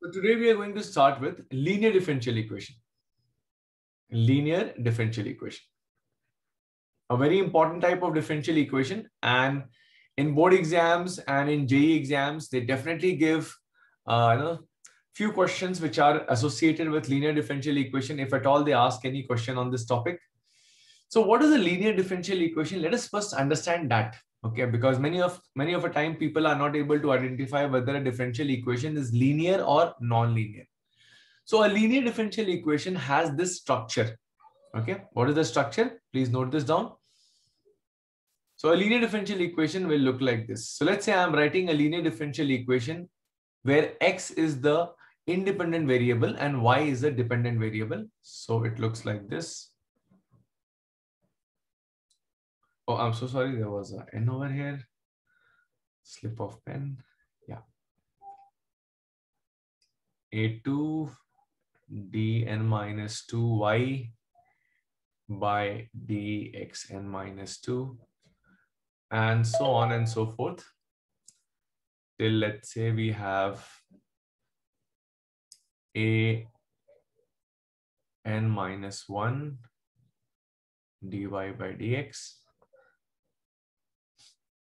So today we are going to start with linear differential equation. Linear differential equation, a very important type of differential equation, and in board exams and in JEE exams they definitely give few questions which are associated with linear differential equation, if at all they ask any question on this topic. So what is a linear differential equation? Let us first understand that, okay, because many of a time people are not able to identify whether a differential equation is linear or non-linear. So a linear differential equation has this structure. Okay, what is the structure? Please note this down. So a linear differential equation will look like this. So let's say I am writing a linear differential equation where x is the independent variable and y is the dependent variable. So it looks like this. Oh, I'm so sorry, there was an N over here. Slip of pen. Yeah. A2 dn minus 2y by dxn minus 2 and so on and so forth till let's say we have a n minus 1 dy by dx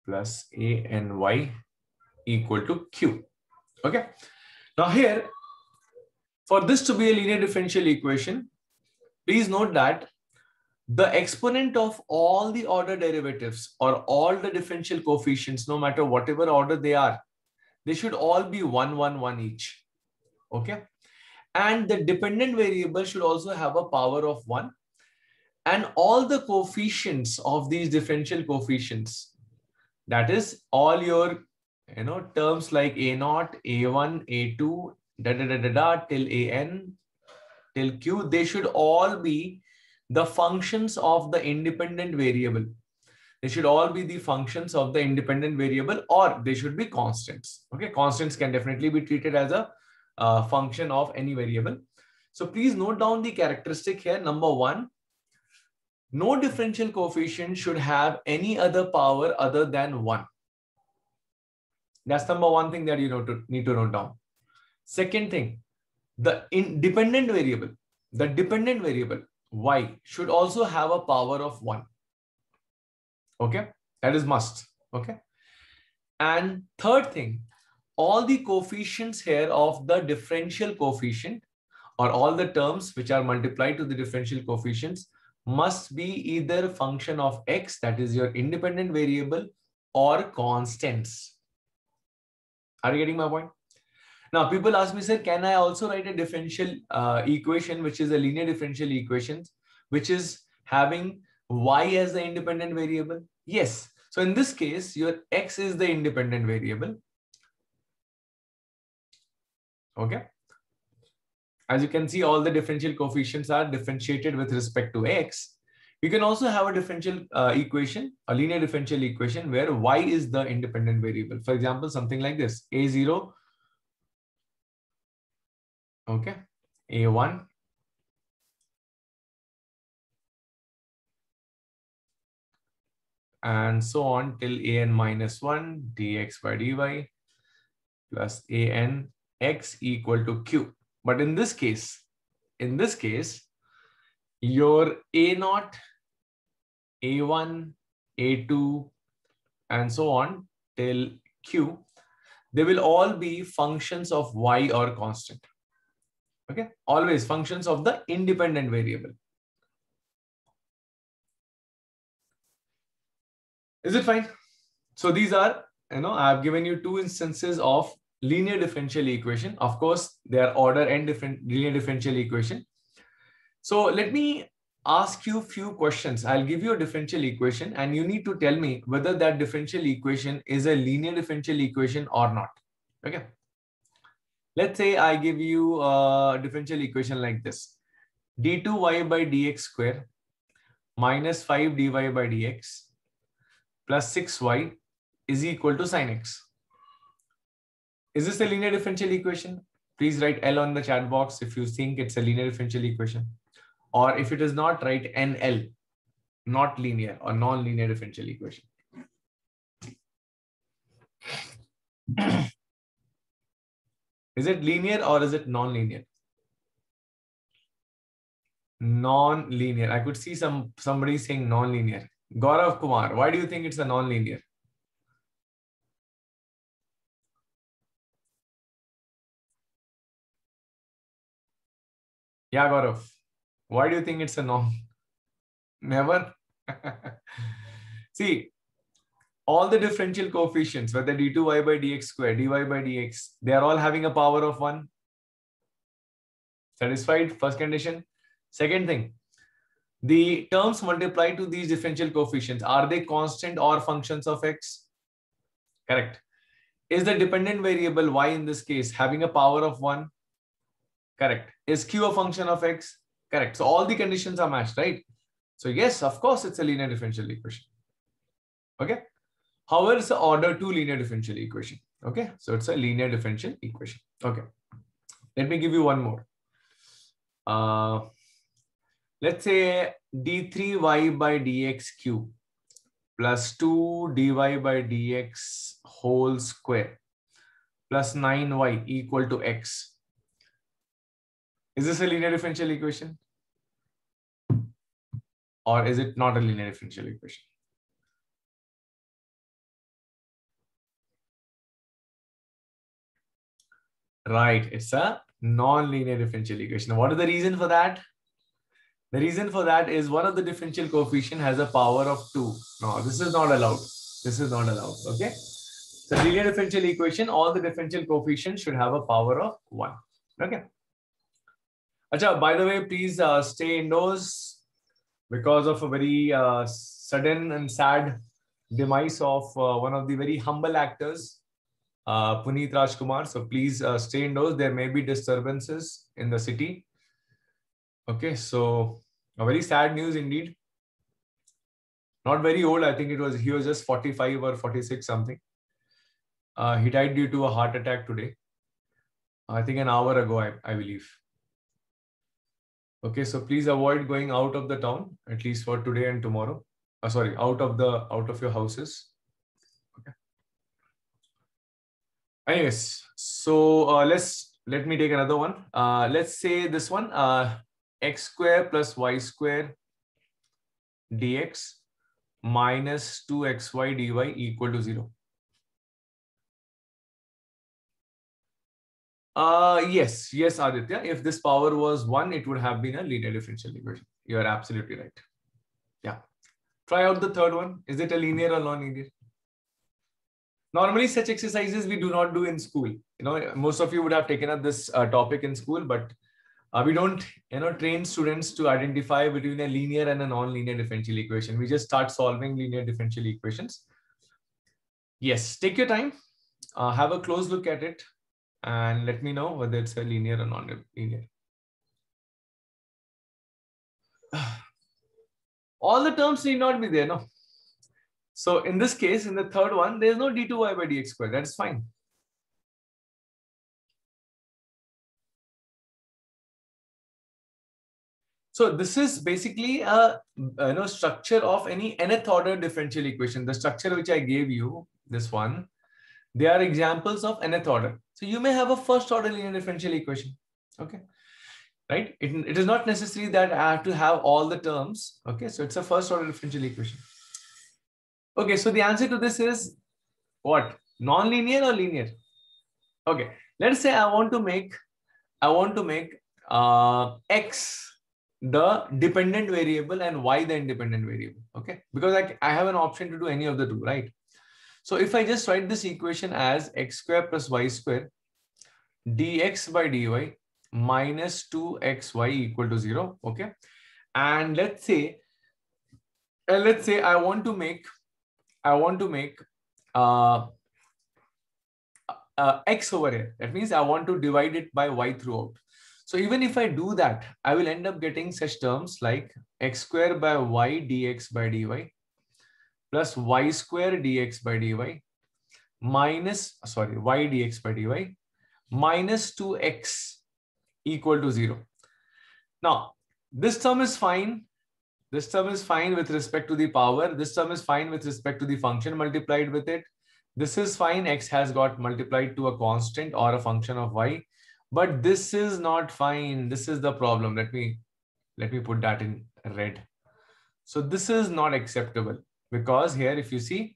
plus a n y equal to q. Okay, now here for this to be a linear differential equation, please note that the exponent of all the order derivatives or all the differential coefficients, no matter whatever order they are, they should all be 1, 1, 1 each. Okay, and the dependent variable should also have a power of 1, and all the coefficients of these differential coefficients, that is all your terms like a0, a1, a2, till an, till q, they should all be the functions of the independent variable. They should all be the functions of the independent variable, or they should be constants. Okay, constants can definitely be treated as a function of any variable. So please note down the characteristic here. Number one, no differential coefficient should have any other power other than 1. That's number one thing that you need to note down. Second thing, the independent variable, y should also have a power of 1. Okay, that is must. Okay, and third thing, all the coefficients here of the differential coefficient or all the terms which are multiplied to the differential coefficients must be either function of x, that is your independent variable, or constants. Are you getting my point? Now people ask me, sir, can I also write a differential equation which is a linear differential equation which is having y as the independent variable? Yes. So in this case your x is the independent variable. Okay, as you can see, all the differential coefficients are differentiated with respect to x. You can also have a differential equation, a linear differential equation where y is the independent variable. For example, something like this: a0, okay, a1, and so on till an minus 1 dx by dy plus an x equal to q. But in this case, your a0, a1, a2, and so on till q, they will all be functions of y or constant. Okay, always functions of the independent variable. Is it fine? So these are, I have given you two instances of linear differential equation. Of course, they are order and different linear differential equation. So let me ask you few questions. I'll give you a differential equation and you need to tell me whether that differential equation is a linear differential equation or not. Okay, let's say I give you a differential equation like this: d2y by dx square minus 5 dy by dx plus 6y is equal to sin x. Is this a linear differential equation? Please write L on the chat box if you think it's a linear differential equation, or if it is not, write NL, not linear or non-linear differential equation. Is it linear or is it non-linear? Non-linear. I could see somebody saying non-linear. Gaurav Kumar, why do you think it's a non-linear? Yeah, Gaurav, why do you think it's a non? Never. See, all the differential coefficients, whether d2y by dx squared, dy by dx, they are all having a power of 1. Satisfied? First condition. Second thing, the terms multiplied to these differential coefficients, are they constant or functions of x? Correct. Is the dependent variable y in this case having a power of 1? Correct. Is q a function of x? Correct. So all the conditions are matched, right? So yes, of course, it's a linear differential equation. Okay. However, it's the order 2 linear differential equation. Okay. So it's a linear differential equation. Okay. Let me give you one more. Let's say d3y by dx cube plus 2 dy by dx whole square plus 9y equal to x. Is this a linear differential equation? Or is it not a linear differential equation? Right, it's a non-linear differential equation. What is the reason for that? The reason for that is one of the differential coefficient has a power of 2. No, this is not allowed. This is not allowed. Okay. So linear differential equation, all the differential coefficients should have a power of 1. Okay. Achha, by the way, please stay indoors because of a very sudden and sad demise of one of the very humble actors, Puneet Rajkumar. So please stay indoors. There may be disturbances in the city. Okay, so a very sad news indeed. Not very old, I think he was just 45 or 46 something. He died due to a heart attack today. I think an hour ago, I believe. Okay, so please avoid going out of the town, at least for today and tomorrow. Sorry, out of your houses. Okay. Anyways, so let me take another one. Let's say this one. X square plus y square dx minus 2xy dy equal to 0. Yes, Aditya. If this power was 1, it would have been a linear differential equation. You are absolutely right. Yeah. Try out the third one. Is it a linear or non-linear? Normally, such exercises we do not do in school. You know, most of you would have taken up this topic in school, but we don't, train students to identify between a linear and a non-linear differential equation. We just start solving linear differential equations. Yes, take your time, have a close look at it, and let me know whether it's a linear or non-linear. All the terms need not be there, no. So in this case, in the third one, there's no d2y by dx squared. That's fine. So this is basically a structure of any nth order differential equation. The structure which I gave you, this one, they are examples of nth order. So you may have a first order linear differential equation. Okay, right? It is not necessary that I have to have all the terms. Okay, so it's a first order differential equation. Okay, so the answer to this is what? Non-linear or linear? Okay, let's say I want to make x the dependent variable and y the independent variable. Okay, because I have an option to do any of the two, right? So if I just write this equation as x square plus y square dx by dy minus 2xy equal to 0. Okay, and let's say I want to make x over here. That means I want to divide it by y throughout. So even if I do that, I will end up getting such terms like x square by y dx by dy plus y square dx by dy minus, sorry, y dx by dy minus 2x equal to 0. Now, this term is fine. This term is fine with respect to the power. This term is fine with respect to the function multiplied with it. This is fine. X has got multiplied to a constant or a function of y, but this is not fine. This is the problem. Let me put that in red. So this is not acceptable because here, if you see,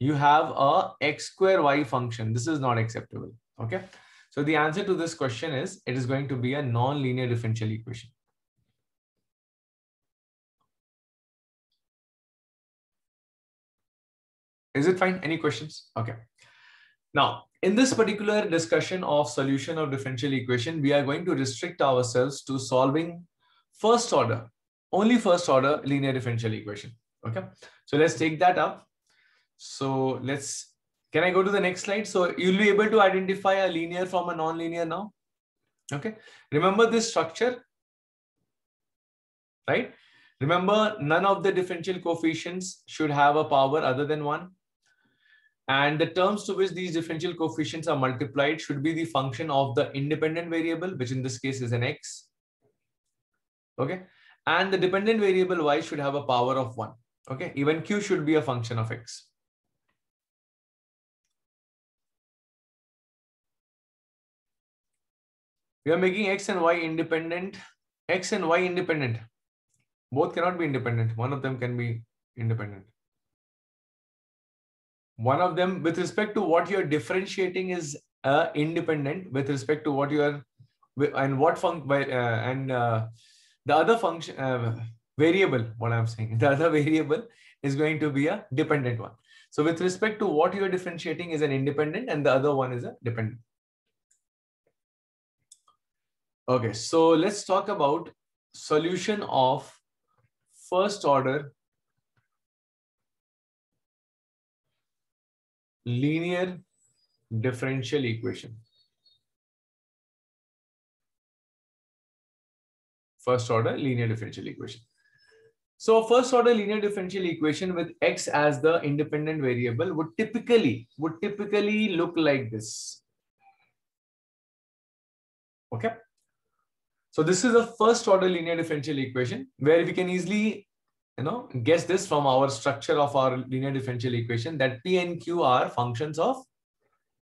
you have a x square y function. This is not acceptable. Okay. So the answer to this question is, it is going to be a non-linear differential equation. Is it fine? Any questions? Okay. Now, in this particular discussion of solution of differential equation, we are going to restrict ourselves to solving first order, only first order linear differential equation. Okay. So let's take that up. So let's, can I go to the next slide? So you'll be able to identify a linear from a non-linear now. Okay. Remember this structure, right? Remember, none of the differential coefficients should have a power other than one. And the terms to which these differential coefficients are multiplied should be the function of the independent variable, which in this case is an x. Okay. And the dependent variable y should have a power of one. Okay. Even q should be a function of x. We are making x and y independent. X and y independent. Both cannot be independent. One of them can be independent. One of them, with respect to what you're differentiating, is independent with respect to what you are, and what function, the other function variable. What I'm saying, the other variable is going to be a dependent one. So with respect to what you are differentiating is an independent, and the other one is a dependent. Okay, so let's talk about solution of first order linear differential equation. First order linear differential equation. So first order linear differential equation with x as the independent variable would typically look like this. Okay. So this is a first order linear differential equation where we can easily, you know, guess this from our structure of our linear differential equation that P and Q are functions of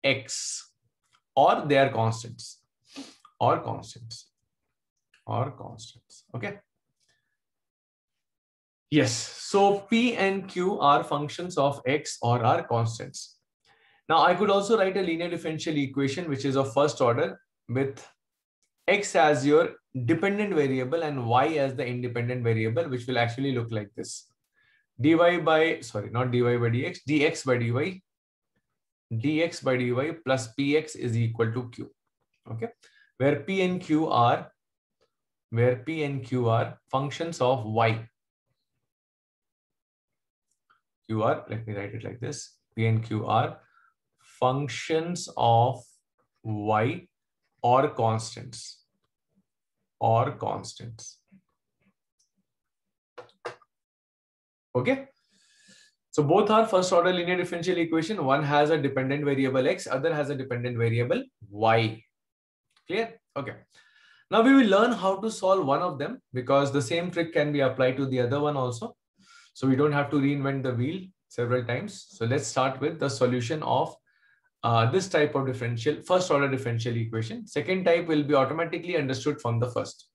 X, or they are constants or constants. Okay. Yes. So P and Q are functions of X or are constants. Now I could also write a linear differential equation, which is of first order with X as your dependent variable and y as the independent variable, which will actually look like this. dx by dy plus px is equal to q. Okay. Where p and q are functions of y. Q are, let me write it like this. P and q are functions of y or constants. Okay. So both are first order linear differential equation. One has a dependent variable x, other has a dependent variable y. Clear? Okay. Now we will learn how to solve one of them, because the same trick can be applied to the other one also. So we don't have to reinvent the wheel several times. So let's start with the solution of this type of differential, first order differential equation. Second type will be automatically understood from the first.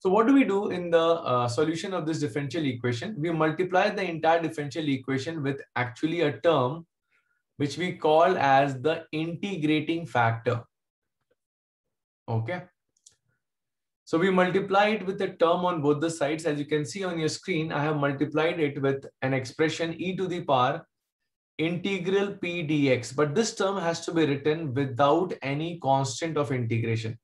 So what do we do in the solution of this differential equation? We multiply the entire differential equation with actually a term which we call as the integrating factor. Okay. So we multiply it with a term on both the sides. As you can see on your screen, I have multiplied it with an expression e to the power integral p dx, but this term has to be written without any constant of integration.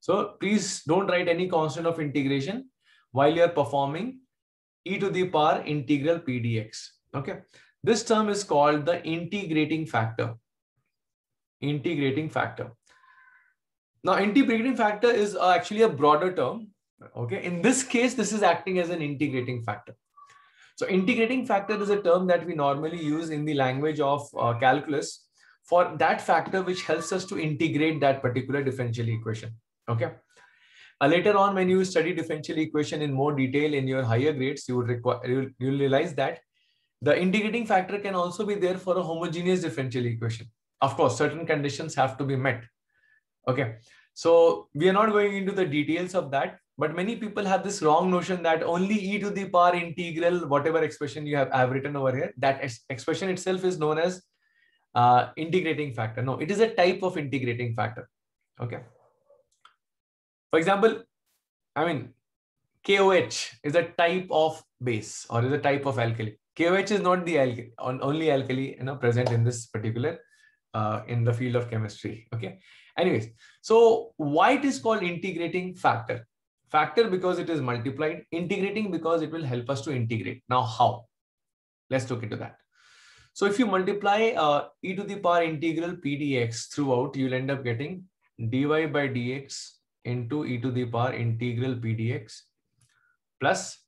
So please don't write any constant of integration while you are performing e to the power integral p dx. Okay. This term is called the integrating factor. Now, integrating factor is actually a broader term. Okay. In this case, this is acting as an integrating factor. So integrating factor is a term that we normally use in the language of calculus for that factor which helps us to integrate that particular differential equation. Okay. Later on, when you study differential equation in more detail in your higher grades, you will realize that The integrating factor can also be there for a homogeneous differential equation. Of course, certain conditions have to be met. Okay, so we are not going into the details of that, but many people have this wrong notion that only e to the power integral, whatever expression you have, I have written over here, that expression itself is known as integrating factor. No, it is a type of integrating factor. Okay. For example, I mean, KOH is a type of base or is a type of alkali. KOH is not the alkali, only alkali, you know, present in this particular in the field of chemistry. Okay. Anyways, so why it is called integrating factor? Factor because it is multiplied, integrating because it will help us to integrate. Now how? Let's look into that. So if you multiply e to the power integral p dx throughout, you'll end up getting dy by dx into e to the power integral p dx plus,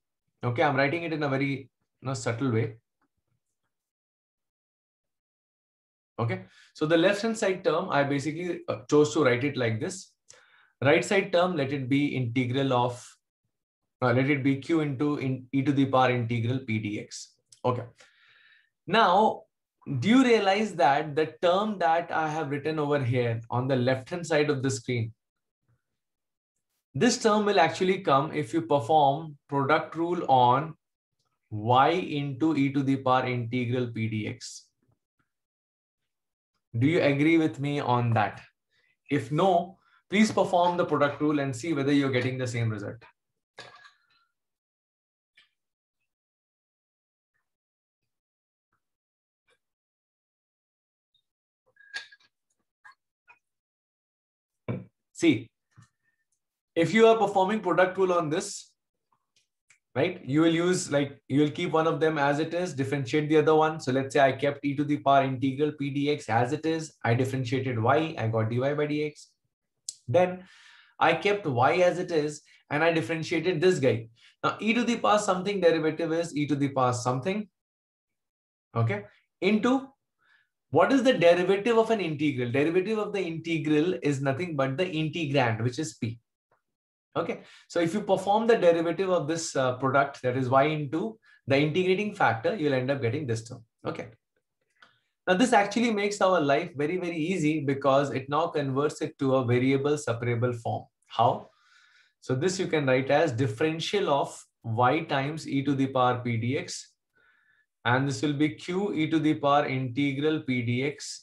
okay, I'm writing it in a very subtle way. Okay, so the left hand side term, I basically chose to write it like this. Right side term, let it be integral of, let it be q into e to the power integral p dx. Okay. Now, do you realize that the term that I have written over here on the left-hand side of the screen, this term will actually come if you perform product rule on y into e to the power integral p dx. Do you agree with me on that? If no, please perform the product rule and see whether you're getting the same result. See, if you are performing product rule on this, right, you will use, like, you will keep one of them as it is, differentiate the other one. So let's say I kept e to the power integral p dx as it is. I differentiated y, I got dy by dx. Then I kept y as it is and I differentiated this guy. Now e to the power something derivative is e to the power something, okay, into what is the derivative of an integral? Derivative of the integral is nothing but the integrand, which is p. Okay, so if you perform the derivative of this product, that is y into the integrating factor, you'll end up getting this term. Okay, now this actually makes our life very, very easy because it now converts it to a variable separable form. How? So this you can write as differential of y times e to the power p dx. And this will be q e to the power integral p dx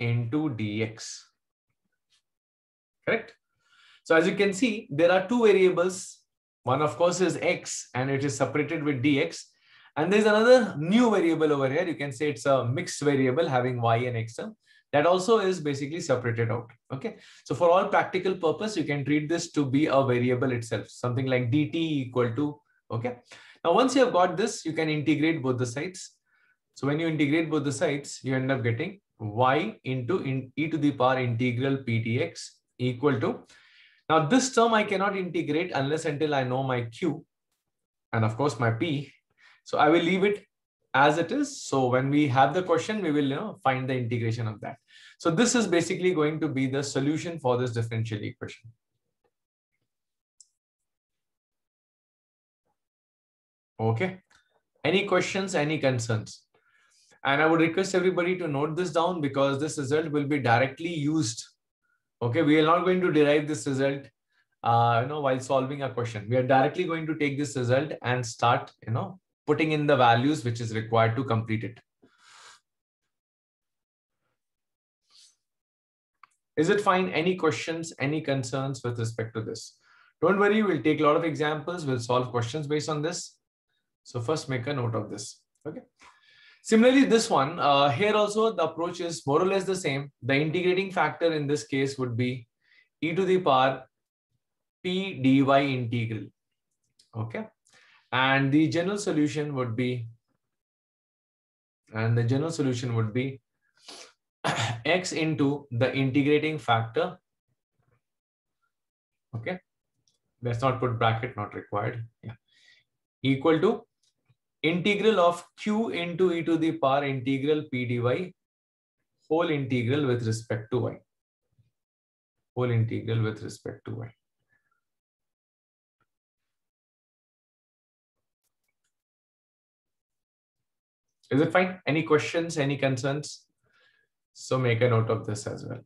into dx. Correct? So as you can see, there are two variables. One, of course, is x and it is separated with dx. And there's another new variable over here. You can say it's a mixed variable having y and x term. That also is basically separated out. Okay. So for all practical purpose, you can treat this to be a variable itself. Something like dt equal to, okay. Now, once you have got this, you can integrate both the sides. So when you integrate both the sides, you end up getting y into e to the power integral p dx equal to. Now, this term I cannot integrate unless until I know my q and of course my p. So I will leave it as it is. So when we have the question, we will, you know, find the integration of that. So this is basically going to be the solution for this differential equation. Okay, any questions, any concerns? And I would request everybody to note this down because this result will be directly used. Okay, we are not going to derive this result, you know, while solving a question. We are directly going to take this result and start, you know, putting in the values which is required to complete it. Is it fine? Any questions, any concerns with respect to this? Don't worry, we'll take a lot of examples. We'll solve questions based on this. So first make a note of this, okay? Similarly, this one, here also the approach is more or less the same. The integrating factor in this case would be e to the power p dy integral, okay? And the general solution would be, x into the integrating factor, okay? Let's not put bracket, not required, yeah, equal to integral of q into e to the power integral p dy whole integral with respect to y. Whole integral with respect to y. Is it fine? Any questions, any concerns? So make a note of this as well.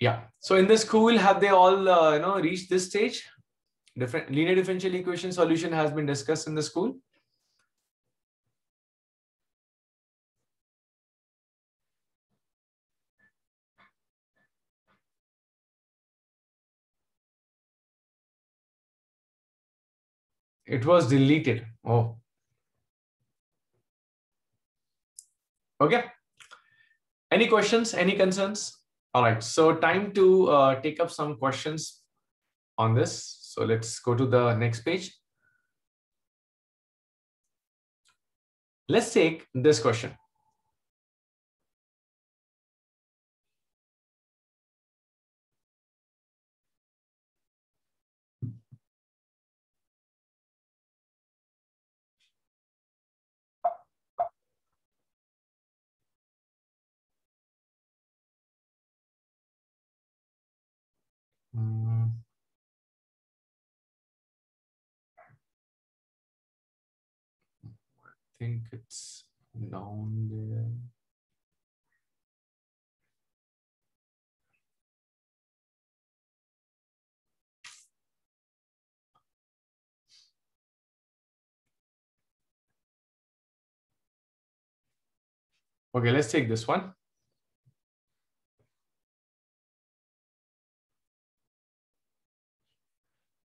Yeah, so in the school, have they all reached this stage? Different linear differential equation solution has been discussed in the school. It was deleted. Oh, okay. Any questions, any concerns? All right, so time to take up some questions on this. So let's go to the next page. Let's take this question. I think it's down there. Okay, let's take this one.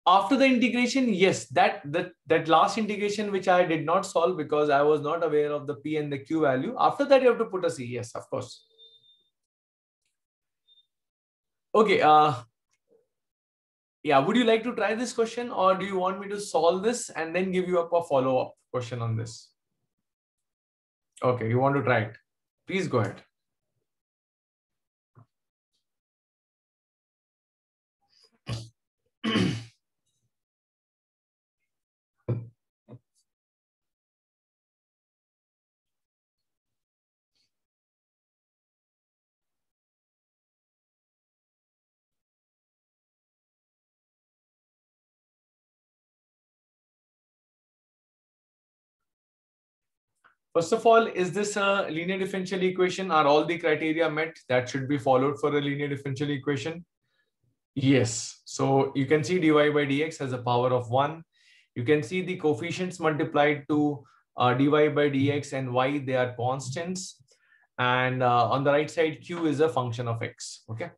After the integration, yes, that last integration which I did not solve because I was not aware of the P and the Q value. After that, you have to put a C. Yes, of course. Okay. Yeah, would you like to try this question, or do you want me to solve this and then give you up a follow-up question on this? Okay, you want to try it? Please go ahead. First of all, is this a linear differential equation? Are all the criteria met that should be followed for a linear differential equation? Yes. So you can see dy by dx has a power of 1. You can see the coefficients multiplied to dy by dx and y, they are constants. And on the right side, q is a function of x. Okay.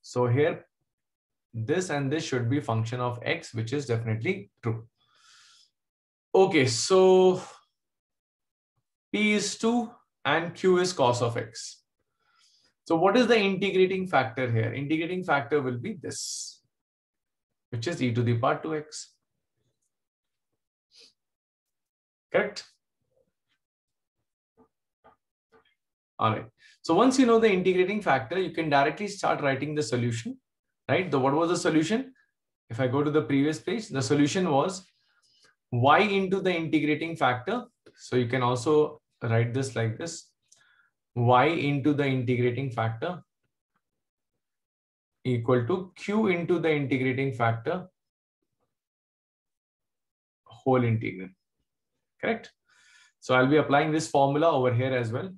So here, this and this should be function of x, which is definitely true. Okay. So P is 2 and Q is cos of x. So what is the integrating factor here? Integrating factor will be this, which is e to the power 2x. Correct? All right. So once you know the integrating factor, you can directly start writing the solution, right? What was the solution? If I go to the previous page, the solution was y into the integrating factor. So you can also write this like this, y into the integrating factor equal to q into the integrating factor whole integral, correct? So I'll be applying this formula over here as well.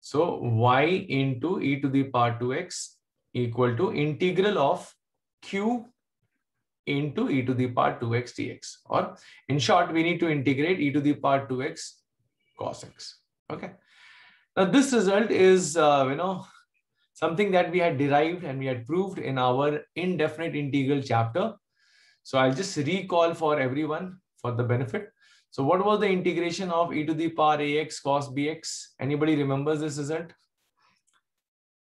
So y into e to the power 2x equal to integral of q into e to the power 2x dx, or in short, we need to integrate e to the power 2x cos x. Okay. Now this result is, something that we had derived and we had proved in our indefinite integral chapter. So I'll just recall for everyone for the benefit. So what was the integration of e to the power ax cos bx? Anybody remembers this result?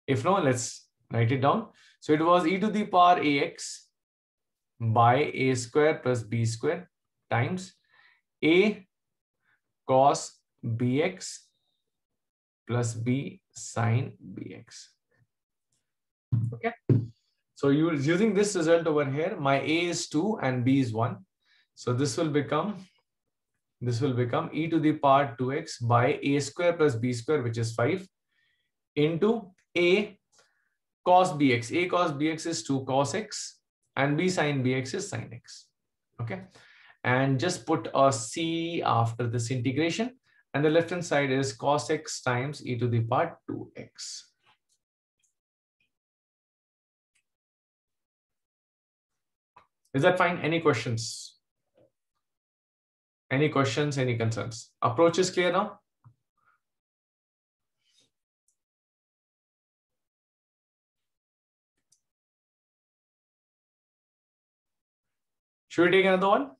If no, let's write it down. So it was e to the power ax by a square plus b square times a cos bx plus b sine bx. Okay. So you're using this result over here. My a is 2 and b is 1. So this will become e to the power 2x by a square plus b square, which is 5, into a cos bx. A cos bx is 2 cos x and b sine bx is sine x. Okay, and just put a c after this integration, and the left hand side is cos x times e to the power 2x. Is that fine? Any questions? Any questions? Any concerns? Approach is clear now? Should we take another one?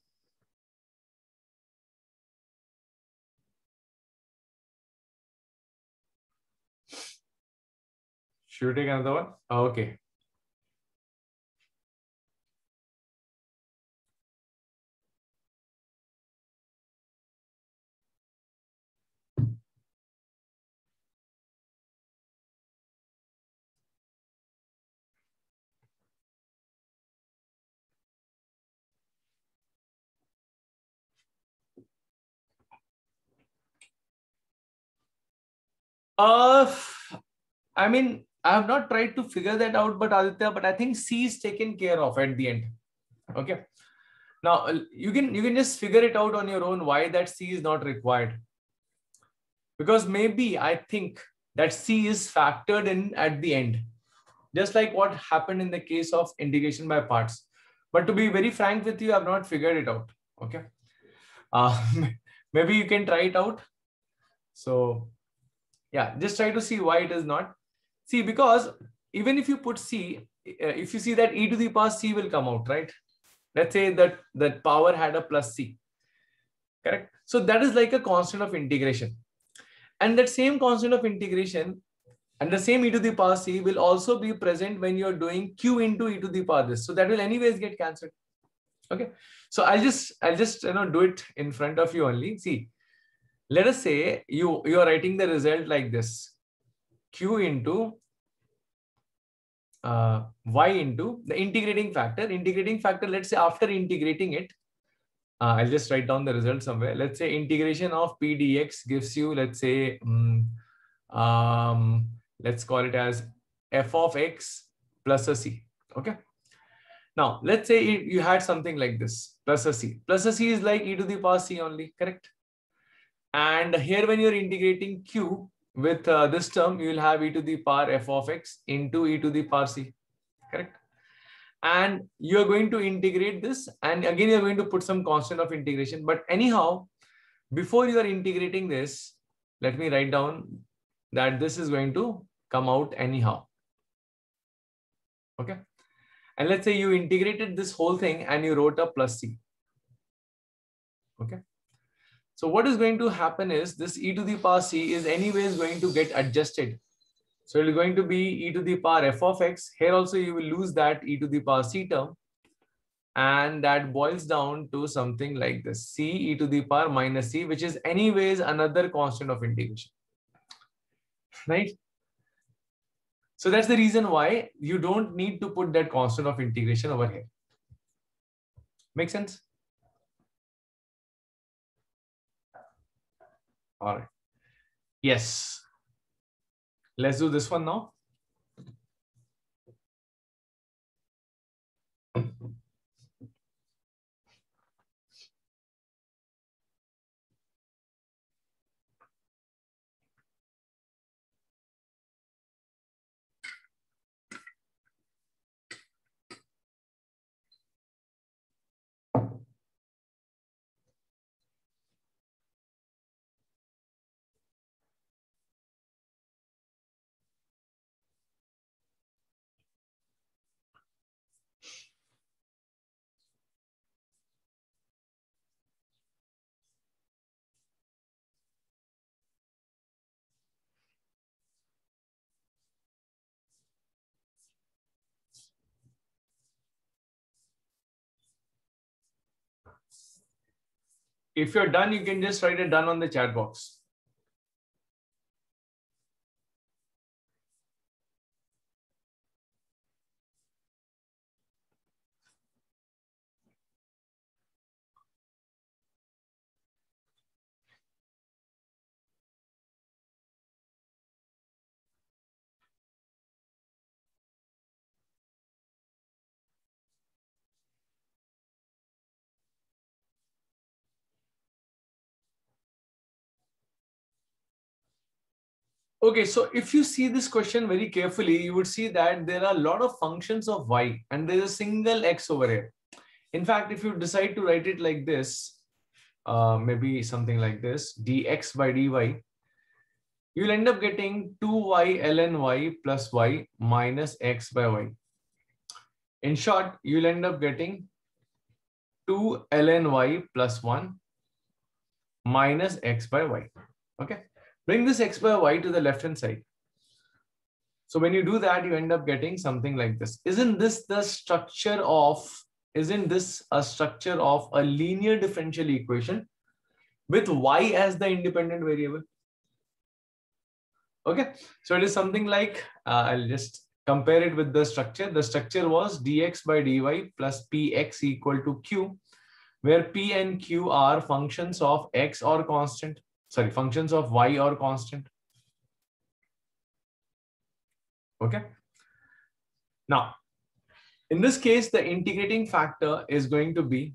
Should we take another one? Okay. I mean, I have not tried to figure that out, but Aditya, but I think C is taken care of at the end. Okay. Now you can just figure it out on your own why that C is not required. Because maybe I think that C is factored in at the end, just like what happened in the case of integration by parts. But to be very frank with you, I have not figured it out. Okay. Maybe you can try it out. So yeah, just try to see why it is not C, because even if you put C, if you see that e to the power C will come out, right? Let's say that power had a plus C, correct? So that is like a constant of integration, and that same constant of integration and the same e to the power C will also be present when you're doing Q into e to the power this. So that will anyways get cancelled. Okay. So I'll just do it in front of you only. See, let us say you are writing the result like this: Q into Y into the integrating factor. Integrating factor, let's say after integrating it, I'll just write down the result somewhere. Let's say integration of P dx gives you, let's say, let's call it as f of x plus a c. Okay. Now, let's say you had something like this, plus a c. Plus a c is like e to the power c only, correct? And here when you're integrating Q with this term, you will have e to the power f of x into e to the power c, correct? And you're going to integrate this, and again you're going to put some constant of integration. But anyhow, before you are integrating this, let me write down that this is going to come out anyhow. Okay. And let's say you integrated this whole thing and you wrote a plus c. Okay. So what is going to happen is this e to the power c is anyways going to get adjusted. So it is going to be e to the power f of x. Here also you will lose that e to the power c term. And that boils down to something like this: c e to the power minus c, which is anyways another constant of integration. Right? So that's the reason why you don't need to put that constant of integration over here. Make sense? All right. Yes. Let's do this one now. If you're done, you can just write it done on the chat box. Okay, so if you see this question very carefully, you would see that there are a lot of functions of y and there is a single x over here. In fact, if you decide to write it like this, maybe something like this, dx by dy, you'll end up getting 2y ln y plus y minus x by y. In short, you'll end up getting 2 ln y plus 1 minus x by y. Okay. Bring this x by y to the left-hand side. So when you do that, you end up getting something like this. Isn't this a structure of a linear differential equation with y as the independent variable? Okay. So it is something like, I'll just compare it with the structure. The structure was dx by dy plus px equal to q, where p and q are functions of x or constant. Sorry, functions of y or constant. Okay. Now, in this case, the integrating factor is going to be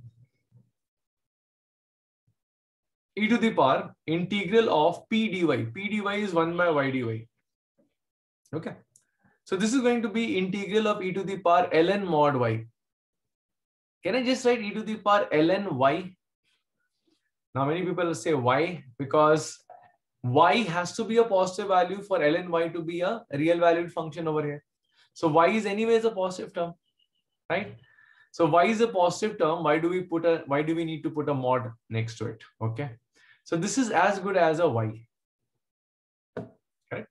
e to the power integral of p dy. P dy is 1 by y dy. Okay. So this is going to be integral of e to the power ln mod y. Can I just write e to the power ln y? Now, many people say why? Because y has to be a positive value for ln y to be a real valued function over here. So y is anyways a positive term, right? So y is a positive term. Why do we need to put a mod next to it? Okay. So this is as good as a y. Correct.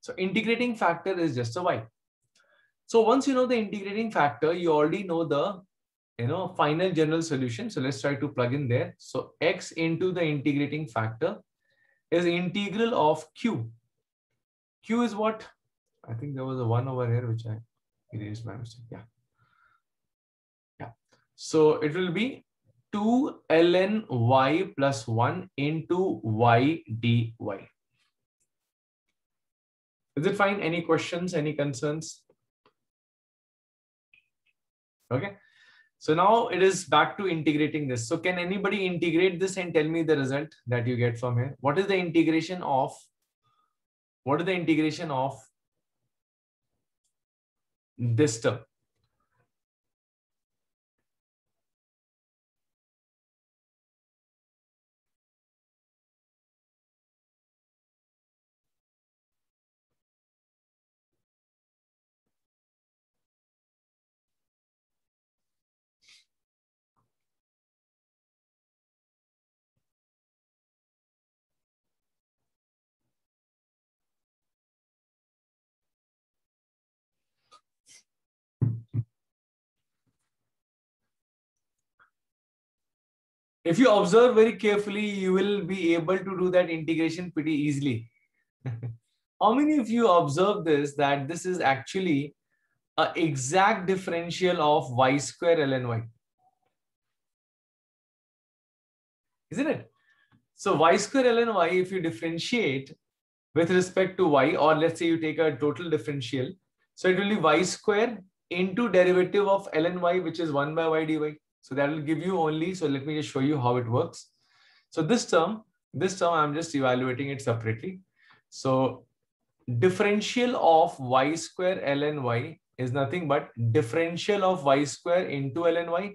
So integrating factor is just a y. So once you know the integrating factor, you already know the final general solution. So let's try to plug in there. So x into the integrating factor is integral of q. Q is what? I think there was a 1 over here, which I erased by mistake. Yeah. Yeah. So it will be 2 ln y plus 1 into y dy. Is it fine? Any questions? Any concerns? Okay. So now it is back to integrating this. So can anybody integrate this and tell me the result that you get from here? What is the integration of this term? If you observe very carefully, you will be able to do that integration pretty easily. How many of you observe this, that this is actually an exact differential of y square ln y? Isn't it? So y square ln y, if you differentiate with respect to y, or let's say you take a total differential, so it will be y square into derivative of ln y, which is 1 by y dy. So that will give you only, so let me just show you how it works. So this term, I'm just evaluating it separately. So differential of y square ln y is nothing but differential of y square into ln y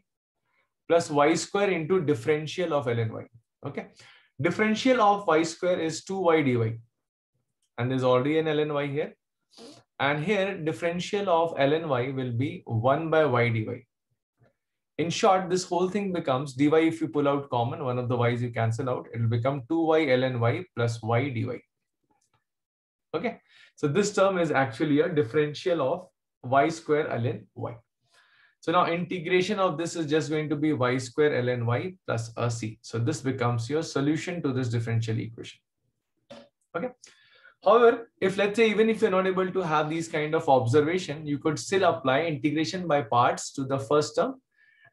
plus y square into differential of ln y. Okay. Differential of y square is 2y dy. And there's already an ln y here. And here differential of ln y will be 1 by y dy. In short, this whole thing becomes dy. If you pull out common, one of the y's you cancel out, it will become 2y ln y plus y dy. Okay. So this term is actually a differential of y square ln y. So now integration of this is just going to be y square ln y plus a c. So this becomes your solution to this differential equation. Okay. However, if let's say, even if you're not able to have these kind of observation, you could still apply integration by parts to the first term.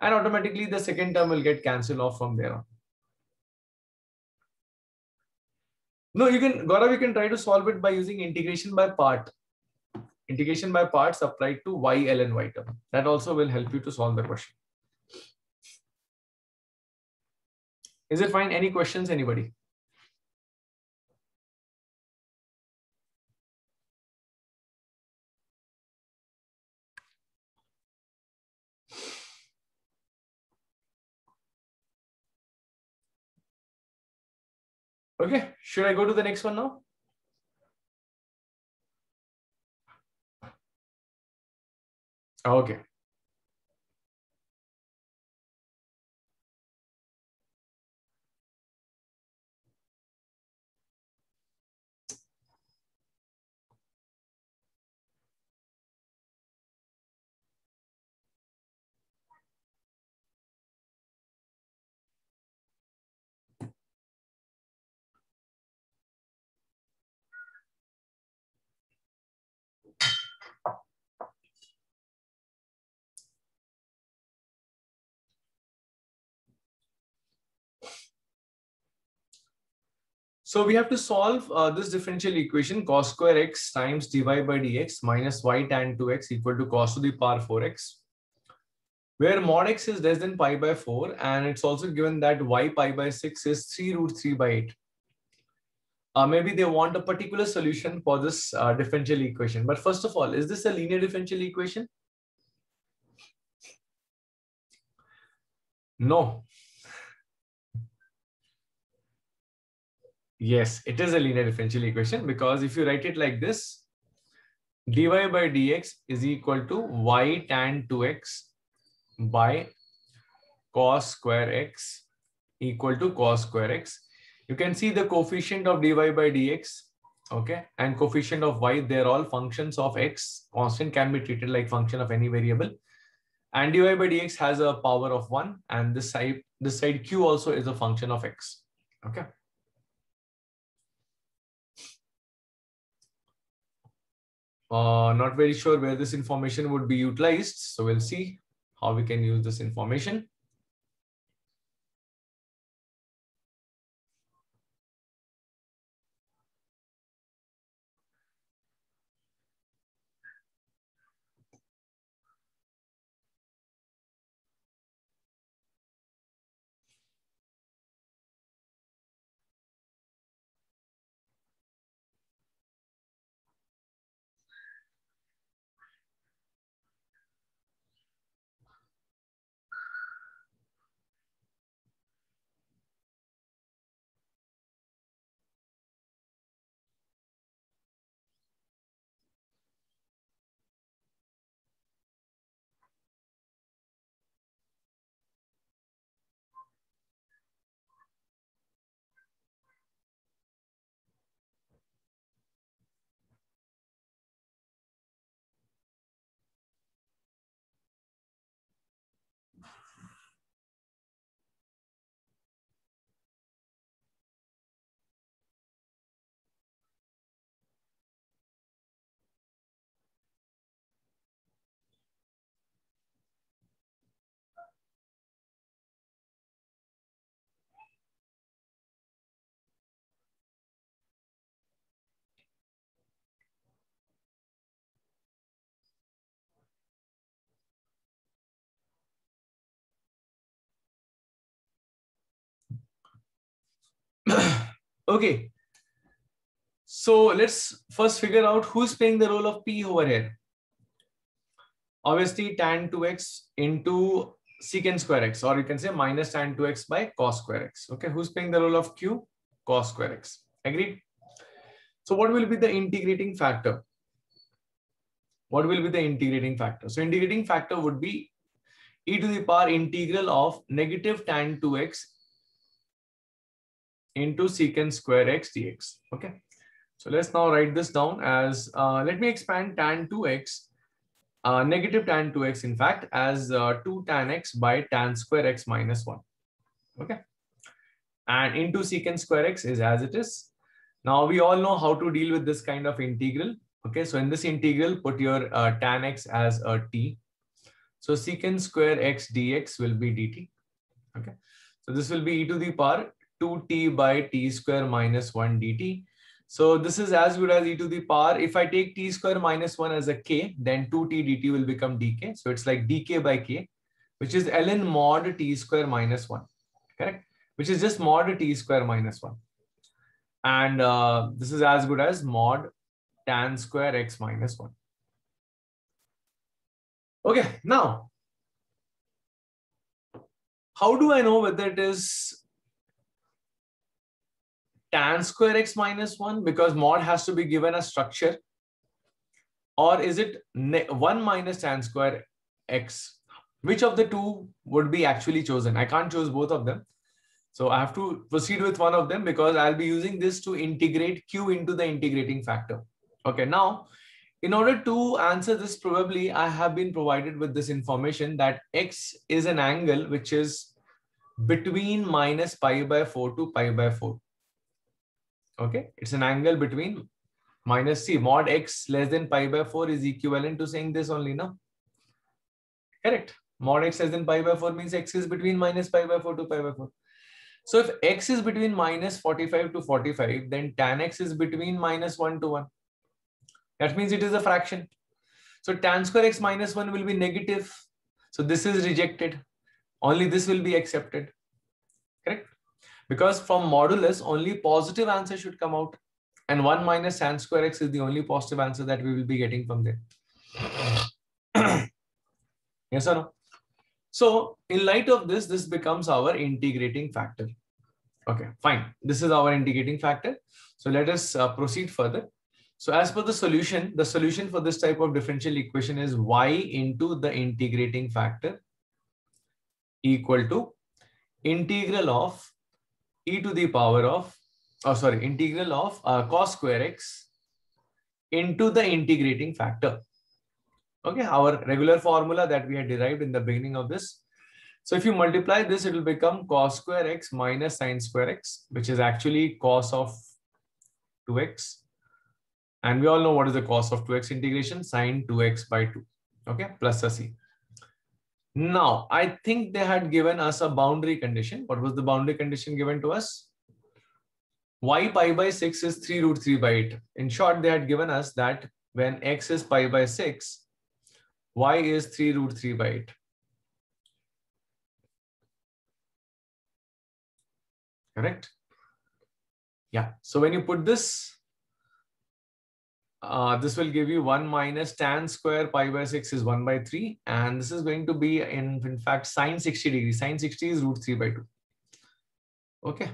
And automatically the second term will get cancelled off from there on. No, you can, Gaurav, you can try to solve it by using integration by part. Integration by parts applied to y ln y term. That also will help you to solve the question. Is it fine? Any questions, anybody? Okay, should I go to the next one now? Okay. So we have to solve this differential equation cos square x times dy by dx minus y tan 2x equal to cos to the power 4x, where mod x is less than pi by 4, and it's also given that y pi by 6 is 3 root 3 by 8. Maybe they want a particular solution for this differential equation. But first of all, is this a linear differential equation? No. Yes, it is a linear differential equation, because if you write it like this, dy by dx is equal to y tan 2x by cos square x equal to cos square x. You can see the coefficient of dy by dx, okay, and coefficient of y, they're all functions of x. Constant can be treated like function of any variable. And dy by dx has a power of 1, and this side q also is a function of x, okay. Not very sure where this information would be utilized, so we'll see how we can use this information. Okay, so let's first figure out who's playing the role of P over here. Obviously, tan 2x into secant square x, or you can say minus tan 2x by cos square x. Okay, who's playing the role of Q? Cos square x. Agreed? So what will be the integrating factor? What will be the integrating factor? So integrating factor would be e to the power integral of negative tan 2x into secant square x dx. Okay, so let's now write this down as let me expand tan 2x, negative tan 2x, in fact, as 2 tan x by tan square x minus 1. Okay, and into secant square x is as it is. Now we all know how to deal with this kind of integral. Okay, so in this integral, put your tan x as a t. So secant square x dx will be dt. Okay, so this will be e to the power 2t by t square minus 1 dt. So this is as good as e to the power, if I take t square minus 1 as a k, then 2t dt will become dk. So it's like dk by k, which is ln mod t square minus 1, correct? Which is just mod t square minus 1. And this is as good as mod tan square x minus 1. Okay, now, how do I know whether it is tan square x minus 1 because mod has to be given a structure? Or is it 1 minus tan square x? Which of the two would be actually chosen? I can't choose both of them. So I have to proceed with one of them because I'll be using this to integrate q into the integrating factor. Okay, now in order to answer this, probably I have been provided with this information that x is an angle which is between minus pi by 4 to pi by 4. Okay, it's an angle between minus c mod x less than pi by 4 is equivalent to saying this only now. Correct. Mod x less than pi by 4 means x is between minus pi by 4 to pi by 4. So if x is between minus 45 to 45, then tan x is between minus 1 to 1. That means it is a fraction. So tan square x minus 1 will be negative. So this is rejected. Only this will be accepted. Correct? Because from modulus, only positive answer should come out. And 1 minus tan square x is the only positive answer that we will be getting from there. Yes or no? So in light of this, this becomes our integrating factor. Okay, fine. This is our integrating factor. So let us proceed further. So as per the solution for this type of differential equation is y into the integrating factor equal to integral of e to the power of, integral of cos square x into the integrating factor. Okay, our regular formula that we had derived in the beginning of this. So if you multiply this, it will become cos square x minus sin square x, which is actually cos of 2x. And we all know what is the cos of 2x integration, sin 2x by 2, okay, plus a c. Now, I think they had given us a boundary condition. What was the boundary condition given to us? Y pi by 6 is 3 root 3 by 8. In short, they had given us that when x is pi by 6, y is 3 root 3 by 8. Correct? Yeah. So when you put this, this will give you 1 minus tan square pi by 6 is 1 by 3. And this is going to be in fact sine 60 degrees. Sine 60 is root 3 by 2. Okay.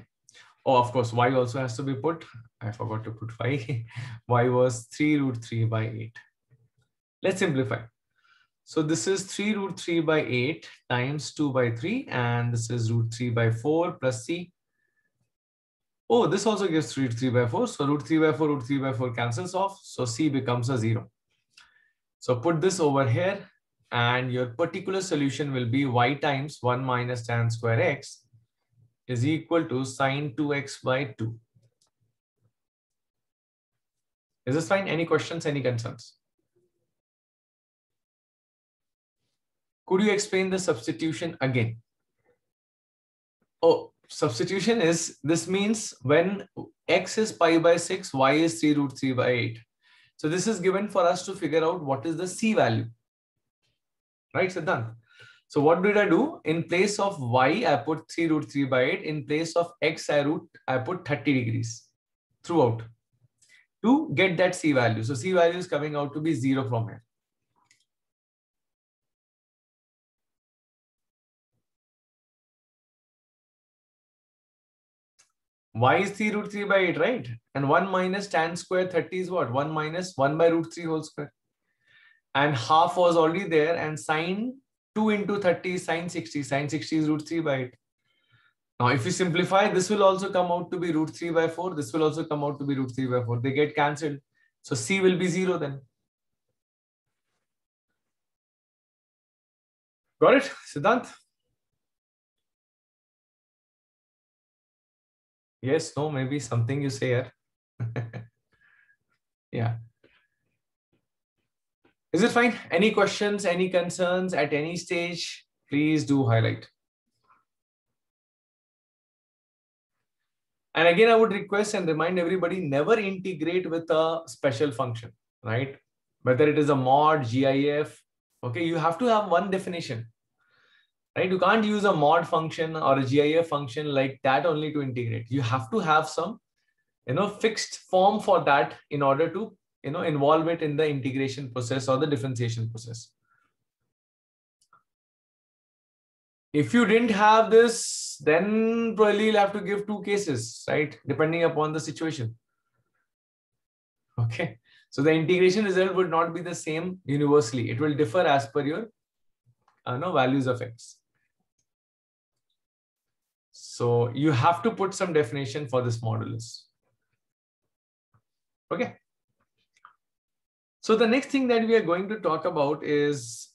Oh, of course, y also has to be put. I forgot to put y. Y was 3 root 3 by 8. Let's simplify. So this is 3 root 3 by 8 times 2 by 3. And this is root 3 by 4 plus c. Oh, this also gives root 3 by 4. So root 3 by 4 cancels off. So c becomes a 0. So put this over here. And your particular solution will be y times 1 minus tan square x is equal to sine 2x by 2. Is this fine? Any questions, any concerns? Could you explain the substitution again? Oh, substitution is, this means when x is pi by 6, y is 3 root 3 by 8. So this is given for us to figure out what is the c value. Right, Siddhant? So what did I do? In place of y, I put 3 root 3 by 8. In place of x, I put 30 degrees throughout to get that c value. So c value is coming out to be 0 from here. Y is 3 root 3 by 8, right? And 1 minus tan square 30 is what? 1 minus 1 by root 3 whole square. And half was already there. And sine 2 into 30 is sine 60. Sine 60 is root 3 by 8. Now, if you simplify, this will also come out to be root 3 by 4. This will also come out to be root 3 by 4. They get cancelled. So c will be 0 then. Got it, Siddhant? Yes, no, maybe something you say here. Yeah. Is it fine? Any questions, any concerns at any stage, please do highlight. And again, I would request and remind everybody, never integrate with a special function, right? Whether it is a mod, GIF, okay, you have to have one definition, right? You can't use a mod function or a GIF function like that only to integrate. You have to have some, you know, fixed form for that in order to, you know, involve it in the integration process or the differentiation process. If you didn't have this, then probably you'll have to give 2 cases, right? Depending upon the situation. Okay. So the integration result would not be the same universally. It will differ as per your values of x. So you have to put some definition for this modulus. Okay. So the next thing that we are going to talk about is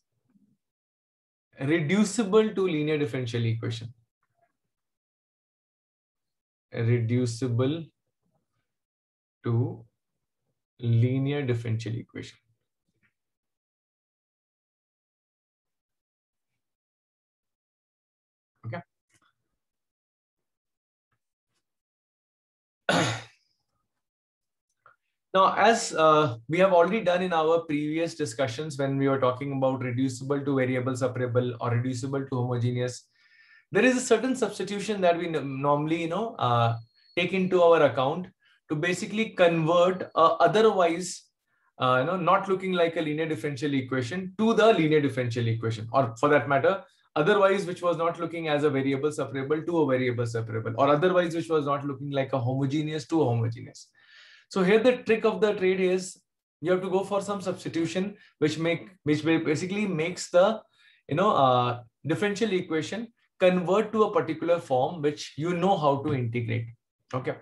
reducible to linear differential equation. Reducible to linear differential equation. Okay. Now, as we have already done in our previous discussions when we were talking about reducible to variable separable or reducible to homogeneous, there is a certain substitution that we normally, take into our account to basically convert otherwise, not looking like a linear differential equation to the linear differential equation, or for that matter, otherwise which was not looking as a variable separable to a variable separable, or otherwise which was not looking like a homogeneous to a homogeneous. So here the trick of the trade is you have to go for some substitution which basically makes the differential equation convert to a particular form which you know how to integrate. Okay.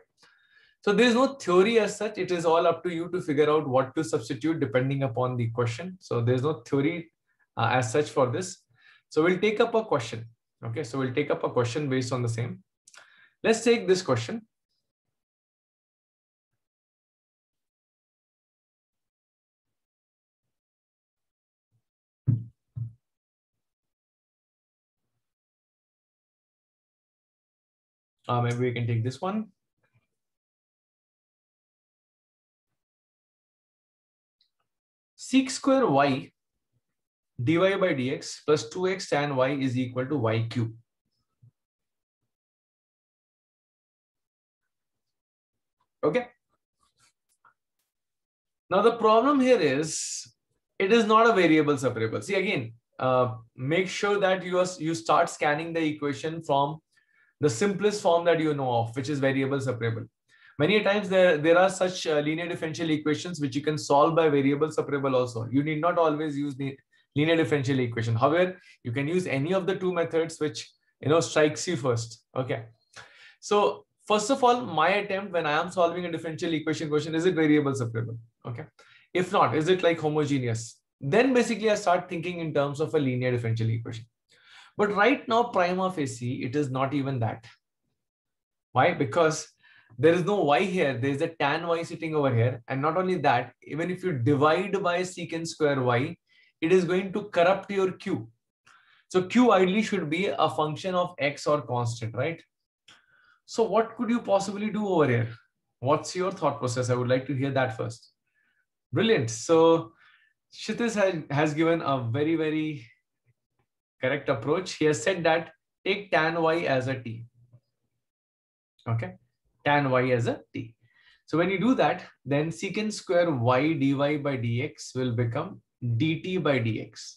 So there is no theory as such. It is all up to you to figure out what to substitute depending upon the question. So there is no theory as such for this. So we'll take up a question. Okay, so we'll take up a question based on the same. Let's take this question. Maybe we can take this one. Sec square y dy by dx plus 2x tan y is equal to y cube. Okay. Now the problem here is it is not a variable separable. See again, make sure that you start scanning the equation from the simplest form that you know of, which is variable separable. Many times there are such linear differential equations which you can solve by variable separable also. You need not always use the linear differential equation. However, you can use any of the 2 methods which strikes you first. Okay. So first of all, my attempt when I am solving a differential equation question, is it variable separable? Okay. If not, is it like homogeneous? Then basically I start thinking in terms of a linear differential equation. But right now, prima facie, it is not even that. Why? Because there is no y here. There is a tan y sitting over here. And not only that, even if you divide by secant square y, it is going to corrupt your q. So q ideally should be a function of x or constant, right? So what could you possibly do over here? What's your thought process? I would like to hear that first. Brilliant. So Kshitiz has given a very, very correct approach. He has said that take tan y as a t. Okay. Tan y as a t. So when you do that, then secant square y dy by dx will become dt by dx.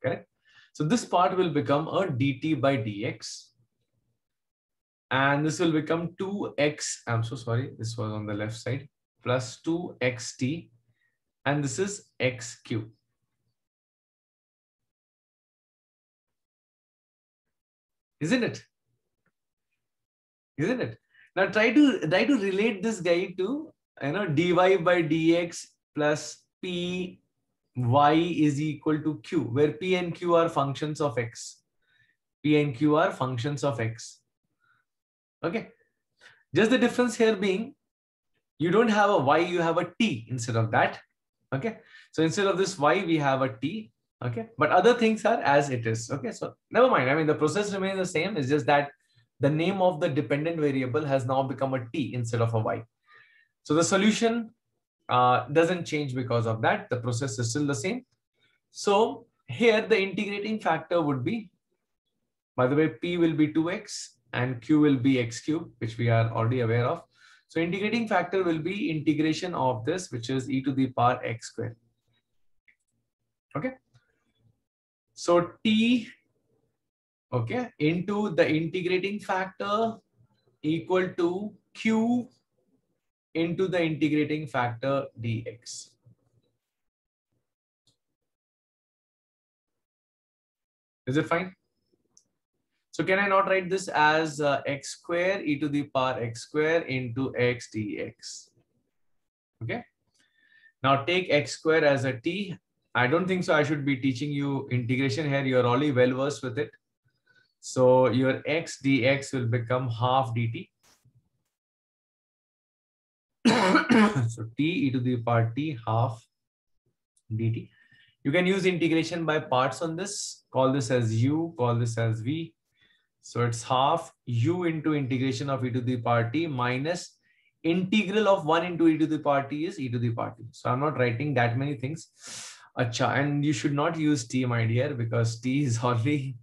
Correct? So this part will become a dt by dx. And this will become 2x. I'm so sorry. This was on the left side. Plus 2xt. And this is x cube. Isn't it? Isn't it? Now try to relate this guy to dy by dx plus p y is equal to q, where p and q are functions of x. P and q are functions of x. Okay. Just the difference here being you don't have a y, you have a t instead of that. Okay. So instead of this y, we have a t. Okay, but other things are as it is. Okay, so never mind. I mean, the process remains the same. It's just that the name of the dependent variable has now become a t instead of a y. So the solution doesn't change because of that. The process is still the same. So here the integrating factor would be, by the way, p will be 2x and q will be x cube, which we are already aware of. So integrating factor will be integration of this, which is e to the power x squared. Okay, so T, okay, into the integrating factor equal to Q into the integrating factor dx. Is it fine? So can I not write this as x square e to the power x square into x dx? Okay. Now take x square as a t. I don't think so I should be teaching you integration here. You are already well versed with it. So your x dx will become half dt. So t e to the power t half dt. You can use integration by parts on this. Call this as u, call this as v. So it's half u into integration of e to the power t minus integral of 1 into e to the power t is e to the power t. So I'm not writing that many things. Achha, and you should not use t, my dear, because t is already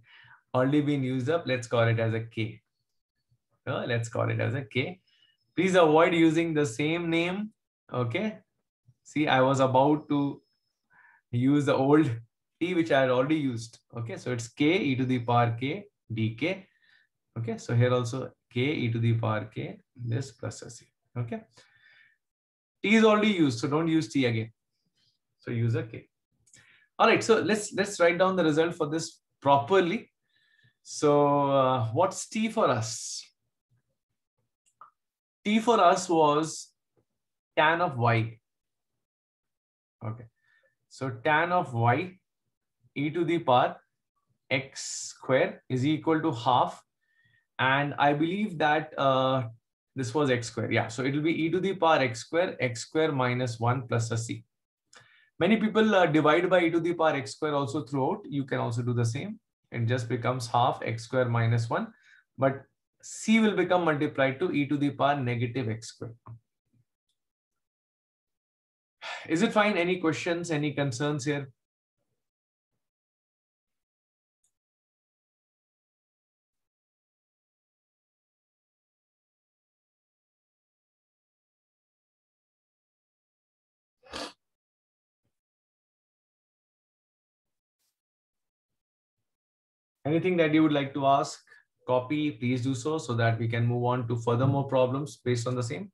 been used up. Let's call it as a k. Let's call it as a k. Please avoid using the same name. Okay. See, I was about to use the old t which I had already used. Okay, so it's k e to the power k dk. Okay, so here also k e to the power k this plus a c. Okay, t is already used, so don't use t again. So use a k. All right, so let's write down the result for this properly. So what's t for us? T for us was tan of y. Okay. So tan of y e to the power x square is equal to half, and I believe that this was x square. Yeah, so it will be e to the power x square minus 1 plus a c. Many people divide by e to the power x square also throughout. You can also do the same. It just becomes half x square minus 1, but c will become multiplied to e to the power negative x square. Is it fine? Any questions, any concerns here? Anything that you would like to ask, copy, please do so, so that we can move on to furthermore problems based on the same.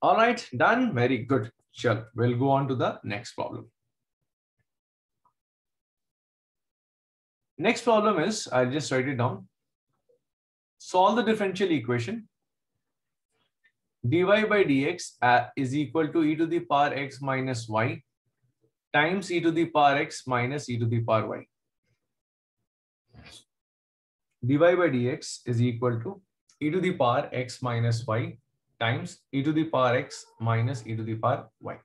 All right, done. Very good. Sure. We'll go on to the next problem. Next problem is, I'll just write it down. Solve the differential equation. Dy by dx is equal to e to the power x minus y times e to the power x minus e to the power y. Dy by dx is equal to e to the power x minus y times e to the power x minus e to the power y.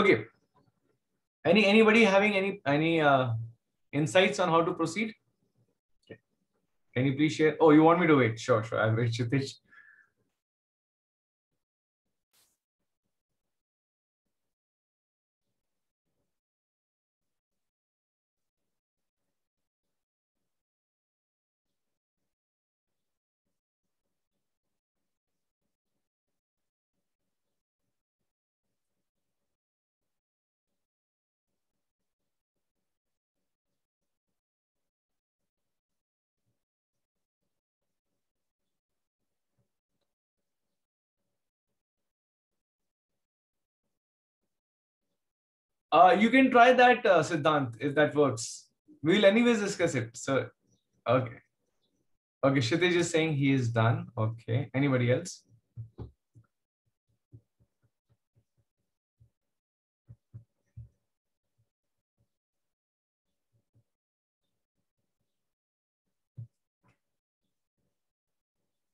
Okay. Anybody having any insights on how to proceed? Okay. Can you please share? Oh, you want me to wait? Sure. I'll wait, Chitish. You can try that, Siddhant, if that works. We'll anyways discuss it. So, okay. Okay, Kshitij is saying he is done. Okay. Anybody else?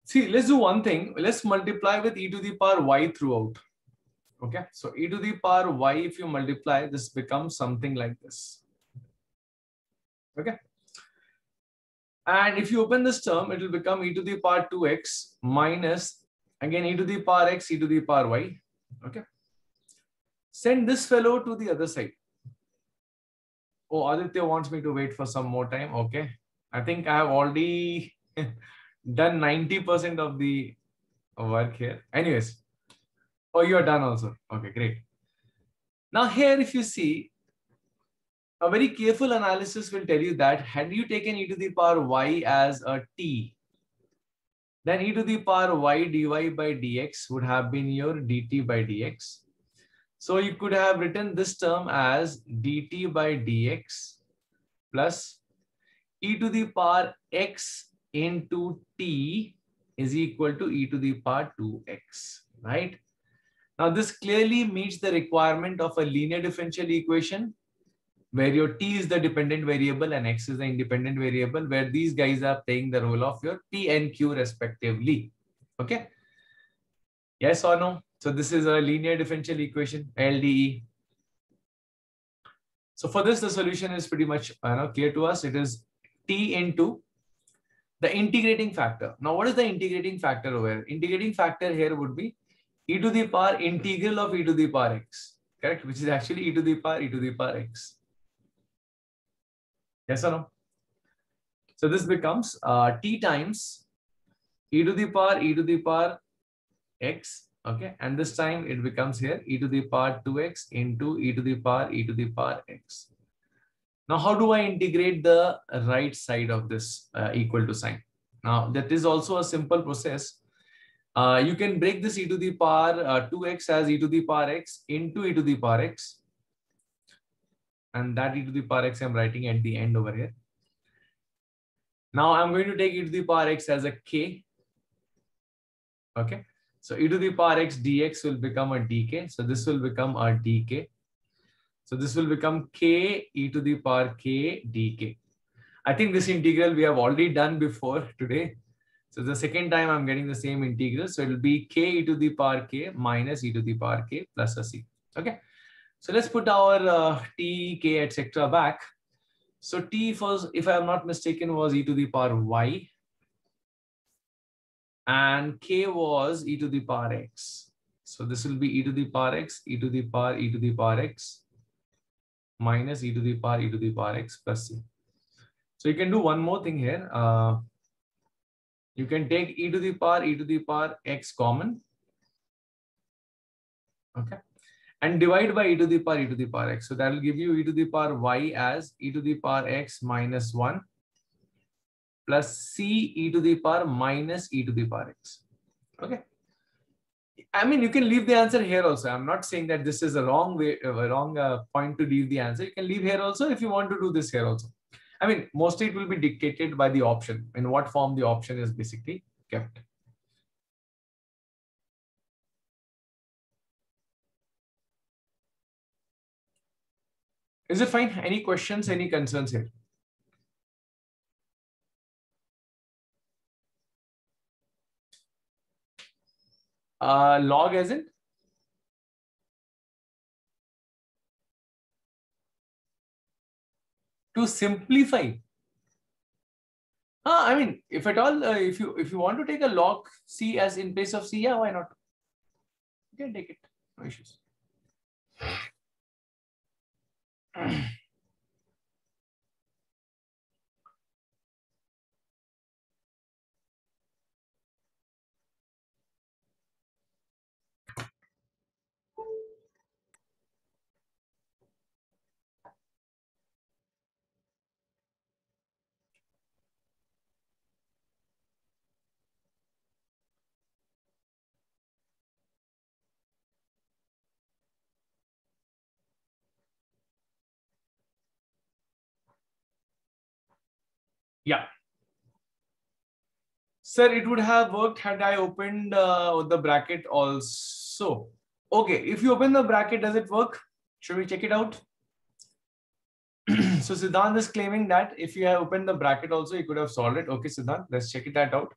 See, let's do one thing. Let's multiply with e to the power y throughout. Okay, so e to the power y, if you multiply, this becomes something like this. Okay. And if you open this term, it will become e to the power 2x minus, again, e to the power x, e to the power y. Okay. Send this fellow to the other side. Oh, Aditya wants me to wait for some more time. Okay. I think I have already done 90% of the work here. Anyways. Oh, you are done also. Okay, great. Now here, if you see, a very careful analysis will tell you that had you taken e to the power y as a t, then e to the power y dy by dx would have been your dt by dx. So you could have written this term as dt by dx plus e to the power x into t is equal to e to the power 2x, right? Now, this clearly meets the requirement of a linear differential equation where your t is the dependent variable and x is the independent variable, where these guys are playing the role of your p and q respectively. Okay? Yes or no? So, this is a linear differential equation, LDE. So, for this, the solution is pretty much clear to us. It is t into the integrating factor. Now, what is the integrating factor over here? Integrating factor here would be e to the power integral of e to the power x, correct? Which is actually e to the power x. Yes or no? So this becomes t times e to the power x, okay? And this time it becomes here e to the power 2x into e to the power x. Now, how do I integrate the right side of this equal to sign? Now, that is also a simple process. You can break this e to the power 2x as e to the power x into e to the power x. And that e to the power x I'm writing at the end over here. Now I'm going to take e to the power x as a k. Okay. So e to the power x dx will become a dk. So this will become a dk. So this will become k e to the power k dk. I think this integral we have already done before today. So the second time I'm getting the same integral. So it will be k e to the power k minus e to the power k plus a c. Okay. So let's put our t, k, etc. back. So t was, if I'm not mistaken, was e to the power y. And k was e to the power x. So this will be e to the power x, e to the power x minus e to the power x plus c. So you can do one more thing here. You can take e to the power x common. Okay. And divide by e to the power x. So that will give you e to the power y as e to the power x minus 1 plus c e to the power minus e to the power x. Okay. I mean, you can leave the answer here also. I'm not saying that this is a wrong way, point to leave the answer. You can leave here also if you want to do this here also. I mean, mostly it will be dictated by the option, in what form the option is basically kept. Is it fine? Any questions, any concerns here? Log as in? to simplify. I mean, if at all, if you want to take a log C as in place of C, yeah, why not? You can take it, no issues. Yeah, sir, it would have worked had I opened the bracket also. Okay, if you open the bracket, does it work? Should we check it out? So Siddhant is claiming that if you have opened the bracket also, you could have solved it. Okay, Siddhant, let's check that out.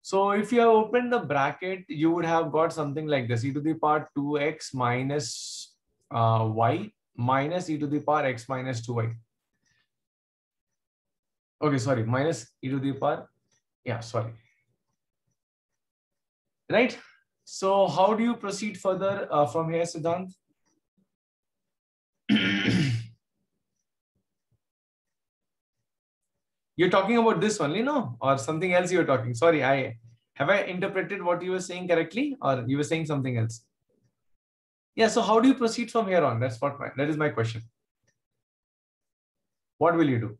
So if you have opened the bracket, you would have got something like this: e to the power 2x minus y minus e to the power x minus 2y. Okay, sorry, minus e to the power, yeah, sorry. Right? So how do you proceed further from here, Siddhant? You're talking about this only, no? Or something else you're talking? Sorry, have I interpreted what you were saying correctly, or you were saying something else? Yeah, so how do you proceed from here on? That's what that is my question. What will you do?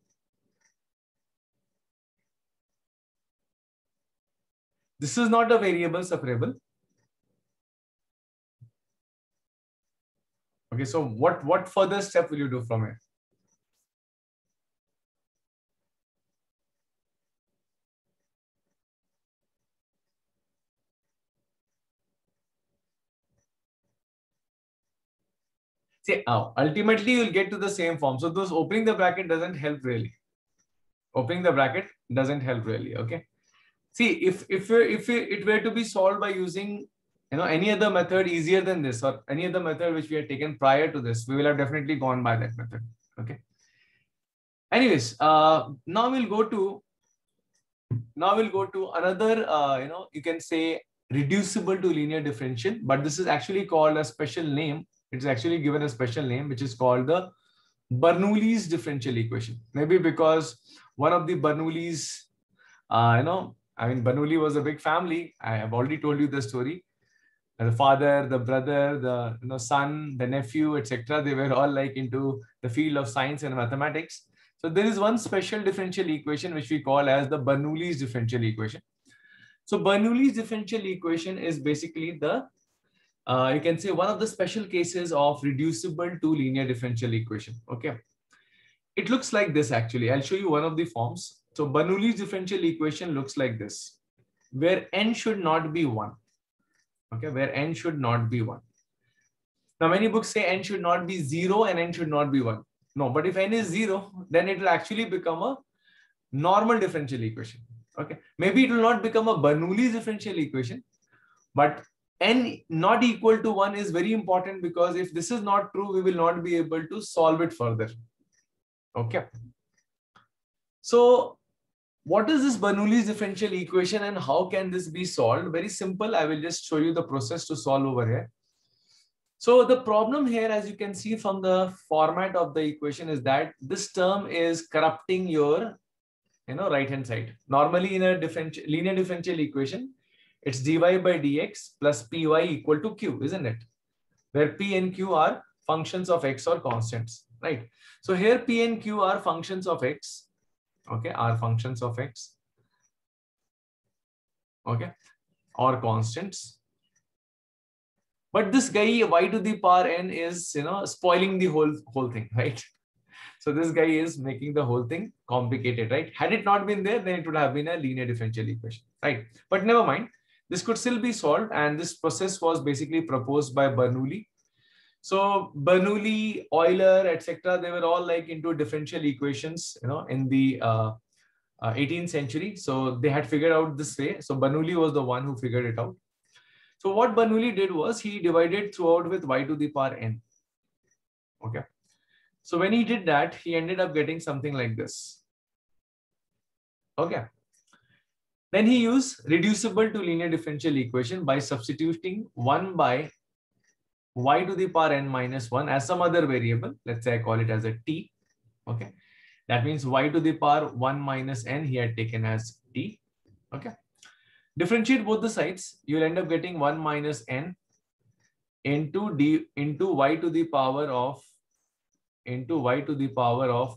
This is not a variable separable. Okay, so what further step will you do from here? See, ultimately you'll get to the same form. So those opening the bracket doesn't help really. Opening the bracket doesn't help really. Okay. See, if it were to be solved by using, you know, any other method easier than this, or any other method which we had taken prior to this, we will have definitely gone by that method. Okay. Anyways, now we'll go to another you know, you can say reducible to linear differential, but this is actually called a special name. It's actually given a special name, which is called the Bernoulli's differential equation. Maybe because one of the Bernoulli's, you know. I mean, Bernoulli was a big family. I have already told you the story. The father, the brother, the son, the nephew, etc. They were all like into the field of science and mathematics. So there is one special differential equation which we call as the Bernoulli's differential equation. So Bernoulli's differential equation is basically the, you can say, one of the special cases of reducible to linear differential equation. Okay, it looks like this actually. I'll show you one of the forms. So Bernoulli's differential equation looks like this, where n should not be 1. Okay, where n should not be 1. Now many books say n should not be 0 and n should not be 1. No, but if n is 0, then it will actually become a normal differential equation. Okay, maybe it will not become a Bernoulli's differential equation, but n not equal to 1 is very important, because if this is not true, we will not be able to solve it further. Okay. So what is this Bernoulli's differential equation and how can this be solved? Very simple. I will just show you the process to solve over here. So the problem here, as you can see from the format of the equation, is that this term is corrupting your, you know, right hand side. Normally in a linear differential equation, it's dy by dx plus py equal to q, isn't it? Where p and q are functions of x or constants, right? So here p and q are functions of x. Okay, are functions of x, okay, or constants. But this guy y to the power n is, you know, spoiling the whole thing, right? So this guy is making the whole thing complicated, right? Had it not been there, then it would have been a linear differential equation, right? But never mind, this could still be solved, and this process was basically proposed by Bernoulli. So Bernoulli, Euler, etc. They were all like into differential equations, you know, in the 18th century. So they had figured out this way. So Bernoulli was the one who figured it out. So what Bernoulli did was he divided throughout with y to the power n. Okay. So when he did that, he ended up getting something like this. Okay. Then he used reducible to linear differential equation by substituting 1 by y to the power n minus 1 as some other variable. Let's say I call it as a t. Okay. That means y to the power 1 minus n he had taken as t. Okay. Differentiate both the sides. You'll end up getting 1 minus n into d into y to the power of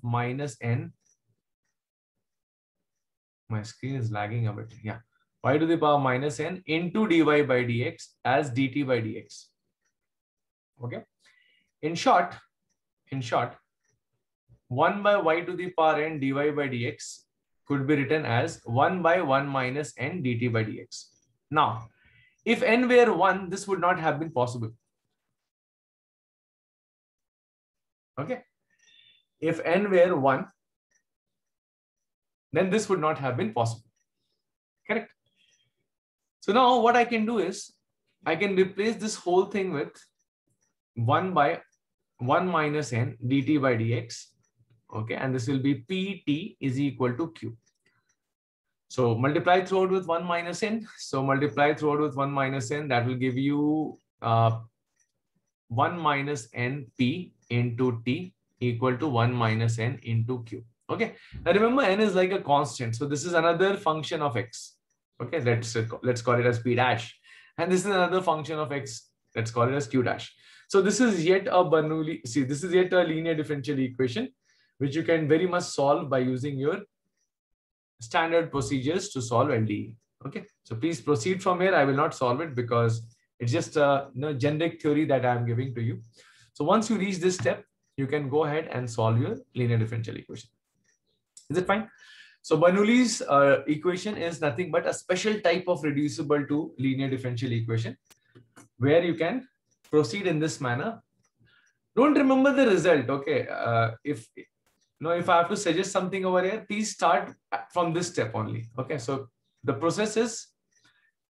minus n. My screen is lagging a bit. Yeah, y to the power minus n into dy by dx as dt by dx. Okay. In short, 1 by y to the power n dy by dx could be written as 1 by 1 minus n dt by dx. Now, if n were 1, this would not have been possible. Okay. If n were 1, then this would not have been possible. Correct. So now what I can do is, I can replace this whole thing with 1 by 1 minus n dt by dx. Okay, and this will be pt is equal to q. So multiply throughout with 1 minus n. So multiply throughout with 1 minus n. That will give you 1 minus n p into t equal to 1 minus n into q. Okay. Now remember, n is like a constant. So this is another function of x. Okay. Let's call it as p dash. And this is another function of x. Let's call it as q dash. So this is yet a Bernoulli. See, this is yet a linear differential equation, which you can very much solve by using your standard procedures to solve LDE. Okay, so please proceed from here. I will not solve it because it's just a generic theory that I am giving to you. So once you reach this step, you can go ahead and solve your linear differential equation. Is it fine? So Bernoulli's equation is nothing but a special type of reducible to linear differential equation where you can proceed in this manner. Don't remember the result. Okay, if I have to suggest something over here, please start from this step only. Okay, so the process is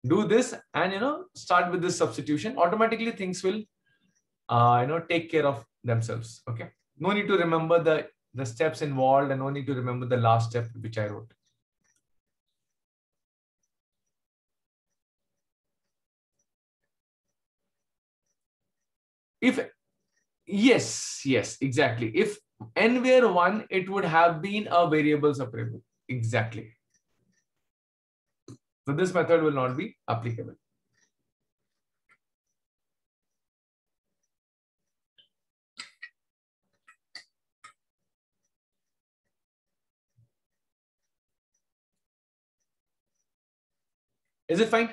do this and start with this substitution. Automatically things will take care of themselves. Okay, no need to remember the steps involved and no need to remember the last step which I wrote. Yes, exactly. If n were 1, it would have been a variable separable. Exactly. So this method will not be applicable. Is it fine?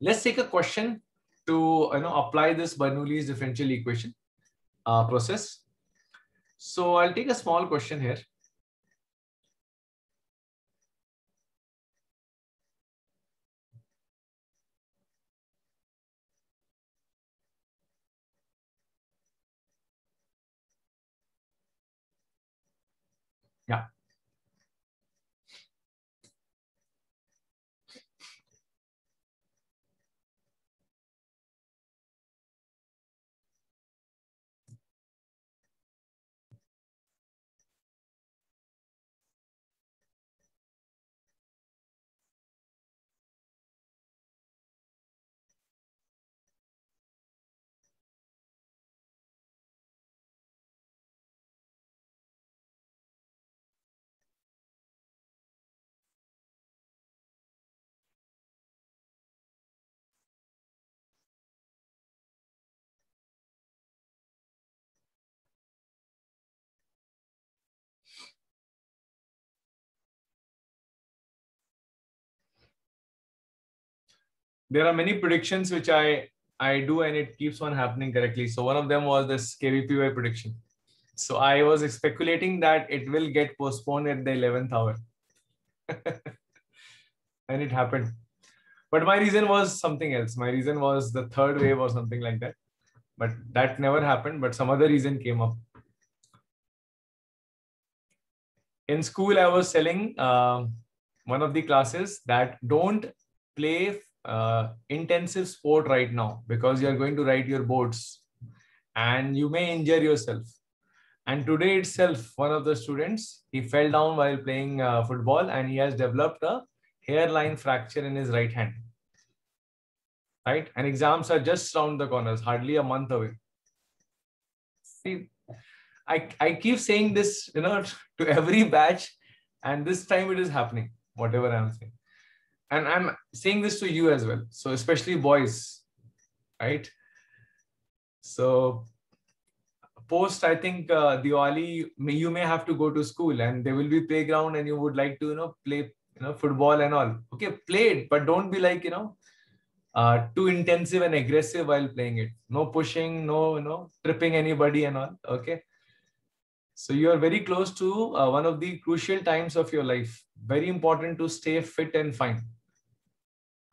Let's take a question to apply this Bernoulli's differential equation. Process. So I'll take a small question here. Yeah. There are many predictions which I do and it keeps on happening correctly. So one of them was this KVPY prediction. So I was speculating that it will get postponed at the 11th hour. And it happened. But my reason was something else. My reason was the third wave or something like that. But that never happened. But some other reason came up. In school, I was telling one of the classes that don't play intensive sport right now because you are going to write your boards and you may injure yourself. And today itself, one of the students, he fell down while playing football, and he has developed a hairline fracture in his right hand. Right, and exams are just around the corners, hardly a month away. See, I keep saying this, you know, to every batch, and this time it is happening. Whatever I'm saying, and I'm saying this to you as well. So especially boys, right? So post, I think Diwali, you may have to go to school, and there will be playground, and you would like to, you know, play, you know, football and all. Okay, play it, but don't be like, you know, too intensive and aggressive while playing it. No pushing, no, you know, tripping anybody and all. Okay. So you are very close to one of the crucial times of your life. Very important to stay fit and fine.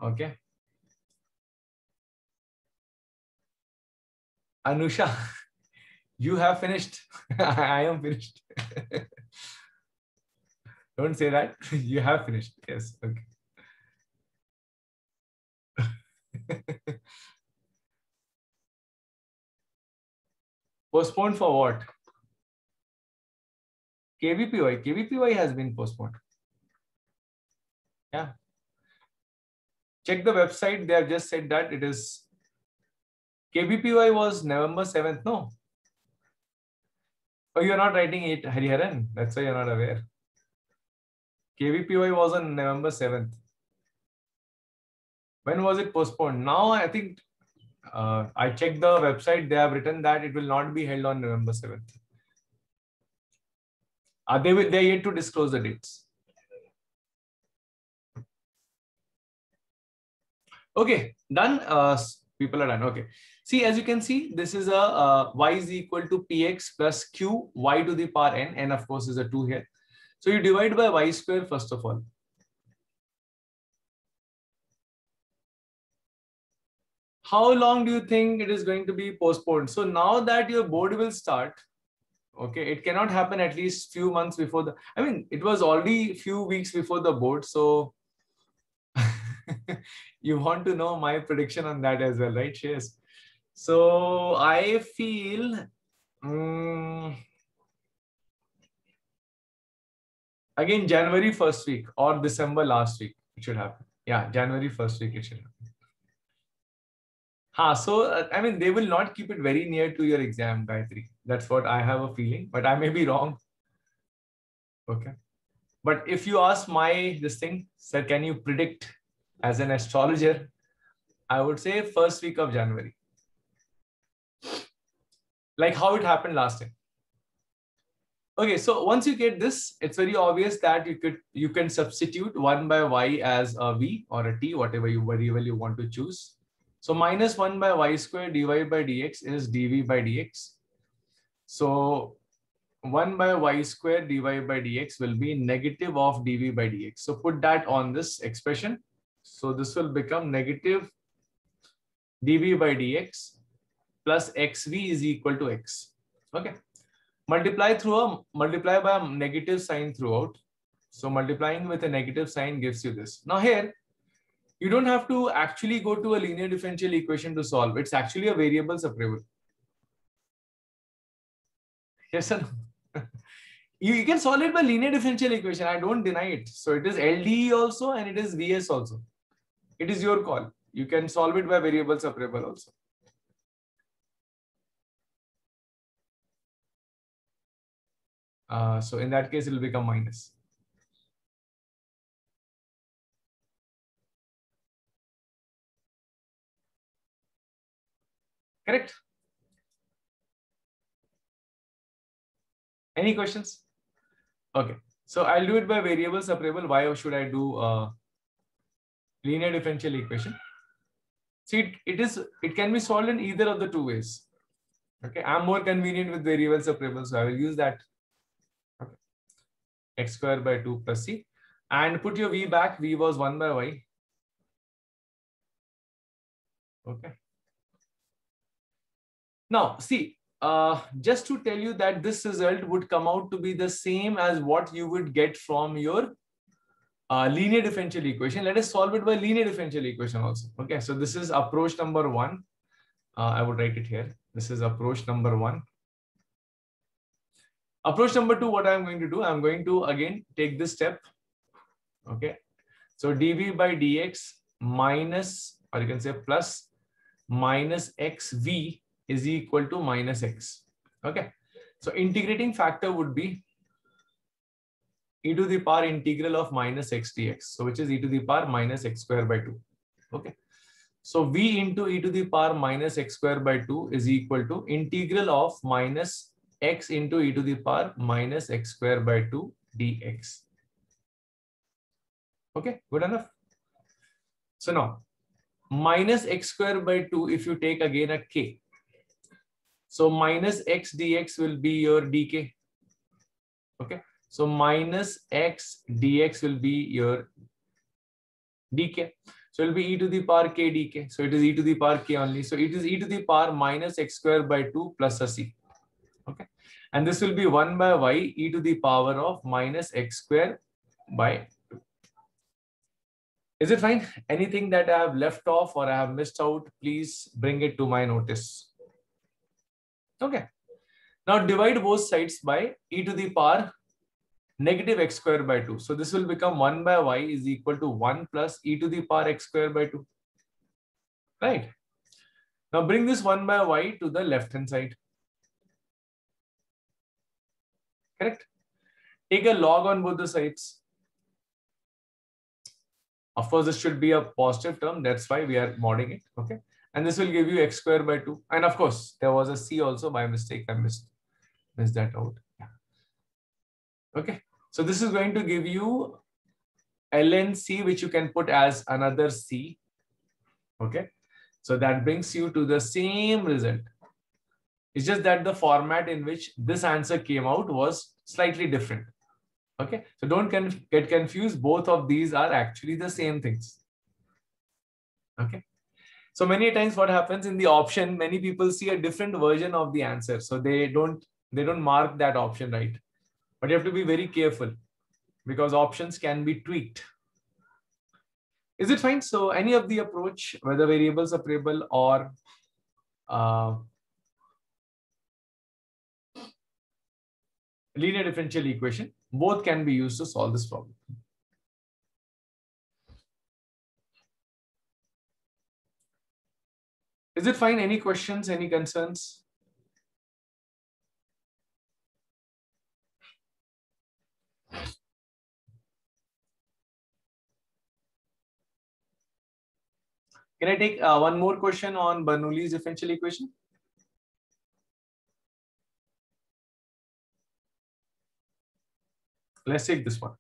Okay. Anusha, you have finished. I am finished. Don't say that. You have finished. Yes. Okay. Postponed for what? KVPY. KVPY has been postponed. Yeah. Check the website. They have just said that it is. KVPY was November 7th. No. Oh, you are not writing it, Hariharan. That's why you are not aware. KVPY was on November 7th. When was it postponed? Now I think I checked the website. They have written that it will not be held on November 7th. They are yet to disclose the dates. Okay, done. People are done. Okay. See, as you can see, this is a y is equal to px plus q y to the power n. N of course is a 2 here. So you divide by y square first of all. How long do you think it is going to be postponed? So now that your board will start, okay, it cannot happen at least few months before the. I mean, it was already few weeks before the board. So you want to know my prediction on that as well, right? Yes. So I feel again January first week or December last week it should happen. Yeah, January first week it should happen. Ha, so I mean they will not keep it very near to your exam, Gayatri. That's what I have a feeling, but I may be wrong. Okay, but if you ask my this thing, sir, can you predict as an astrologer? I would say first week of January, like how it happened last time. Okay, so once you get this, it's very obvious that you can substitute 1 by y as a v or a t, whatever you want to choose. So minus 1 by y square dy by dx is dv by dx. So 1 by y square dy by dx will be negative of dv by dx. So put that on this expression. So this will become negative dv by dx plus xv is equal to x. Okay. Multiply by a negative sign throughout. So multiplying with a negative sign gives you this. Now here, you don't have to actually go to a linear differential equation to solve. It's actually a variable separable. Yes or no? You can solve it by linear differential equation. I don't deny it. So it is LDE also and it is VS also. It is your call. You can solve it by variable separable also. So in that case, it will become minus. Correct. Any questions? Okay, so I'll do it by variable separable. Why should I do linear differential equation? See, it can be solved in either of the two ways. Okay, I'm more convenient with variable separable, so I will use that. Okay, x square by 2 plus c, and put your v back. V was 1 by y. Okay. Now see, just to tell you that this result would come out to be the same as what you would get from your linear differential equation. Let us solve it by linear differential equation also. Okay, so this is approach number 1. I would write it here. This is approach number 1. Approach number 2, what I am going to do, I am going to again take this step. Okay, so dv by dx minus, or you can say plus minus xv is equal to minus x. Okay, so integrating factor would be e to the power integral of minus x dx, so which is e to the power minus x square by 2. Okay, so v into e to the power minus x square by 2 is equal to integral of minus x into e to the power minus x square by 2 dx. Okay, good enough. So now minus x square by 2, if you take again a k, so minus x dx will be your dk. Okay, so minus x dx will be your dk, so it will be e to the power k dk, so it is e to the power k only, so it is e to the power minus x square by 2 plus a c. Okay, and this will be 1 by y e to the power of minus x square by 2. Is it fine? Anything that I have left off or I have missed out, please bring it to my notice. Okay, now divide both sides by e to the power negative x square by 2, so this will become 1 by y is equal to 1 plus e to the power x square by 2, right? Now bring this 1 by y to the left hand side. Correct. Take a log on both the sides. Of course, this should be a positive term. That's why we are modding it. Okay, and this will give you x square by 2. And of course, there was a c also. By mistake, I missed that out. Yeah. Okay, so this is going to give you ln c, which you can put as another c. Okay, so that brings you to the same result. It's just that the format in which this answer came out was slightly different. Okay, so don't get confused, both of these are actually the same things. Okay, so many times what happens in the option, many people see a different version of the answer, so they don't mark that option right. But you have to be very careful because options can be tweaked. Is it fine? So any of the approach, whether variable separable or linear differential equation, both can be used to solve this problem. Is it fine? Any questions, any concerns? Can I take one more question on Bernoulli's differential equation? Let's take this one.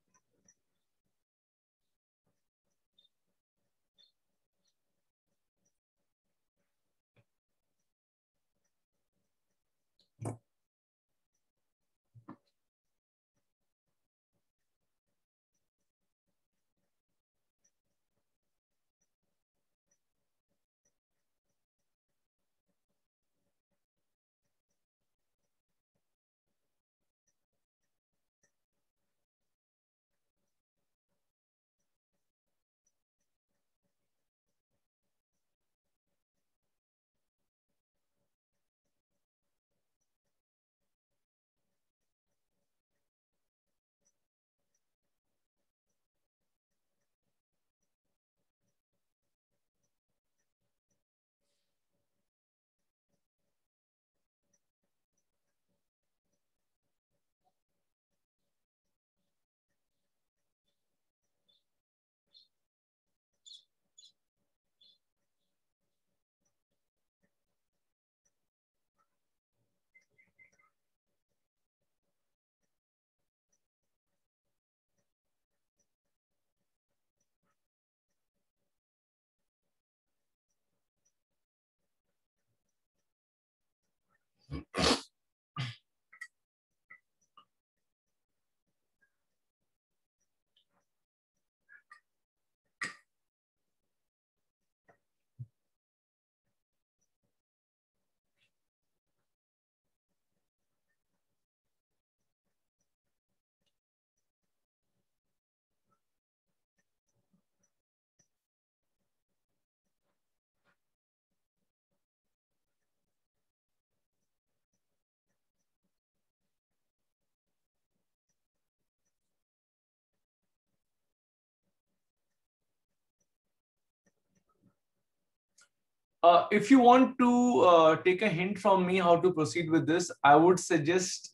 If you want to take a hint from me how to proceed with this, I would suggest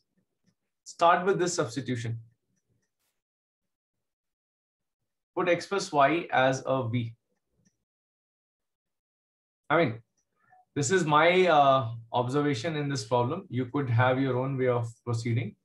start with this substitution. Put x plus y as a v. I mean, this is my observation in this problem. You could have your own way of proceeding.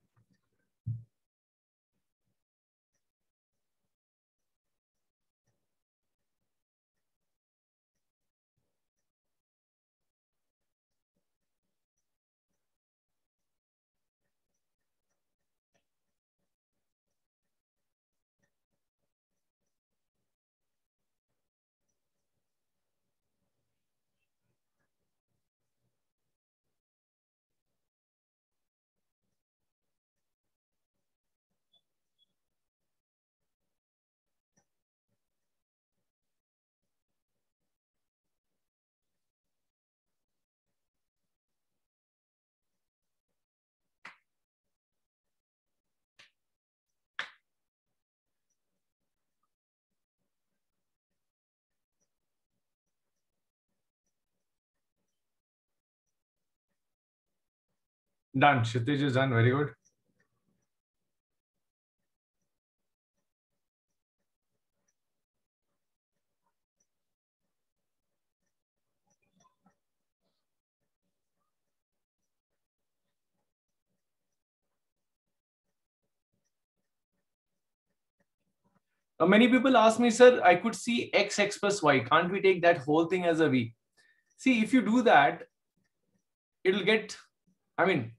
Done. Kshitij is done. Very good. Many people ask me, sir, I could see x plus y. Can't we take that whole thing as a v? See, if you do that, it'll get, I mean,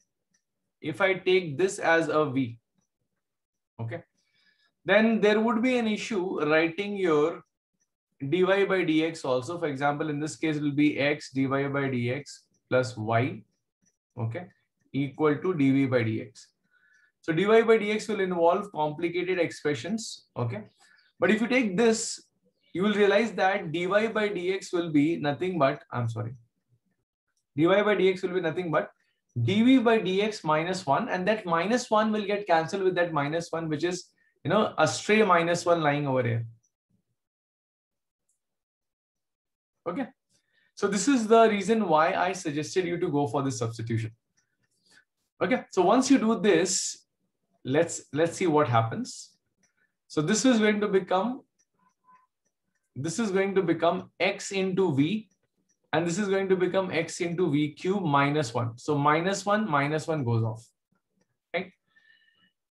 if I take this as a v, okay, then there would be an issue writing your dy by dx also. For example, in this case, it will be x dy by dx plus y, okay, equal to dv by dx. So dy by dx will involve complicated expressions, okay. But if you take this, you will realize that dy by dx will be nothing but, I'm sorry, dy by dx will be nothing but dv by dx minus 1, and that minus 1 will get cancelled with that minus 1, which is, you know, a stray minus 1 lying over here. Okay. So this is the reason why I suggested you to go for this substitution. Okay. So once you do this, let's see what happens. So this is going to become, x into v. And this is going to become x into v cube minus 1. So minus 1 goes off. Right?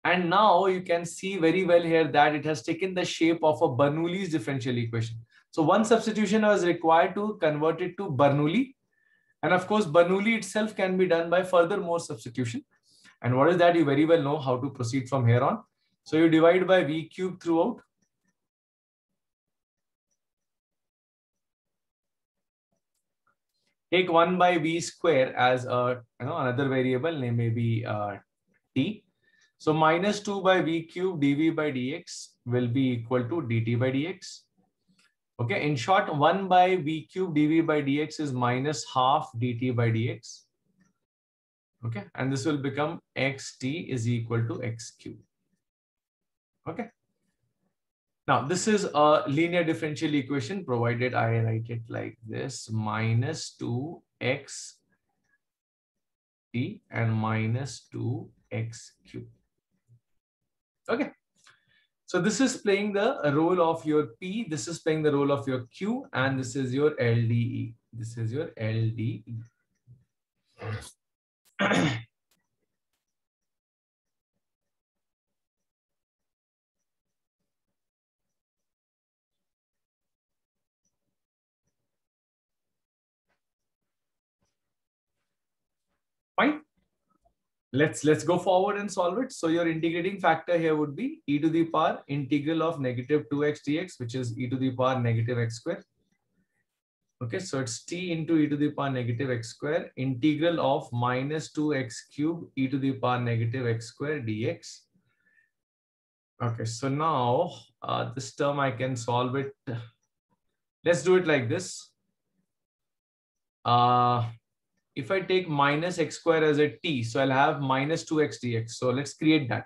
And now you can see very well here that it has taken the shape of a Bernoulli's differential equation. So one substitution was required to convert it to Bernoulli. And of course, Bernoulli itself can be done by further more substitution. And what is that? You very well know how to proceed from here on. So you divide by v cube throughout. Take 1 by v square as a, you know, another variable, name may be t. So minus 2 by v cube dv by dx will be equal to dt by dx. Okay, in short, 1 by v cube dv by dx is minus half dt by dx. Okay, and this will become xt is equal to x cube. Okay. Now, this is a linear differential equation, provided I write it like this, minus 2x t and minus 2x cube. Okay. So this is playing the role of your P, this is playing the role of your Q, and this is your LDE. This is your LDE. Fine. Let's go forward and solve it. So your integrating factor here would be e to the power integral of negative 2x dx, which is e to the power negative x square. Okay, so it's t into e to the power negative x square integral of minus 2x cube e to the power negative x square dx. Okay, so now this term I can solve it. Let's do it like this. If I take minus x square as a t, so I'll have minus 2x dx. So let's create that.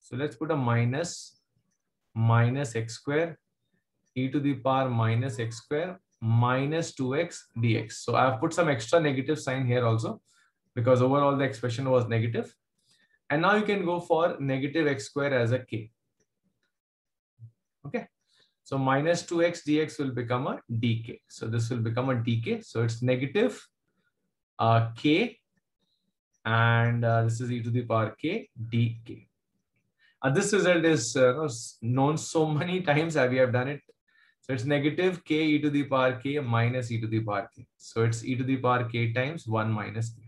So let's put a minus x square e to the power minus x square minus 2x dx. So I have put some extra negative sign here also, because overall the expression was negative. And now you can go for negative x square as a k. Okay, so minus 2x dx will become a dk. So this will become a dk. So it's negative k, and this is e to the power k dk. This result is known so many times. We have done it. So it's negative k e to the power k minus e to the power k. So it's e to the power k times 1 minus k.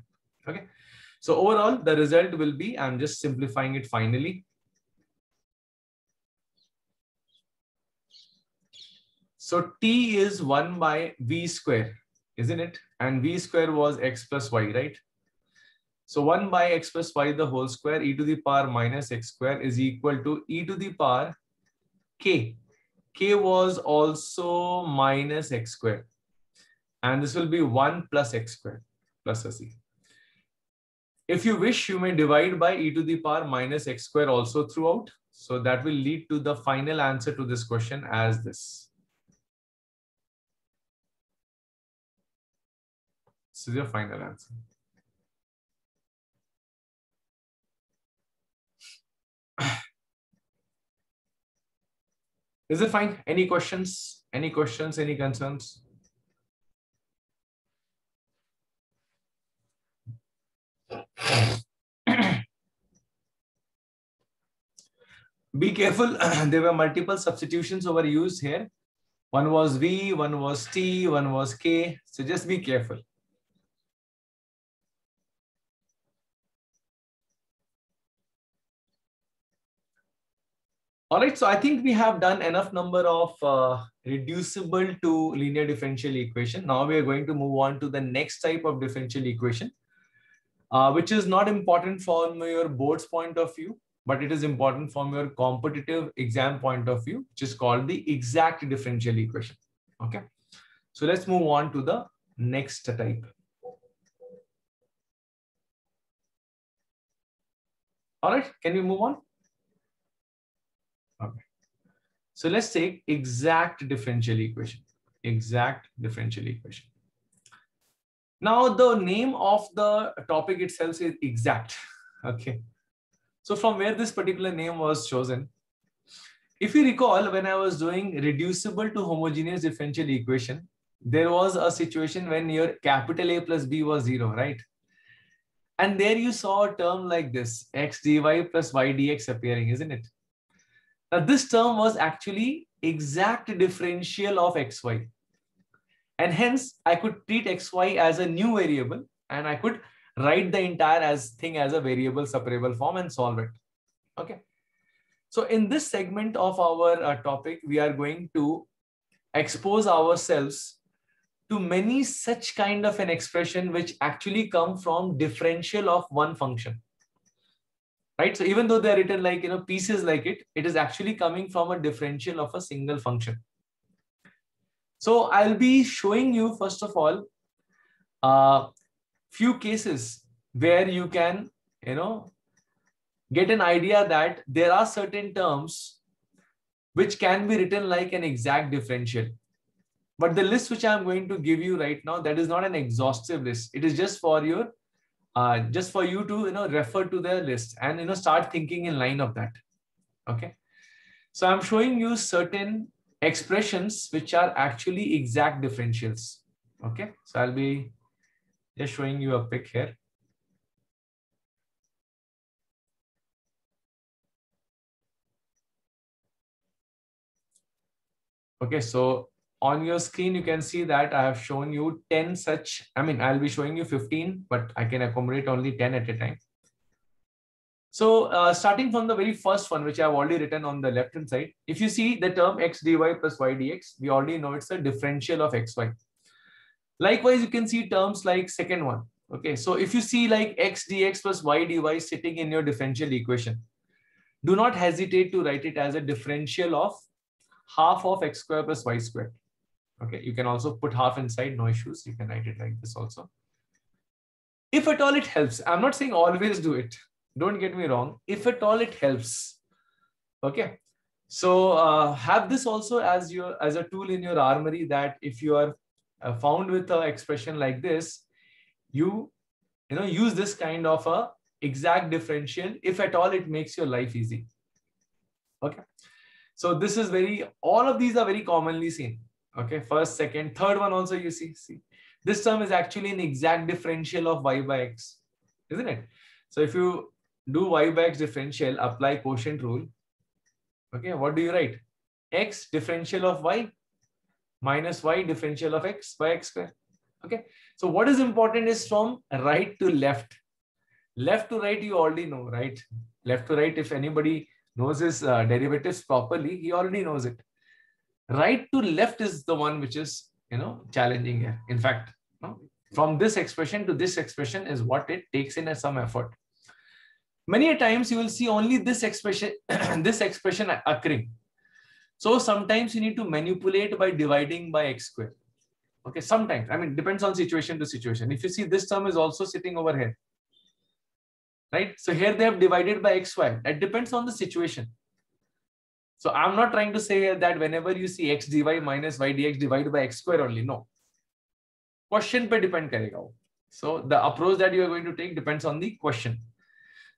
Okay. So overall, the result will be, I'm just simplifying it finally. So t is 1 by v square, isn't it? And v square was x plus y, right? So 1 by x plus y the whole square e to the power minus x square is equal to e to the power k. K was also minus x square, and this will be 1 plus x square plus a c. If you wish, you may divide by e to the power minus x square also throughout. So that will lead to the final answer to this question as this. This is your final answer. Is it fine? Any questions? Any questions? Any concerns? Be careful. There were multiple substitutions over used here. One was v, one was t, one was k. So just be careful. All right, so I think we have done enough number of reducible to linear differential equation. Now we are going to move on to the next type of differential equation, which is not important from your board's point of view, but it is important from your competitive exam point of view, which is called the exact differential equation. Okay, so let's move on to the next type. All right, can we move on? Okay, so let's take exact differential equation. Exact differential equation. Now the name of the topic itself is exact. Okay, so from where this particular name was chosen, if you recall, when I was doing reducible to homogeneous differential equation, there was a situation when your capital A plus B was 0, right? And there you saw a term like this, x dy plus y dx appearing, isn't it? Now, this term was actually exact differential of xy, and hence I could treat xy as a new variable, and I could write the entire thing as a variable separable form and solve it. Okay. So in this segment of our topic, we are going to expose ourselves to many such kind of an expression which actually come from differential of one function. Right, so even though they are written like, pieces like it, it is actually coming from a differential of a single function. So I'll be showing you first of all a few cases where you can get an idea that there are certain terms which can be written like an exact differential. But the list which I'm going to give you right now, that is not an exhaustive list. It is just for your just for you to refer to their list and start thinking in line of that. Okay, so I'm showing you certain expressions which are actually exact differentials. Okay, so I'll be just showing you a pic here. Okay, so on your screen, you can see that I have shown you 10 such, I'll be showing you 15, but I can accommodate only 10 at a time. So starting from the very first one, which I've already written on the left-hand side, if you see the term x dy plus y dx, we already know it's a differential of xy. Likewise, you can see terms like second one. Okay, so if you see like x dx plus y dy sitting in your differential equation, do not hesitate to write it as a differential of half of x square plus y square. Okay, you can also put half inside, no issues. You can write it like this also. If at all it helps, I'm not saying always do it. Don't get me wrong. If at all it helps, okay. So have this also as a tool in your armory, that if you are found with an expression like this, you use this kind of a exact differential if at all it makes your life easy. Okay, so this is very, all of these are very commonly seen. Okay, first, second, third one also you see. This term is actually an exact differential of y by x, isn't it? So if you do y by x differential, apply quotient rule, okay, what do you write? X differential of y minus y differential of x by x square. Okay, so what is important is from right to left. Left to right, you already know, right? Left to right, if anybody knows his derivatives properly, he already knows it. Right to left is the one which is, challenging here. In fact, from this expression to this expression is what it takes in some effort. Many a times you will see only this expression, this expression occurring. So sometimes you need to manipulate by dividing by x square. Okay, sometimes, I mean, depends on situation to situation. If you see, this term is also sitting over here, right? So here they have divided by xy. That depends on the situation. So I'm not trying to say that whenever you see x dy minus y dx divided by x square only. No. Question pe depend karega. So the approach that you are going to take depends on the question.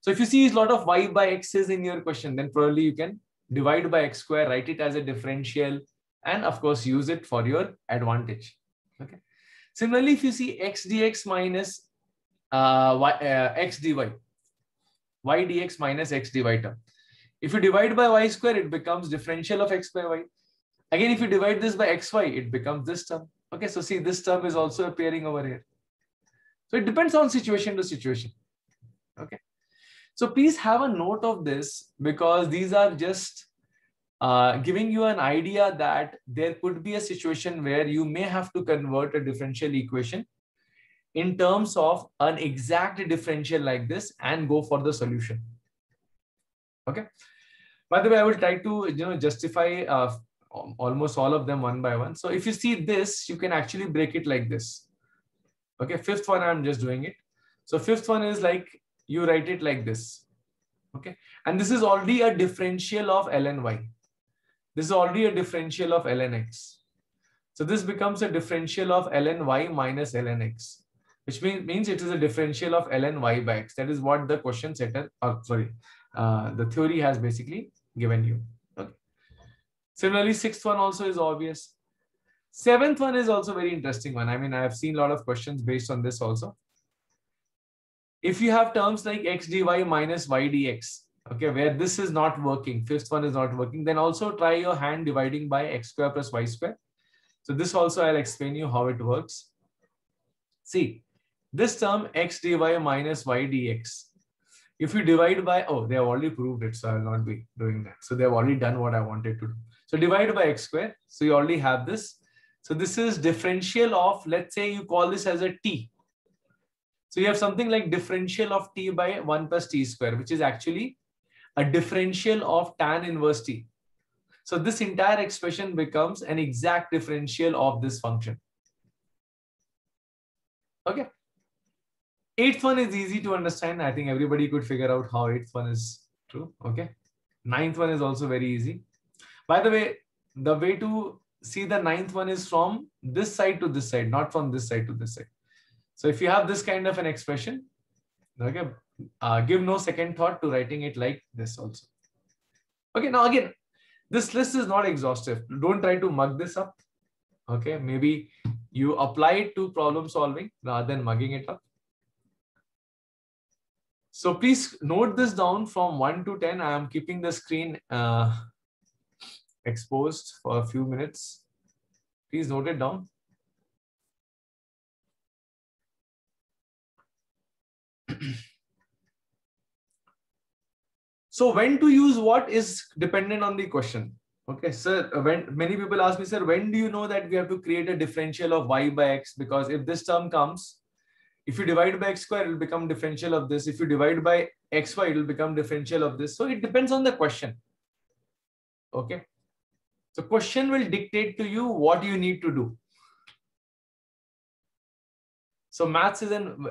So if you see a lot of y by x's in your question, then probably you can divide by x square, write it as a differential, and of course use it for your advantage. Okay. Similarly, if you see x dx minus x dy, y dx minus x dy term. If you divide by y square, it becomes differential of x by y. Again, if you divide this by xy, it becomes this term. Okay, so see, this term is also appearing over here. So it depends on situation to situation. Okay. So please have a note of this, because these are just giving you an idea that there could be a situation where you may have to convert a differential equation in terms of an exact differential like this and go for the solution. Okay. By the way, I will try to justify almost all of them one by one. So if you see this, you can actually break it like this. Okay. Fifth one, I'm just doing it. So fifth one is like, you write it like this, okay? And this is already a differential of ln y. This is already a differential of ln x. So this becomes a differential of ln y minus ln x, which means it is a differential of ln y by x. That is what the question setter, or sorry, the theory has basically given you, okay? Similarly, sixth one also is obvious. Seventh one is also very interesting one. I mean, I have seen a lot of questions based on this also. If you have terms like x dy minus y dx, okay, where this is not working, fifth one is not working, then also try your hand dividing by x square plus y square. So this also I'll explain you how it works. See, this term x dy minus y dx, if you divide by, oh, they have already proved it, so I will not be doing that. So they have already done what I wanted to do. So divide by x square, so you already have this. So this is differential of, let's say you call this as a t. So you have something like differential of t by 1 plus t square, which is actually a differential of tan inverse t. So this entire expression becomes an exact differential of this function. Okay. Eighth one is easy to understand. I think everybody could figure out how eighth one is true. Okay. Ninth one is also very easy. By the way to see the ninth one is from this side to this side, not from this side to this side. So if you have this kind of an expression, okay, give no second thought to writing it like this also. Okay, now again, this list is not exhaustive. Don't try to mug this up. Okay, maybe you apply it to problem solving rather than mugging it up. So please note this down from 1 to 10. I am keeping the screen exposed for a few minutes. Please note it down. So when to use what is dependent on the question. Okay, sir, when many people ask me, sir, when do you know that we have to create a differential of y by x? Because if this term comes, if you divide by x square, it will become differential of this. If you divide by xy, it will become differential of this. So it depends on the question. Okay, so question will dictate to you what you need to do. So maths is an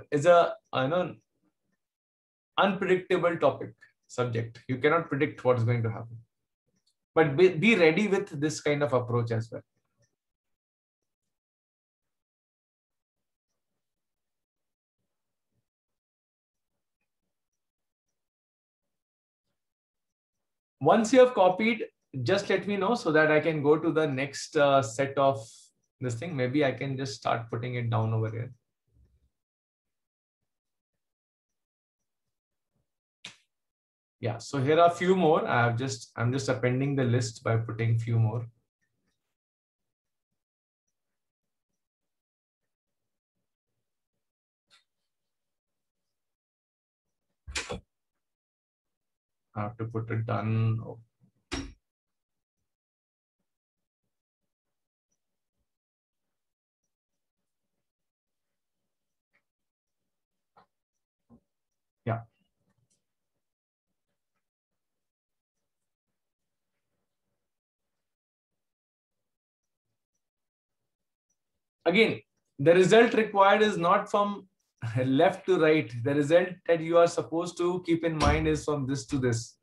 unpredictable topic, subject. You cannot predict what's going to happen, but be ready with this kind of approach as well. Once you have copied, just let me know so that I can go to the next set of this thing. Maybe I can just start putting it down over here. Yeah, so here are a few more. I'm just appending the list by putting few more. I have to put it done. Oh. Yeah. Again, the result required is not from left to right. The result that you are supposed to keep in mind is from this to this,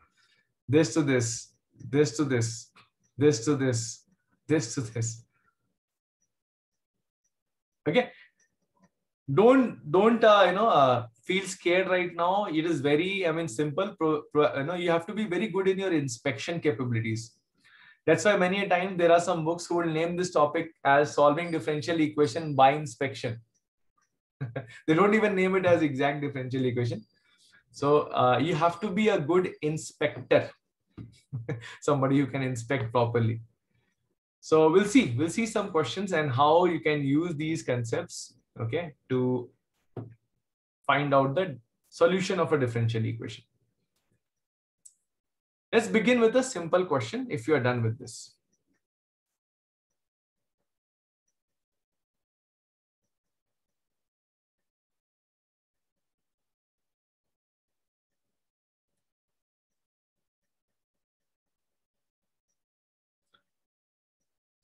this to this, this to this, this to this, this to this. Okay. Don't feel scared right now. It is very, I mean, simple. You have to be very good in your inspection capabilities. That's why many a time there are some books who will name this topic as solving differential equation by inspection. They don't even name it as exact differential equation. So you have to be a good inspector, somebody who can inspect properly. So we'll see some questions and how you can use these concepts, okay, to find out the solution of a differential equation. Let's begin with a simple question if you are done with this.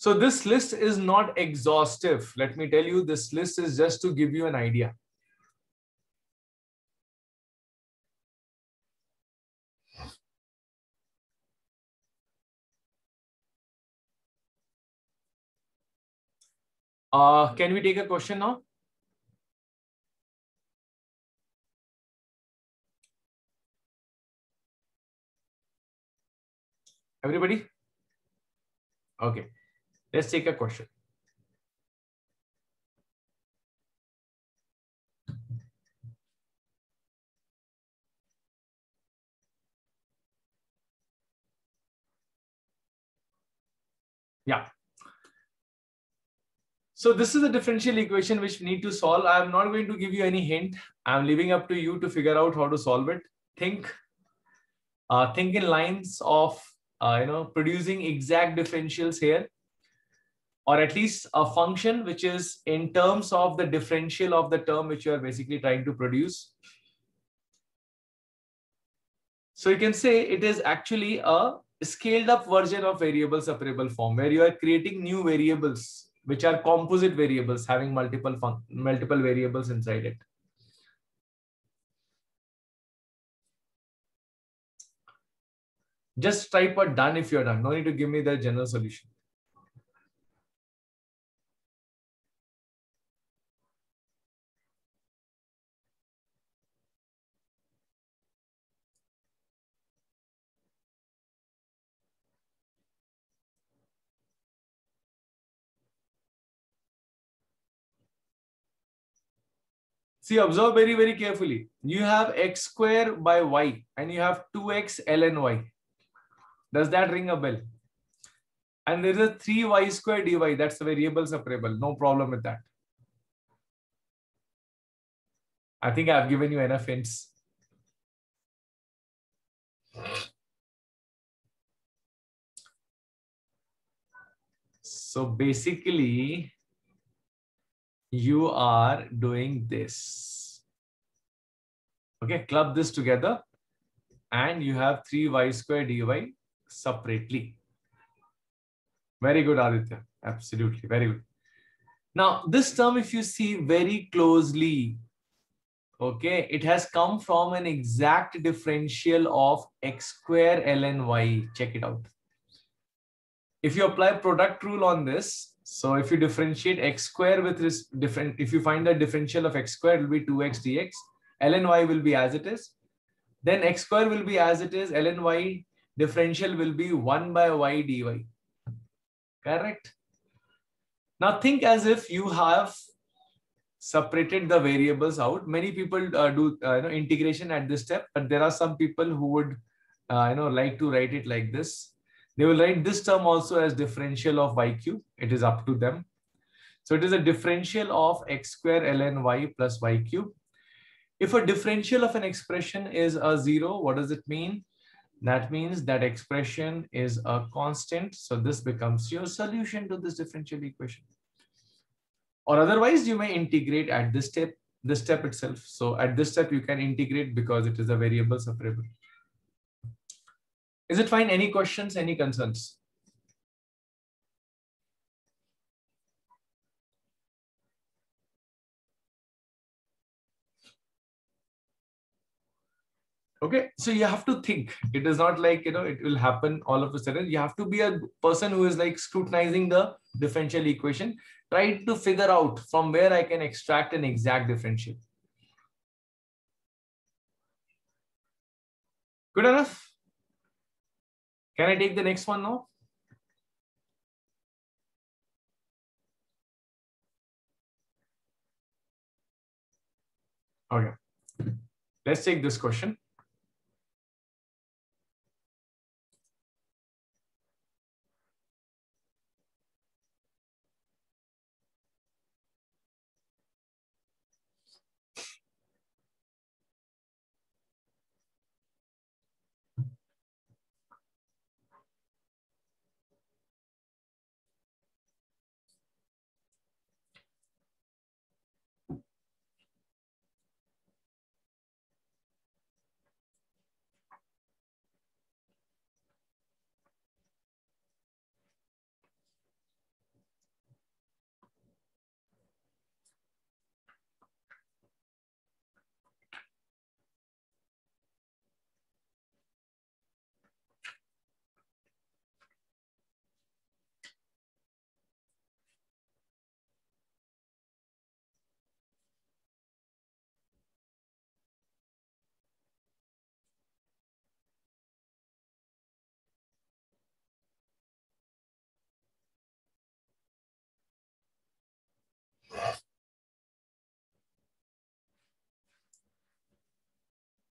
So this list is not exhaustive. Let me tell you, this list is just to give you an idea. Can we take a question now? Everybody? Okay. Let's take a question. Yeah. So this is a differential equation which we need to solve. I'm not going to give you any hint. I'm leaving up to you to figure out how to solve it. Think in lines of producing exact differentials here, or at least a function which is in terms of the differential of the term which you are basically trying to produce. So you can say it is actually a scaled up version of variable separable form, where you are creating new variables, which are composite variables having multiple variables inside it. Just type a done if you're done. No need to give me the general solution. See, observe very, very carefully. You have x square by y and you have 2x ln y. Does that ring a bell? And there is a 3y square dy. That's the variable separable. No problem with that. I think I've given you enough hints. So basically, you are doing this. Okay, club this together and you have 3y square dy separately. Very good, Aditya. Absolutely. Very good. Now, this term, if you see very closely, okay, it has come from an exact differential of x square ln y. Check it out. If you apply product rule on this, so if you differentiate x square with this if you find the differential of x square, it will be 2x dx. Ln y will be as it is. Then x square will be as it is. Ln y differential will be 1 by y dy. Correct? Now think as if you have separated the variables out. Many people do integration at this step, but there are some people who would like to write it like this. They will write this term also as differential of y cube. It is up to them. So it is a differential of x square ln y plus y cube. If a differential of an expression is a 0, what does it mean? That means that expression is a constant. So this becomes your solution to this differential equation. Or otherwise, you may integrate at this step itself. So at this step, you can integrate because it is a variable separable. Is it fine? Any questions, any concerns? Okay, so you have to think. It is not like, it will happen all of a sudden. You have to be a person who is like scrutinizing the differential equation, try to figure out from where I can extract an exact differential. Good enough? Can I take the next one now? Okay, let's take this question.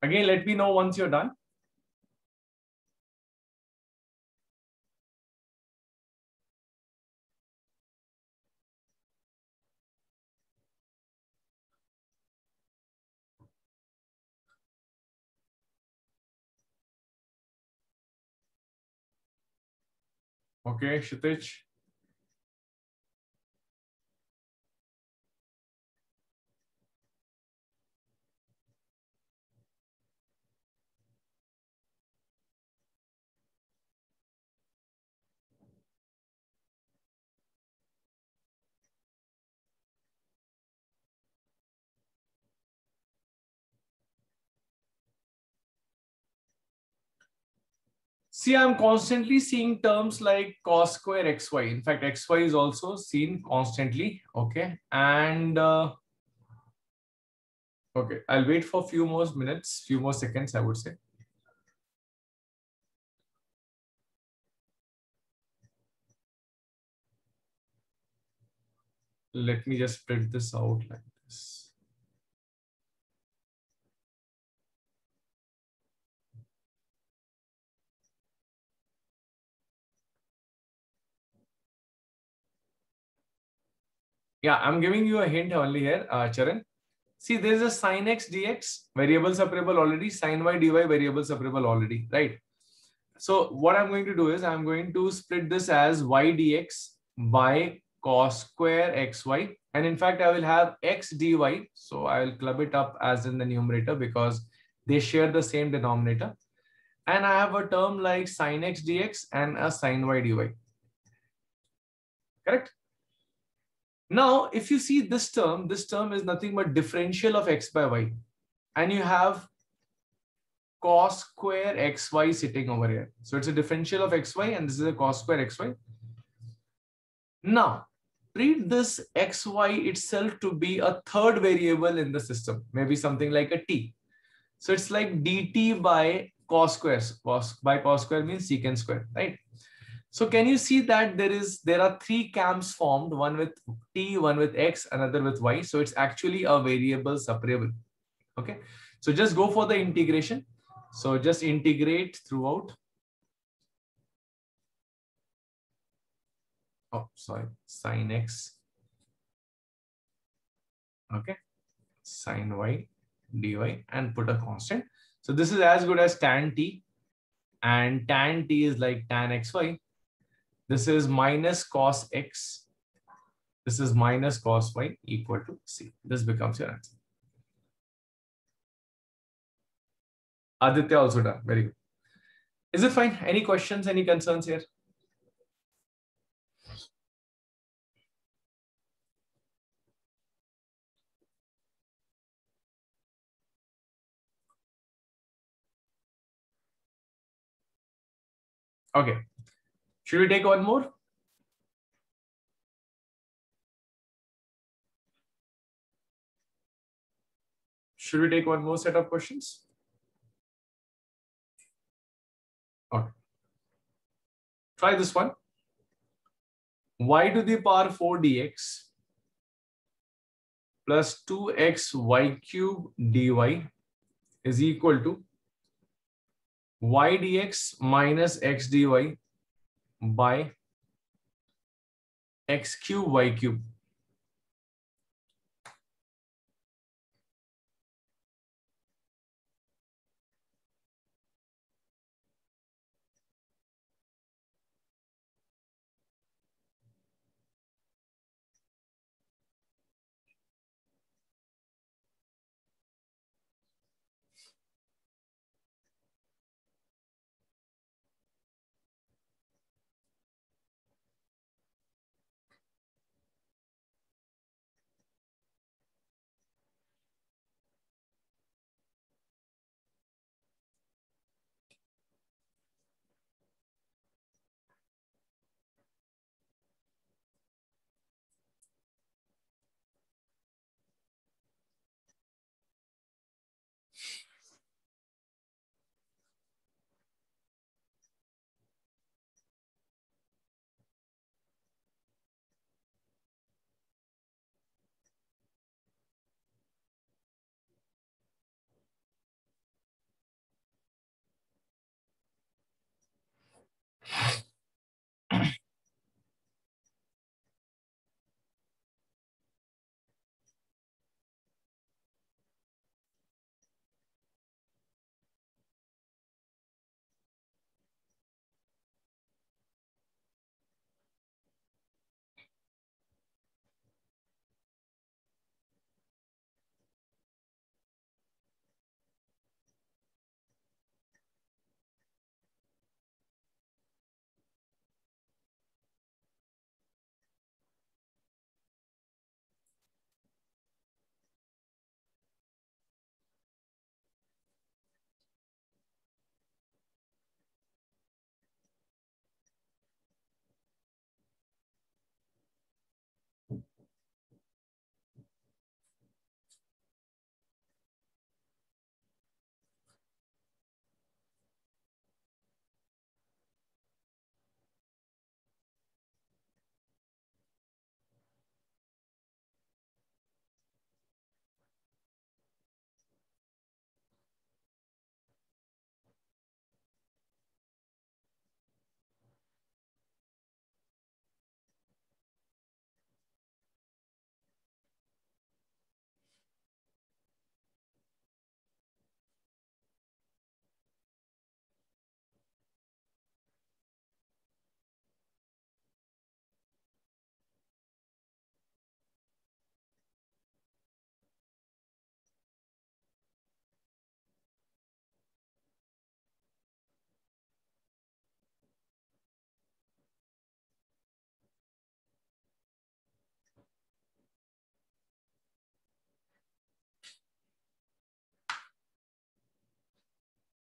Again, let me know once you're done. Okay, Kshitij. See, I'm constantly seeing terms like cos square xy. In fact, xy is also seen constantly. Okay. And okay, I'll wait for a few more minutes, few more seconds, I would say. Let me just print this out like this. Yeah, I'm giving you a hint only here, Charan. See, there's a sin x dx, variable separable already, sin y dy, variable separable already, right? So what I'm going to do is I'm going to split this as y dx by cos square xy. And in fact, I will have x dy. So I'll club it up as in the numerator because they share the same denominator. And I have a term like sin x dx and a sin y dy. Correct? Now, if you see this term is nothing but differential of x by y. And you have cos square xy sitting over here. So it's a differential of xy and this is a cos square xy. Now, treat this xy itself to be a third variable in the system, maybe something like a t. So it's like dt by cos squares. Cos square means secant square, right? So can you see that there are three cams formed, one with t, one with x, another with y. So it's actually a variable separable. Okay, so just go for the integration. So just integrate throughout. Oh, sorry, sine x. Okay, sine y dy, and put a constant. So this is as good as tan t, and tan t is like tan xy. This is minus cos x. This is minus cos y, equal to c. This becomes your answer. Aditya also done. Very good. Is it fine? Any questions? Any concerns here? Okay. Should we take one more? Should we take one more set of questions? Okay. Try this one. Y to the power 4 dx plus 2x y cube dy is equal to y dx minus x dy by x cube y cube.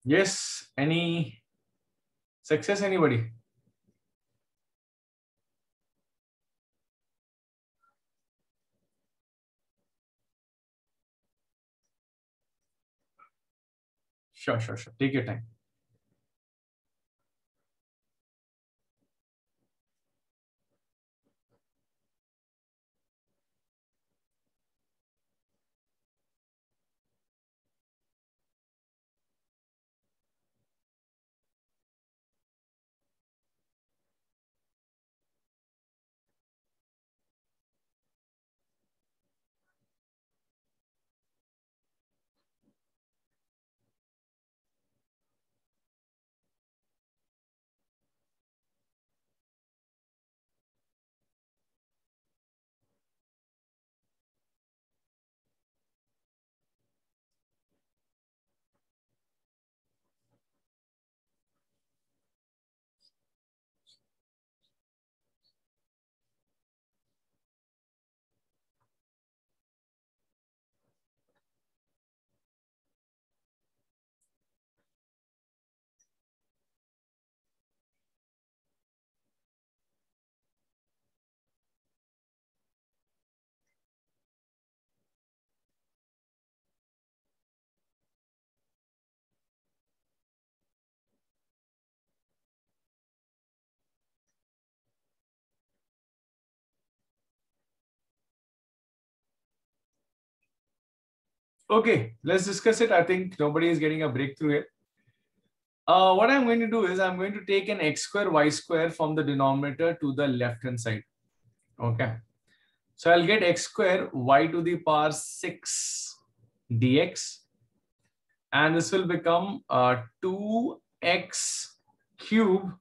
Yes, any success, anybody? Sure. Take your time. Okay, let's discuss it. I think nobody is getting a breakthrough here. What I'm going to do is I'm going to take an x square, y square from the denominator to the left-hand side. Okay. So I'll get x square, y to the power 6 dx. And this will become 2x cube,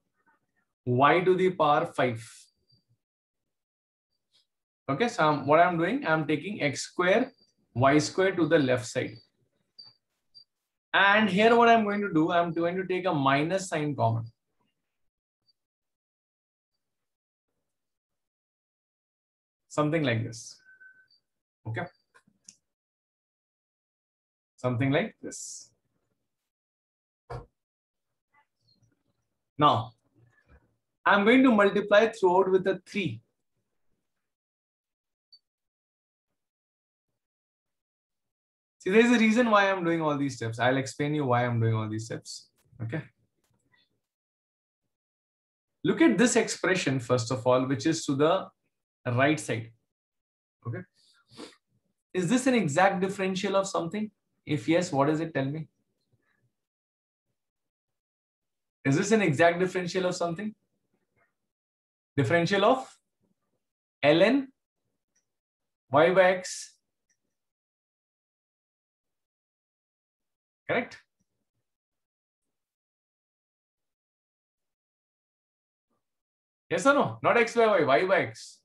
y to the power 5. Okay, so what I'm doing, I'm taking x square, y square to the left side. And here what I'm going to do, I'm going to take a minus sign common. Something like this. Okay. Something like this. Now, I'm going to multiply throughout with a 3. See, there's a reason why I'm doing all these steps. I'll explain you why I'm doing all these steps. Okay. Look at this expression, first of all, which is to the right side. Okay. Is this an exact differential of something? If yes, what does it tell me? Is this an exact differential of something? Differential of ln y by x. Correct? Yes or no? Not x by y, y by x.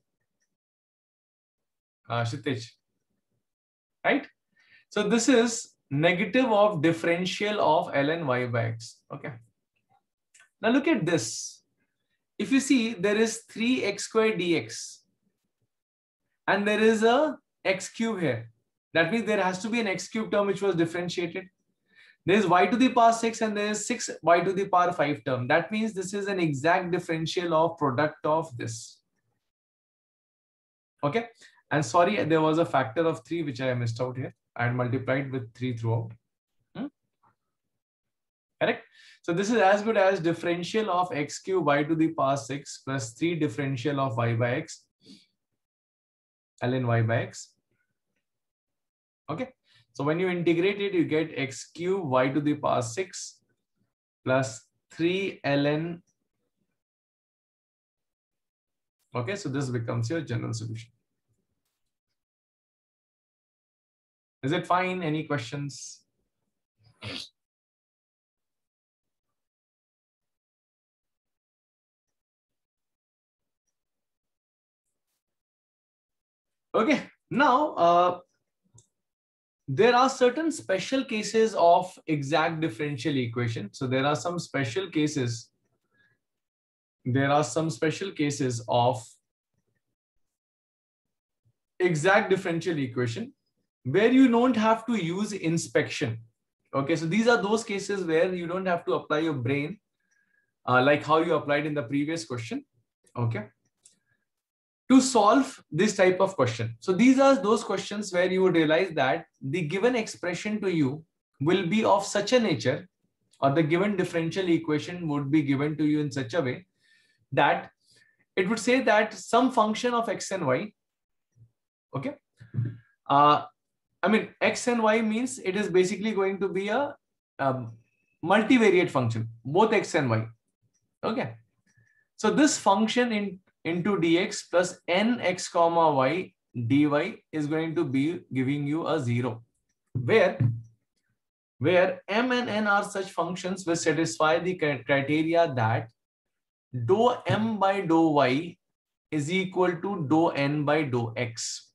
Shitej. Right? So this is negative of differential of ln y by x. Okay. Now look at this. If you see, there is 3x square dx. And there is a x cube here. That means there has to be an x cube term which was differentiated. There is y to the power 6 and there is 6y to the power 5 term. That means this is an exact differential of product of this. Okay. And sorry, there was a factor of 3 which I missed out here. I had multiplied with 3 throughout. Correct? So this is as good as differential of x cube y to the power 6 plus 3 differential of y by x ln y by x. Okay. So when you integrate it, you get x cube y to the power 6 plus 3 ln. Okay, so this becomes your general solution. Is it fine? Any questions? Okay, now there are certain special cases of exact differential equation. So there are some special cases. There are some special cases of exact differential equation where you don't have to use inspection. Okay, so these are those cases where you don't have to apply your brain like how you applied in the previous question. Okay. To solve this type of question. So these are those questions where you would realize that the given expression to you will be of such a nature, or the given differential equation would be given to you in such a way that it would say that some function of x and y, okay, I mean, x and y means it is basically going to be a multivariate function, both x and y, okay. So this function into dx plus nx comma y dy is going to be giving you a 0, where m and n are such functions which satisfy the criteria that dou m by dou y is equal to dou n by dou x.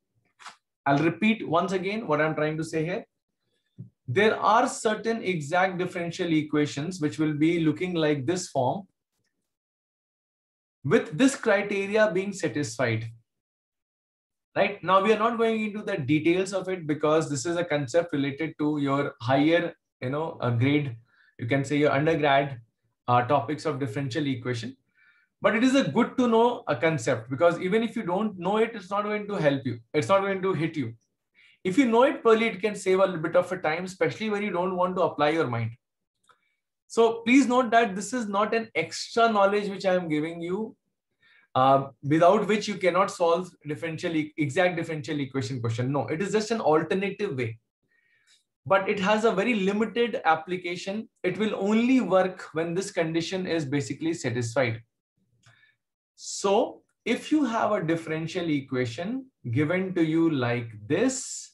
I'll repeat once again what I'm trying to say here. There are certain exact differential equations which will be looking like this form, with this criteria being satisfied. Right now, we are not going into the details of it because this is a concept related to your higher, you know, grade, you can say your undergrad topics of differential equation. But it is a good to know a concept, because even if you don't know it, it's not going to help you. It's not going to hit you. If you know it, probably it can save a little bit of a time, especially when you don't want to apply your mind. So please note that this is not an extra knowledge which I am giving you, without which you cannot solve differential exact differential equation question. No, it is just an alternative way. but it has a very limited application. It will only work when this condition is basically satisfied. So if you have a differential equation given to you like this,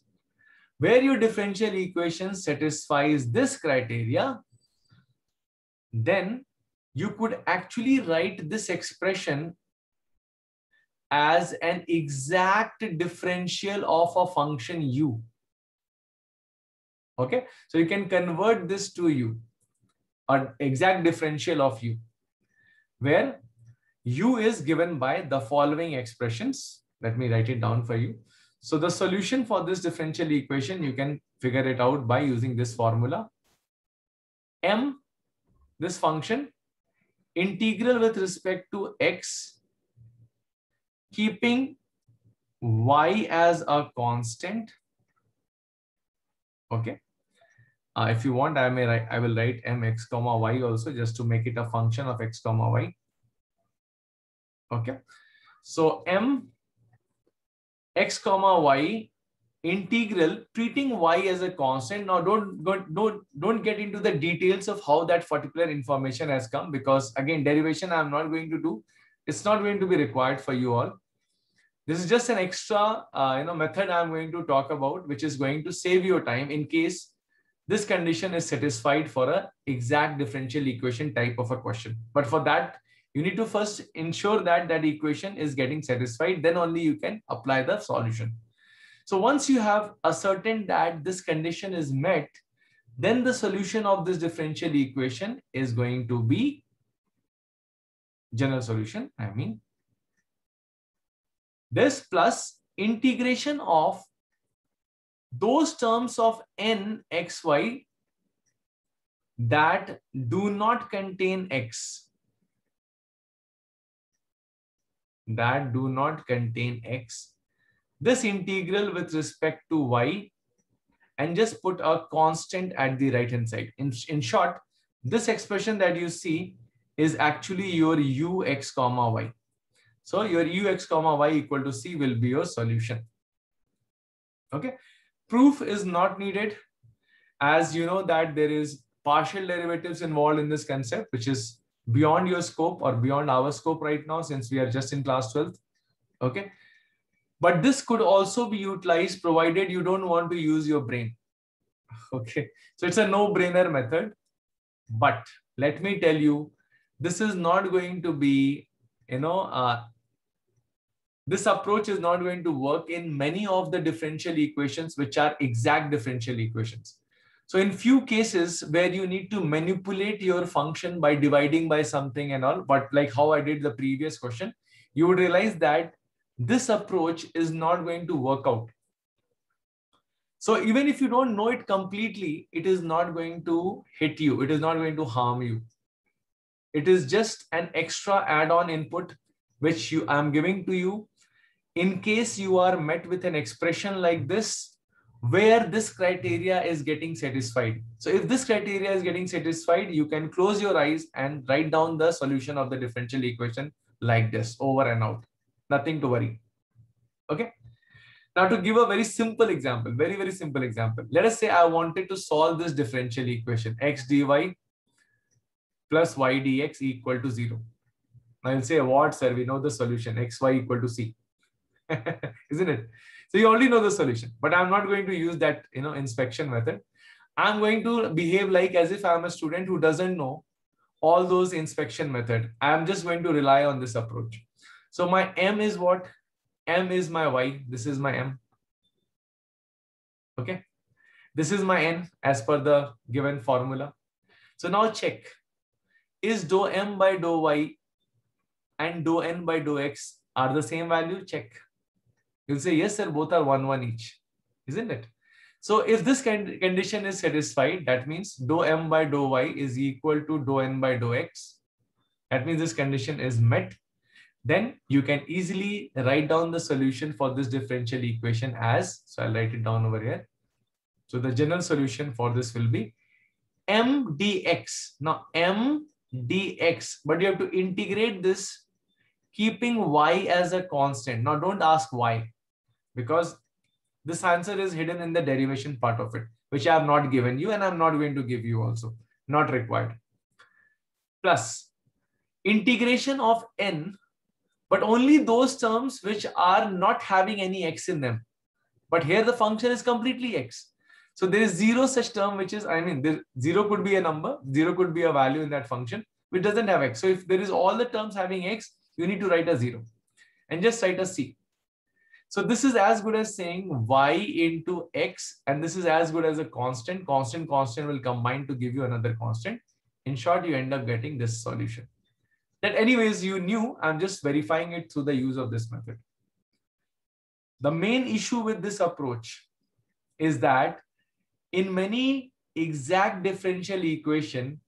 where your differential equation satisfies this criteria, then you could actually write this expression as an exact differential of a function u. Okay, so you can convert this to u, an exact differential of u, where u is given by the following expressions. Let me write it down for you. So the solution for this differential equation, you can figure it out by using this formula. M, this function, integral with respect to x, keeping y as a constant. Okay, if you want, I will write mx comma y also, just to make it a function of x comma y. Okay, so m x comma y integral, treating y as a constant. Now don't get into the details of how that particular information has come, because again, derivation I'm not going to do. It's not going to be required for you all. This is just an extra method I'm going to talk about, which is going to save your time in case this condition is satisfied for an exact differential equation type of a question. But for that, you need to first ensure that that equation is getting satisfied. Then only you can apply the solution. So once you have ascertained that this condition is met, then the solution of this differential equation is going to be general solution. I mean, this plus integration of those terms of n x y that do not contain x. That do not contain x, this integral with respect to y, and just put a constant at the right hand side. In short, this expression that you see is actually your ux comma y. So your ux comma y equal to c will be your solution. Okay, proof is not needed, as you know that there is partial derivatives involved in this concept, which is beyond your scope or beyond our scope right now, since we are just in class 12. Okay, but this could also be utilized, provided you don't want to use your brain. Okay, so it's a no-brainer method. But let me tell you, this is not going to be, this approach is not going to work in many of the differential equations which are exact differential equations. So in few cases where you need to manipulate your function by dividing by something and all, but like how I did the previous question, you would realize that this approach is not going to work out. So even if you don't know it completely, it is not going to hit you. It is not going to harm you. It is just an extra add-on input which I am giving to you in case you are met with an expression like this, where this criteria is getting satisfied. So if this criteria is getting satisfied, you can close your eyes and write down the solution of the differential equation like this, over and out. Nothing to worry. Okay. Now to give a very simple example, very simple example. Let us say I wanted to solve this differential equation x dy plus y dx equal to 0. I will say, what sir? We know the solution x y equal to c, isn't it? So you already know the solution, but I'm not going to use that, inspection method. I'm going to behave like as if I'm a student who doesn't know all those inspection method. I'm just going to rely on this approach. So my M is what? M is my Y. This is my M. Okay. This is my N as per the given formula. So now check, is dou M by dou Y and dou N by dou X are the same value? Check. You'll say, yes, sir, both are 1, 1 each, isn't it? So if this condition is satisfied, that means dou M by dou Y is equal to dou N by dou X. That means this condition is met. Then you can easily write down the solution for this differential equation as, so I'll write it down over here. So the general solution for this will be M dx. Now M dx, but you have to integrate this, keeping y as a constant. Now don't ask why, because this answer is hidden in the derivation part of it. which I have not given you and I'm not going to give you also, not required. Plus integration of n, but only those terms which are not having any x in them. But here the function is completely x. So there is zero such term which is, I mean, zero could be a number, zero could be a value in that function which doesn't have x. So if there is all the terms having x, you need to write a zero and just write a c. So this is as good as saying y into x, and this is as good as a constant. Constant, constant will combine to give you another constant. In short, you end up getting this solution. That anyways you knew, I'm just verifying it through the use of this method. The main issue with this approach is that in many exact differential equation,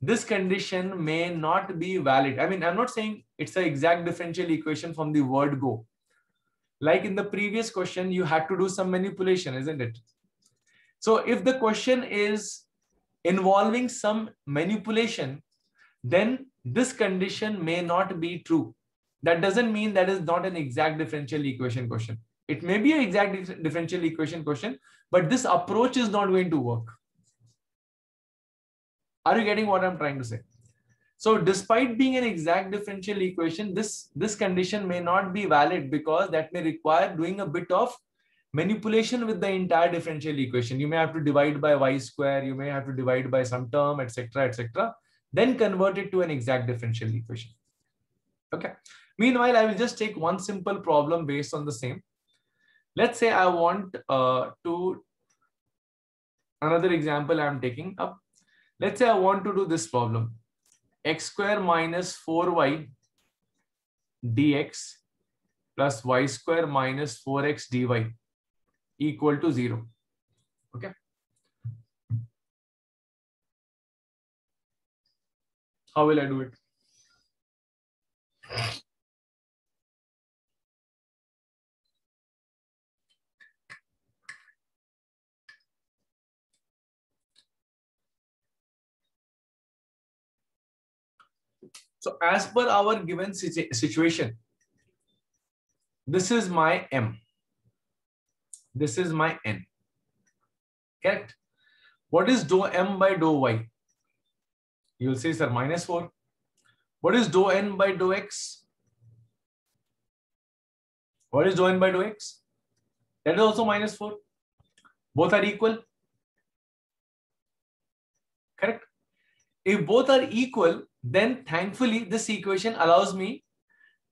this condition may not be valid. I mean, I'm not saying it's an exact differential equation from the word go. Like in the previous question, you had to do some manipulation, isn't it? So if the question is involving some manipulation, then this condition may not be true. That doesn't mean that is not an exact differential equation question. It may be an exact differential equation question, but this approach is not going to work. Are you getting what I'm trying to say? So despite being an exact differential equation, this condition may not be valid because that may require doing a bit of manipulation with the entire differential equation. You may have to divide by y square, you may have to divide by some term, etc., etc. Then convert it to an exact differential equation. Okay. Meanwhile, I will just take one simple problem based on the same. Let's say I want another example I'm taking up. Let's say I want to do this problem. X square minus 4y dx plus y square minus 4x dy equal to 0. Okay. How will I do it? So as per our given situation, this is my m, this is my n, correct? What is dou m by dou y? You will say, sir, minus 4. What is dou n by dou x? What is dou n by dou x? That is also minus 4. Both are equal. Correct? If both are equal, then thankfully this equation allows me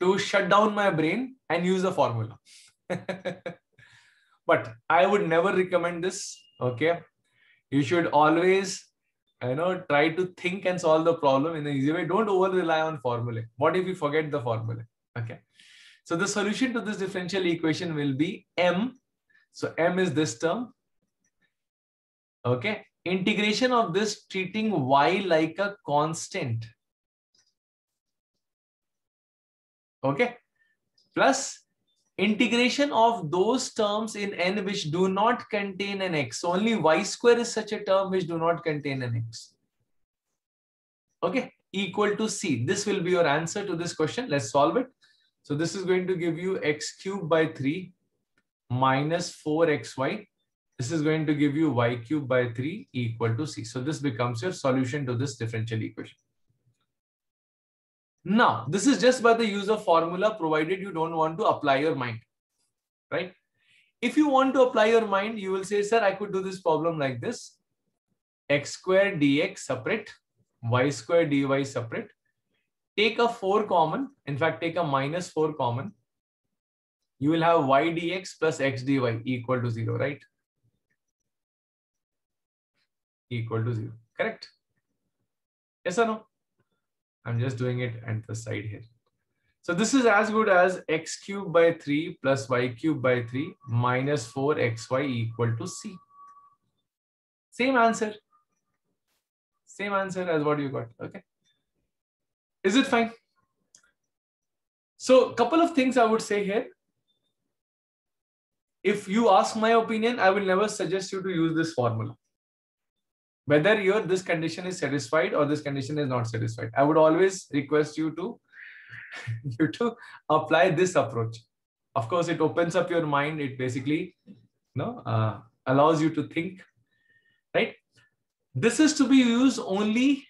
to shut down my brain and use a formula. But I would never recommend this. Okay. You should always, you know, try to think and solve the problem in an easy way. Don't over rely on formulae. What if you forget the formulae? Okay. So the solution to this differential equation will be m. So m is this term. Okay. Integration of this treating y like a constant. Okay. Plus integration of those terms in n which do not contain an x. Only y square is such a term which do not contain an x. Okay, equal to c. This will be your answer to this question. Let's solve it. So this is going to give you x cubed by 3 minus 4xy. This is going to give you y cubed by 3 equal to c. So this becomes your solution to this differential equation. Now, this is just by the use of formula, provided you don't want to apply your mind, right? If you want to apply your mind, you will say, sir, I could do this problem like this. X square dx separate, y square dy separate. Take a 4 common, in fact, take a minus 4 common. You will have y dx plus x dy equal to 0, right? Equal to 0, correct? Yes or no? I'm just doing it at the side here. So this is as good as x cubed by 3 plus y cubed by 3 minus 4xy equal to c. Same answer. Same answer as what you got. Okay. Is it fine? So a couple of things I would say here. If you ask my opinion, I will never suggest you to use this formula. Whether this condition is satisfied or this condition is not satisfied, I would always request you to, apply this approach. Of course, it opens up your mind. It basically allows you to think. right? This is to be used only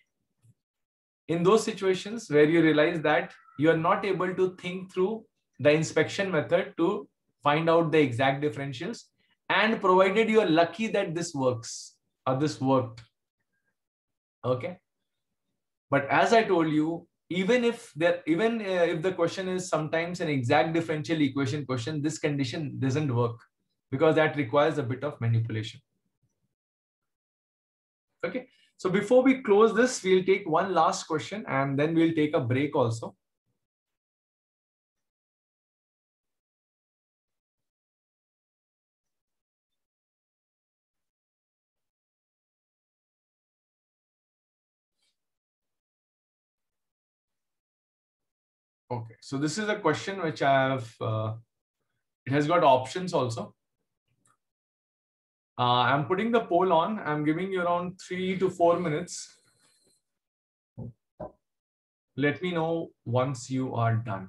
in those situations where you realize that you are not able to think through the inspection method to find out the exact differentials, and provided you are lucky that this works or this worked. Okay. But as I told you, even if the question is sometimes an exact differential equation question, this condition doesn't work because that requires a bit of manipulation. Okay. So before we close this, we'll take one last question and then we'll take a break also. Okay, so this is a question which I have, it has got options also. I'm putting the poll on. I'm giving you around 3 to 4 minutes. Let me know once you are done.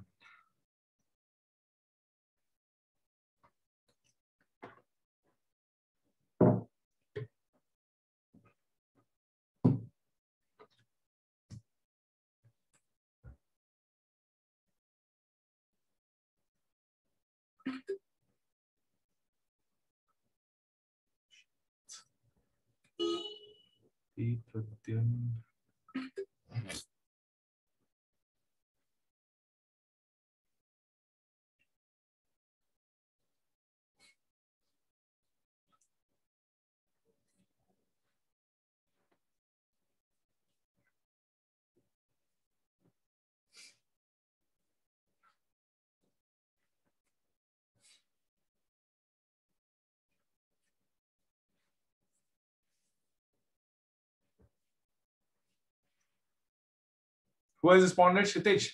Who has responded? Shitij.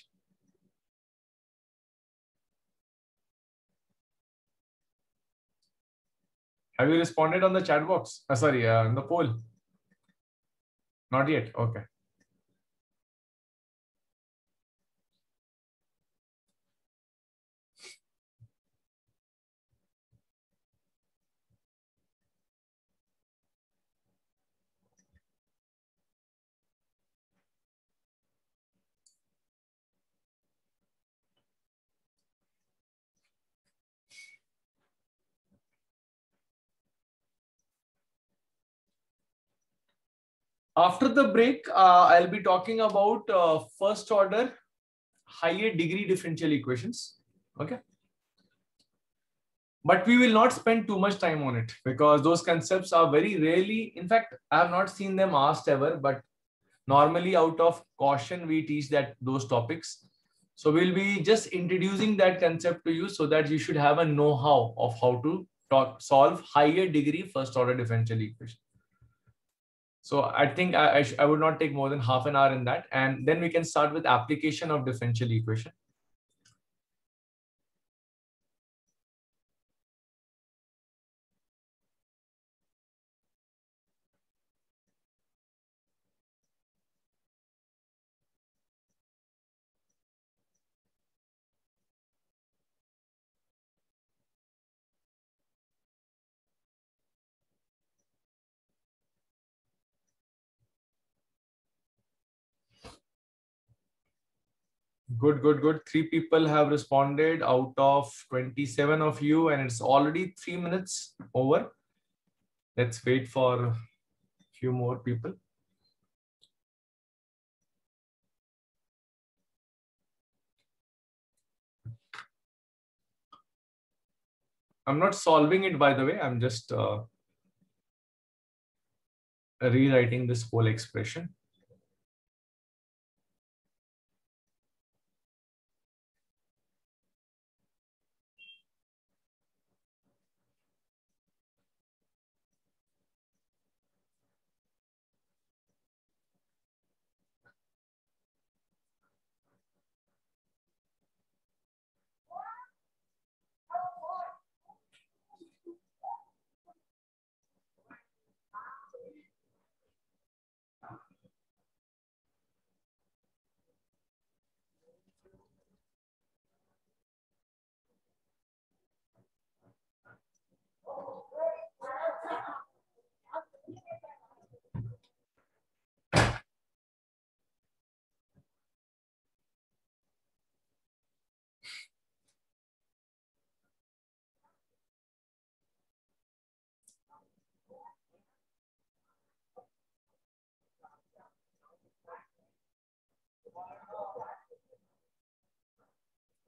Have you responded on the chat box? Sorry, on the poll. Not yet. Okay. After the break, I'll be talking about first order higher degree differential equations. Okay. But we will not spend too much time on it because those concepts are very rarely, in fact, I have not seen them asked ever, but normally out of caution, we teach that those topics. So we'll be just introducing that concept to you so that you should have a know-how of how to solve higher degree first order differential equations. So I think I would not take more than half an hour in that. And then we can start with application of differential equation. Good, good, good. 3 people have responded out of 27 of you, and it's already 3 minutes over. Let's wait for a few more people. I'm not solving it, by the way. I'm just rewriting this whole expression.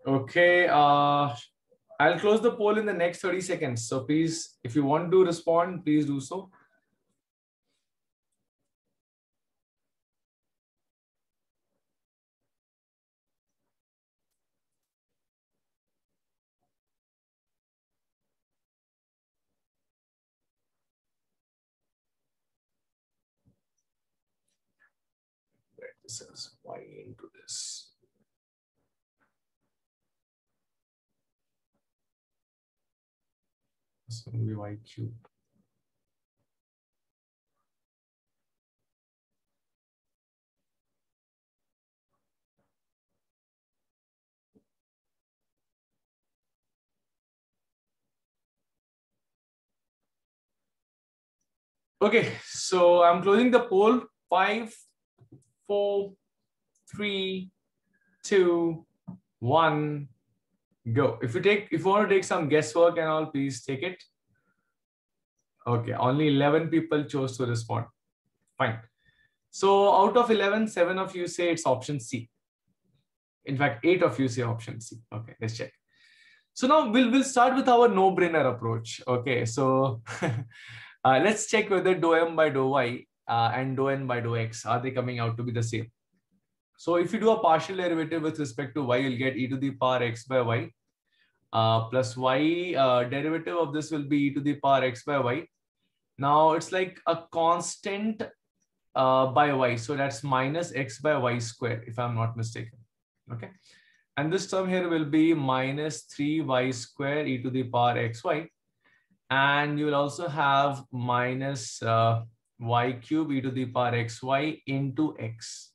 Okay, I'll close the poll in the next 30 seconds. So please, if you want to respond, please do so. This is why into this. This will be y cube. Okay, so I'm closing the poll. 5, 4, 3, 2, 1, go. If you want to take some guesswork and all, please take it. Okay, only 11 people chose to respond. Fine. So out of 11, 7 of you say it's option C. In fact, 8 of you say option C. Okay, let's check. So now we'll start with our no-brainer approach. Okay, so let's check whether dou M by dou Y and dou N by dou X, are they coming out to be the same? So if you do a partial derivative with respect to y, you'll get e to the power x by y plus y. Derivative of this will be e to the power x by y. Now it's like a constant by y. So that's minus x by y square, if I'm not mistaken. Okay. And this term here will be minus 3y square e to the power xy. And you will also have minus y cube e to the power xy into x.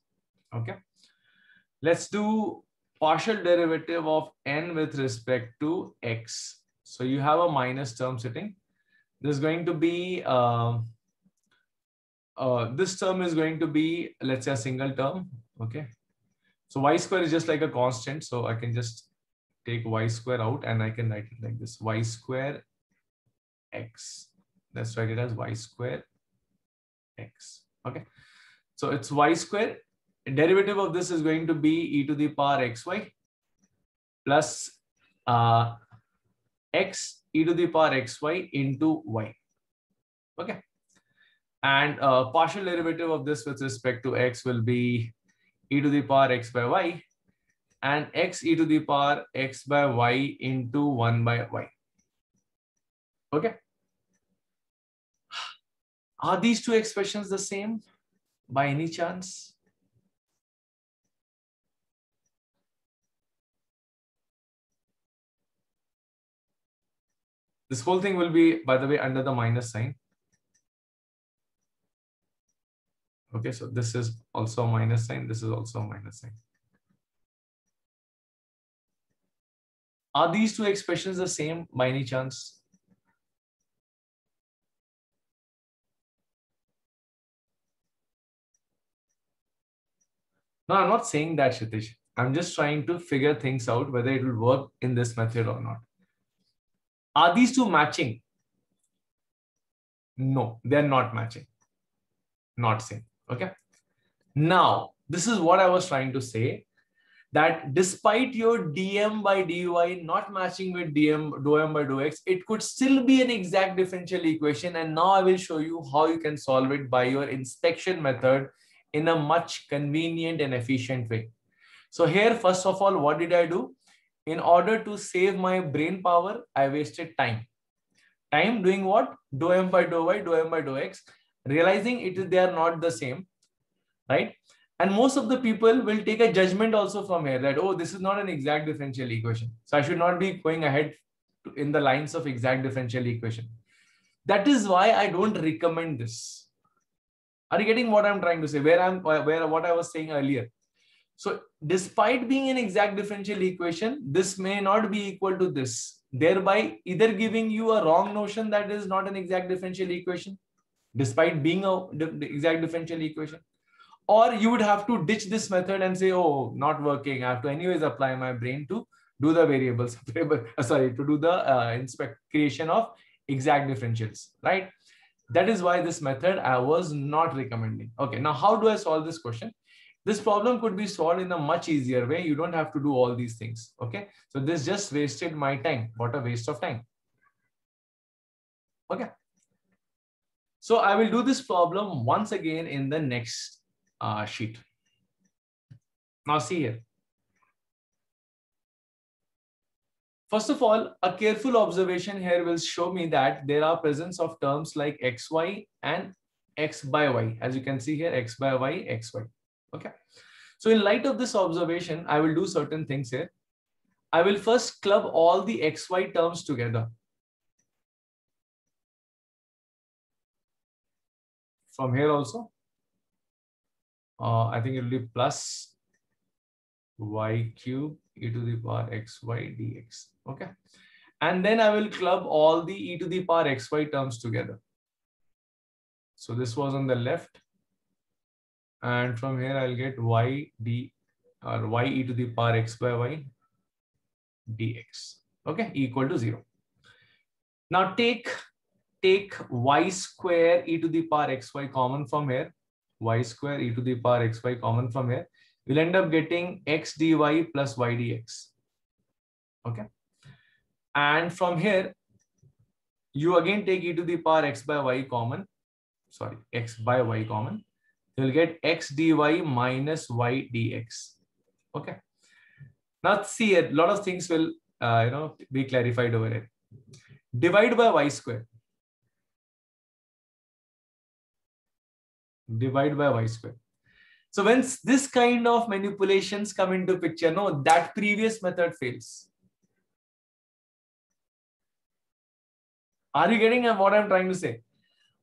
Okay. Let's do partial derivative of n with respect to x. So you have a minus term sitting. This is going to be, this term is going to be, let's say, a single term. Okay. So y square is just like a constant. So I can just take y square out and I can write it like this, y square x. Let's write it as y square x. Okay. So it's y square. Derivative of this is going to be e to the power xy plus x e to the power xy into y. Okay. And partial derivative of this with respect to x will be e to the power x by y and x e to the power x by y into 1 by y. Okay. Are these two expressions the same by any chance? This whole thing will be, by the way, under the minus sign. Okay, so this is also a minus sign. This is also a minus sign. Are these two expressions the same by any chance? No, I'm not saying that, Shitesh. I'm just trying to figure things out, whether it will work in this method or not. Are these two matching? No, they're not matching. Not same. Okay. Now, this is what I was trying to say, that despite your dm by dy not matching with dou m by dou x, it could still be an exact differential equation. And now I will show you how you can solve it by your inspection method in a much convenient and efficient way. So here, first of all, what did I do? In order to save my brain power, I wasted time. Time doing what? Dou M by dou Y, dou M by dou X, realizing they are not the same, right? And most of the people will take a judgment also from here that, oh, this is not an exact differential equation. So I should not be going ahead in the lines of exact differential equation. That is why I don't recommend this. Are you getting what I'm trying to say? What I was saying earlier. So despite being an exact differential equation, this may not be equal to this, thereby either giving you a wrong notion that is not an exact differential equation, despite being an exact differential equation, or you would have to ditch this method and say, oh, not working. I have to anyways apply my brain to do the variables, to do the creation of exact differentials, right? That is why this method I was not recommending. Okay, now how do I solve this question? This problem could be solved in a much easier way. You don't have to do all these things. Okay. So this just wasted my time. What a waste of time. Okay. So I will do this problem once again in the next sheet. Now see here. First of all, a careful observation here will show me that there are presence of terms like xy and x by y. As you can see here, x by y, xy. Okay. So in light of this observation, I will do certain things here. I will first club all the xy terms together. From here also, I think it will be plus y cube e to the power xy dx. Okay. And then I will club all the e to the power xy terms together. So this was on the left. And from here, I'll get y e to the power x by y dx. Okay, equal to 0. Now take y square e to the power xy common from here. Y square e to the power xy common from here. We'll end up getting x dy plus y dx. Okay. And from here, you again take e to the power x by y common. Sorry, x by y common. You'll get x dy minus y dx. Okay. Now see, a lot of things will be clarified over here. Divide by y square. Divide by y square. So when this kind of manipulations come into picture, no, that previous method fails. Are you getting what I'm trying to say?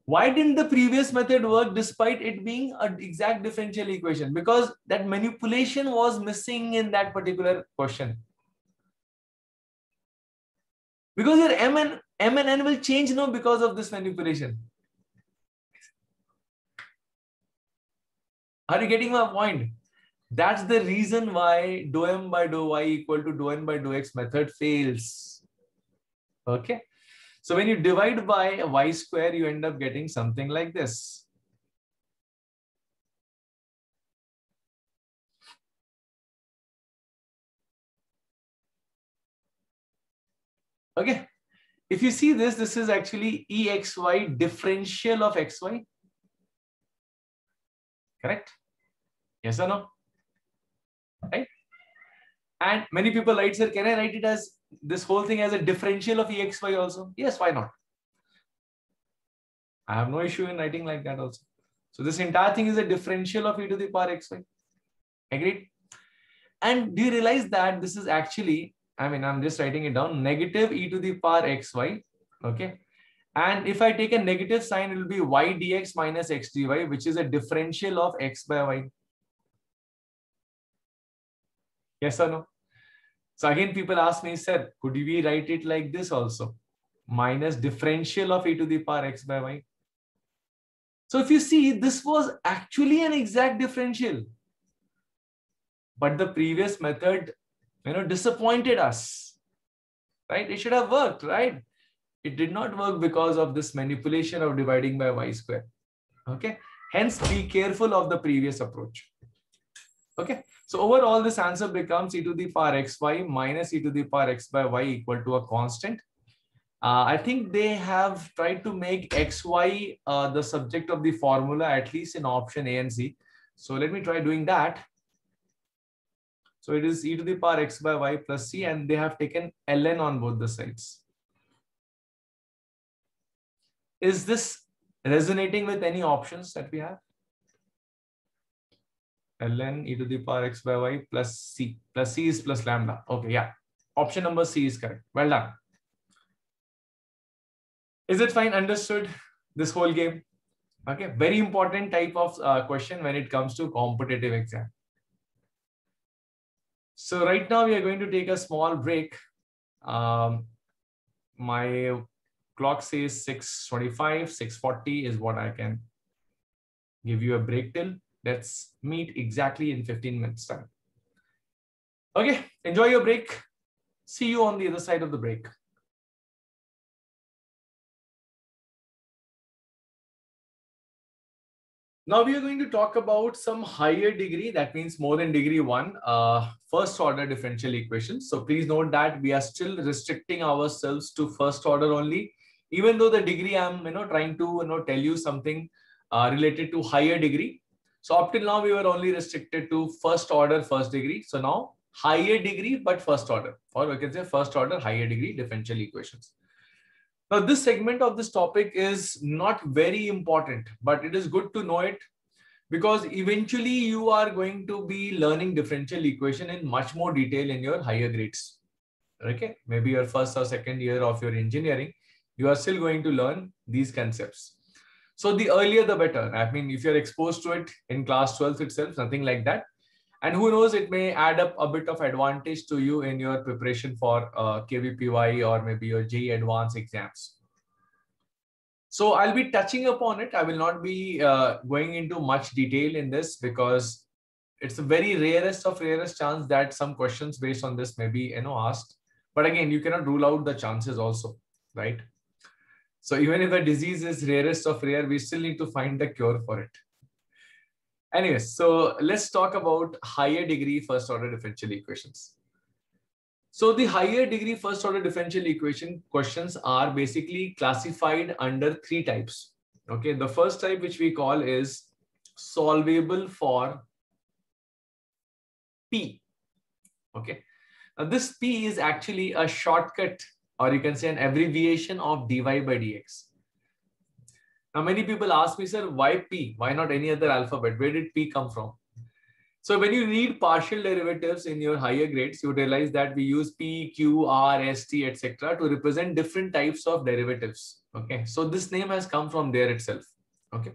Why didn't the previous method work despite it being an exact differential equation? Because that manipulation was missing in that particular question. Because your M and N will change now because of this manipulation. Are you getting my point? That's the reason why dou M by dou Y equal to dou N by dou X method fails. Okay. So when you divide by y square, you end up getting something like this. Okay. If you see this, this is actually exy differential of xy. Correct? Yes or no? Right? And many people write, sir, can I write it as this whole thing as a differential of exy also? Yes, why not? I have no issue in writing like that also. So this entire thing is a differential of e to the power xy. Agreed? And do you realize that this is actually, I mean, I'm just writing it down, negative e to the power xy. Okay. And if I take a negative sign, it will be y dx minus x dy, which is a differential of x by y. Yes or no? So again, people ask me, sir, could we write it like this also? Minus differential of e to the power x by y. So if you see, this was actually an exact differential. But the previous method, disappointed us. Right? It should have worked, right? It did not work because of this manipulation of dividing by y square. Okay. Hence, be careful of the previous approach. Okay. So overall, this answer becomes e to the power xy minus e to the power x by y equal to a constant. I think they have tried to make xy the subject of the formula, at least in option A and C. So let me try doing that. So it is e to the power x by y plus c, and they have taken ln on both the sides. Is this resonating with any options that we have? Ln e to the power x by y plus c. Plus c is plus lambda. Okay, yeah. Option number C is correct. Well done. Is it fine? Understood this whole game? Okay. Very important type of question when it comes to competitive exam. So right now we are going to take a small break. My clock says 6:25, 6:40 is what I can give you a break till. Let's meet exactly in 15 minutes time. Okay, enjoy your break. See you on the other side of the break. Now we are going to talk about some higher degree, that means more than degree 1, first order differential equations. So please note that we are still restricting ourselves to first order only, even though the degree I'm trying to tell you something related to higher degree. So up till now we were only restricted to first order, first degree. So now higher degree but first order, or we can say first order higher degree differential equations. Now, this segment of this topic is not very important, but it is good to know it because eventually you are going to be learning differential equation in much more detail in your higher grades. Okay, maybe your first or second year of your engineering, you are still going to learn these concepts. So the earlier the better. I mean, if you're exposed to it in class 12 itself, something like that. And who knows, it may add up a bit of advantage to you in your preparation for KVPY or maybe your JEE advanced exams. So I'll be touching upon it. I will not be going into much detail in this because it's the very rarest of rarest chance that some questions based on this may be asked. But again, you cannot rule out the chances also, right? So even if a disease is rarest of rare, we still need to find the cure for it. Anyways, so let's talk about higher degree first order differential equations. So the higher degree first order differential equation questions are basically classified under 3 types. Okay, the first type which we call is solvable for P. Okay, now this P is actually a shortcut, or you can say an abbreviation of dy by dx. Now, many people ask me, sir, why P? Why not any other alphabet? Where did P come from? So when you read partial derivatives in your higher grades, you realize that we use P, Q, R, S, T, etc. to represent different types of derivatives. Okay, so this name has come from there itself. Okay,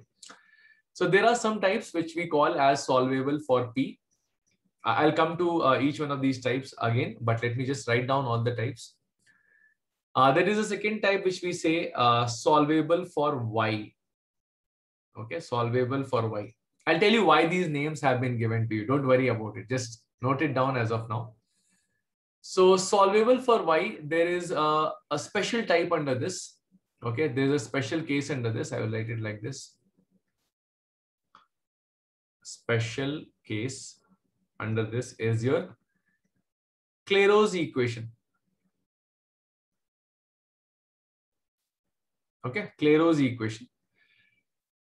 so there are some types which we call as solvable for P. I'll come to each one of these types again, but let me just write down all the types. There is a second type which we say solvable for Y. Okay, solvable for Y. I'll tell you why these names have been given to you. Don't worry about it. Just note it down as of now. So solvable for Y, there is a special type under this. Okay, there's a special case under this. I will write it like this. Special case under this is your Clairaut's equation. Okay, Clairaut's equation.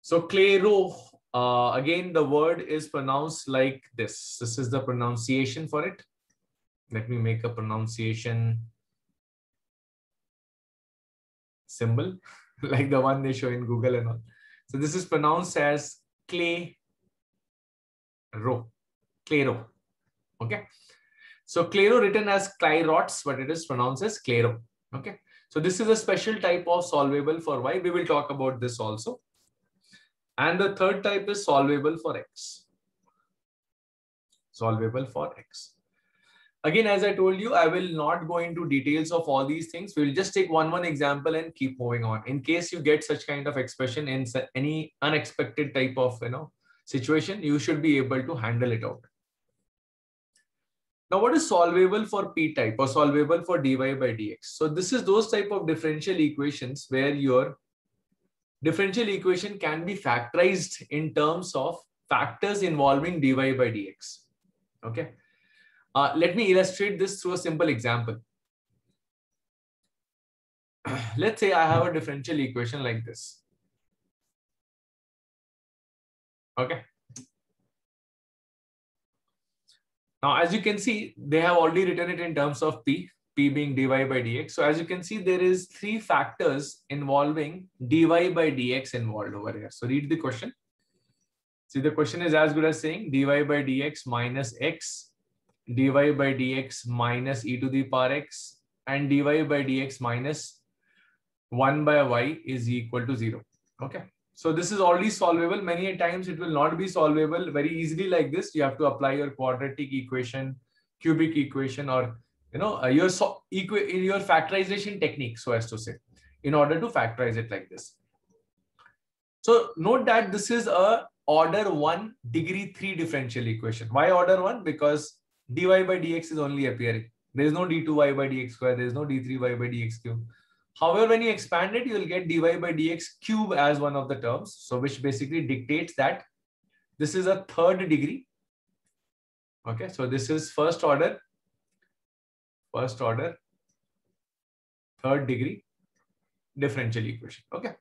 So Clairaut, again, the word is pronounced like this. This is the pronunciation for it. Let me make a pronunciation symbol, like the one they show in Google and all. So this is pronounced as Clairaut. Clairaut. Okay. So Clairaut written as Clairauts, but it is pronounced as Clairaut. Okay. So this is a special type of solvable for Y. We will talk about this also. And the third type is solvable for X. Solvable for X. Again, as I told you, I will not go into details of all these things. We will just take one example and keep moving on. In case you get such kind of expression in any unexpected type of situation, you should be able to handle it out. Now, what is solvable for P type or solvable for dy by dx? So this is those type of differential equations where your differential equation can be factorized in terms of factors involving dy by dx. Okay. Let me illustrate this through a simple example. Let's say I have a differential equation like this. Okay. Now, as you can see, they have already written it in terms of P being dy by dx. So as you can see, there is 3 factors involving dy by dx involved over here. So read the question. See, the question is as good as saying dy by dx minus x, dy by dx minus e to the power x, and dy by dx minus 1 by y is equal to 0. Okay. So this is already solvable. Many a times it will not be solvable very easily like this. You have to apply your quadratic equation, cubic equation, or your factorization technique, so as to say, in order to factorize it like this. So note that this is a order 1 degree 3 differential equation. Why order 1? Because dy by dx is only appearing. There is no d2y by dx square. There is no d3y by dx cube. However, when you expand it, you will get dy by dx cube as one of the terms. So which basically dictates that This is a third degree. Okay, so this is first order third degree differential equation. Okay,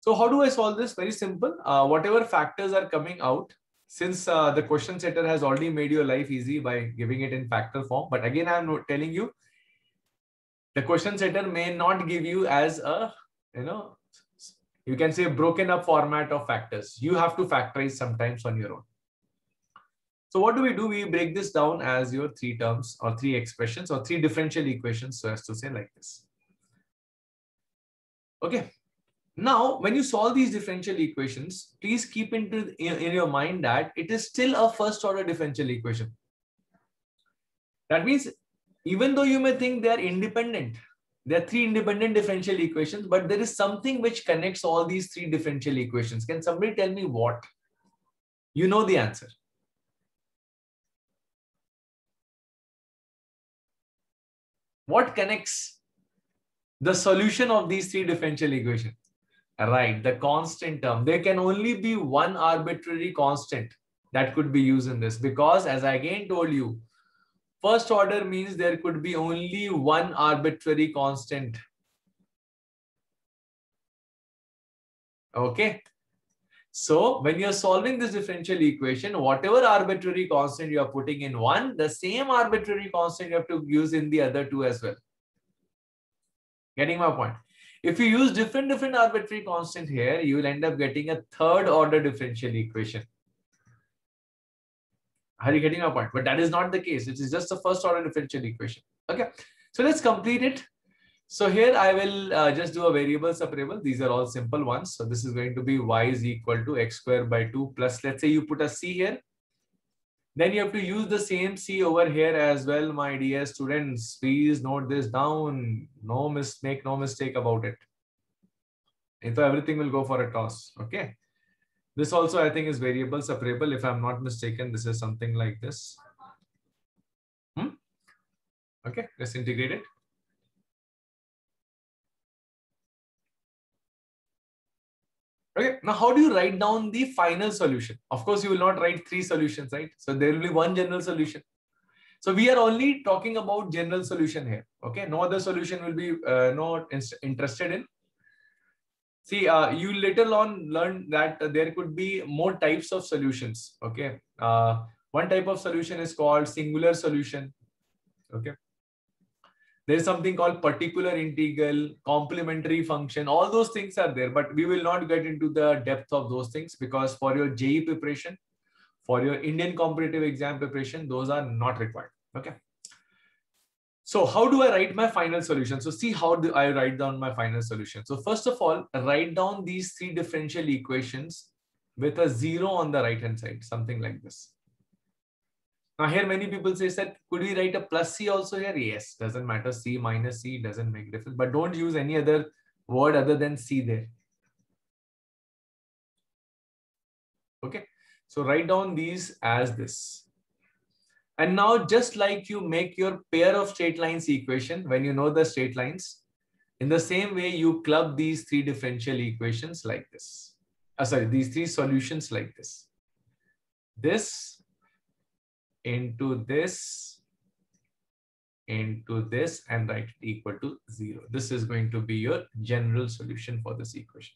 so how do I solve this? Very simple. Whatever factors are coming out, since the question setter has already made your life easy by giving it in factor form, but again I am telling you, the question setter may not give you as a, you know, you can say broken up format of factors. You have to factorize sometimes on your own. So what do? We break this down as your three terms or three expressions or three differential equations, so as to say like this. Okay. Now, when you solve these differential equations, please keep in your mind that it is still a first order differential equation. That means, even though you may think they are independent, there are three independent differential equations, but there is something which connects all these three differential equations. Can somebody tell me what? You know the answer. What connects the solution of these three differential equations? Right, the constant term. There can only be one arbitrary constant that could be used in this, because as I again told you, first order means there could be only one arbitrary constant. Okay, so when you are solving this differential equation, whatever arbitrary constant you are putting in one, the same arbitrary constant you have to use in the other two as well. Getting my point? If you use different arbitrary constant here, you will end up getting a third order differential equation. Are you getting my point? But that is not the case. It is just a first order differential equation. Okay, so let's complete it. So here I will just do a variable separable. These are all simple ones. So this is going to be y is equal to x squared by 2 plus, let's say you put a c here. Then you have to use the same c over here as well, my dear students. Please note this down. No mistake about it. And so everything will go for a toss. Okay. This also I think is variable separable. If I'm not mistaken, this is something like this. Okay, let's integrate it. Okay, now how do you write down the final solution? Of course, you will not write three solutions, right? So there will be one general solution. So we are only talking about general solution here. Okay, no other solution will be not interested in. See, you later on learn that there could be more types of solutions. Okay, one type of solution is called singular solution. Okay. There is something called particular integral, complementary function. All those things are there, but we will not get into the depth of those things, because for your JEE preparation, for your Indian competitive exam preparation, those are not required. Okay. So how do I write my final solution? So see how do I write down my final solution. So first of all, write down these three differential equations with a zero on the right-hand side, something like this. Now here many people say that could we write a plus c also here? Yes, doesn't matter. C minus c doesn't make difference, but don't use any other word other than c there. Okay, so write down these as this. And now just like you make your pair of straight lines equation when you know the straight lines, in the same way you club these three differential equations like this. Sorry, these three solutions like this. This into this, into this, and write it equal to 0. This is going to be your general solution for this equation.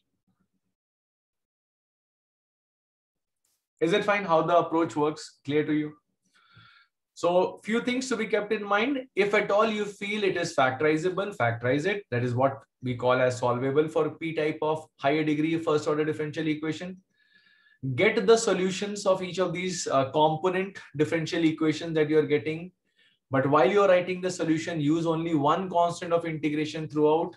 Is it fine how the approach works? Clear to you? So few things to be kept in mind. If at all you feel it is factorizable, factorize it. That is what we call as solvable for p type of higher degree first order differential equation. Get the solutions of each of these component differential equations that you are getting. But while you are writing the solution, use only one constant of integration throughout.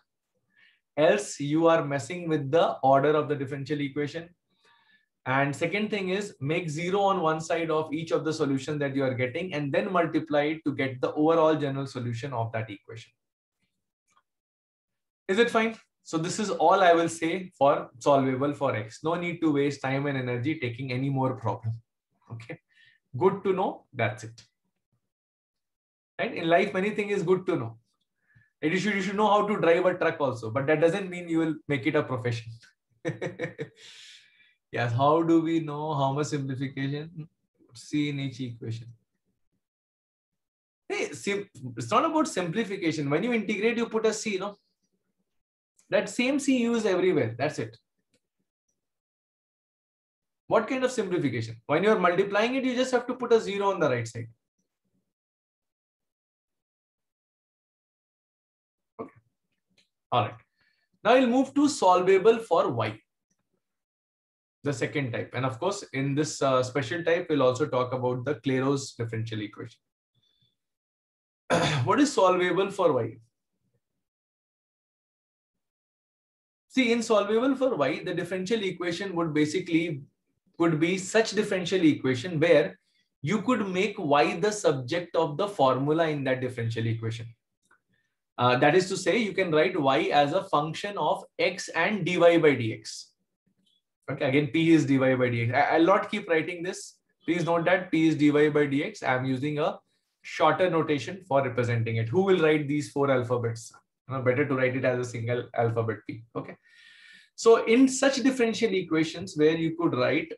Else you are messing with the order of the differential equation. And second thing is make zero on one side of each of the solution that you are getting and then multiply it to get the overall general solution of that equation. Is it fine? So this is all I will say for solvable for x. No need to waste time and energy taking any more problem. Okay. Good to know. That's it. Right? In life, many things is good to know. And you should know how to drive a truck also, but that doesn't mean you will make it a profession. Yes, how do we know how much simplification? See in each equation. Hey, it's not about simplification. When you integrate, you put a C, no? That same C you use everywhere. That's it. What kind of simplification? When you are multiplying it, you just have to put a 0 on the right side. Okay. All right. Now we'll move to solvable for y. The second type, and of course, in this special type, we'll also talk about the Clairaut's differential equation. What is solvable for y? See, in solvable for y, the differential equation would basically could be such differential equation where you could make y the subject of the formula in that differential equation. That is to say, you can write y as a function of x and dy by dx. Okay, again, P is dy by dx. I'll not keep writing this. Please note that P is dy by dx. I'm using a shorter notation for representing it. Who will write these four alphabets? Better to write it as a single alphabet P. Okay. So in such differential equations where you could write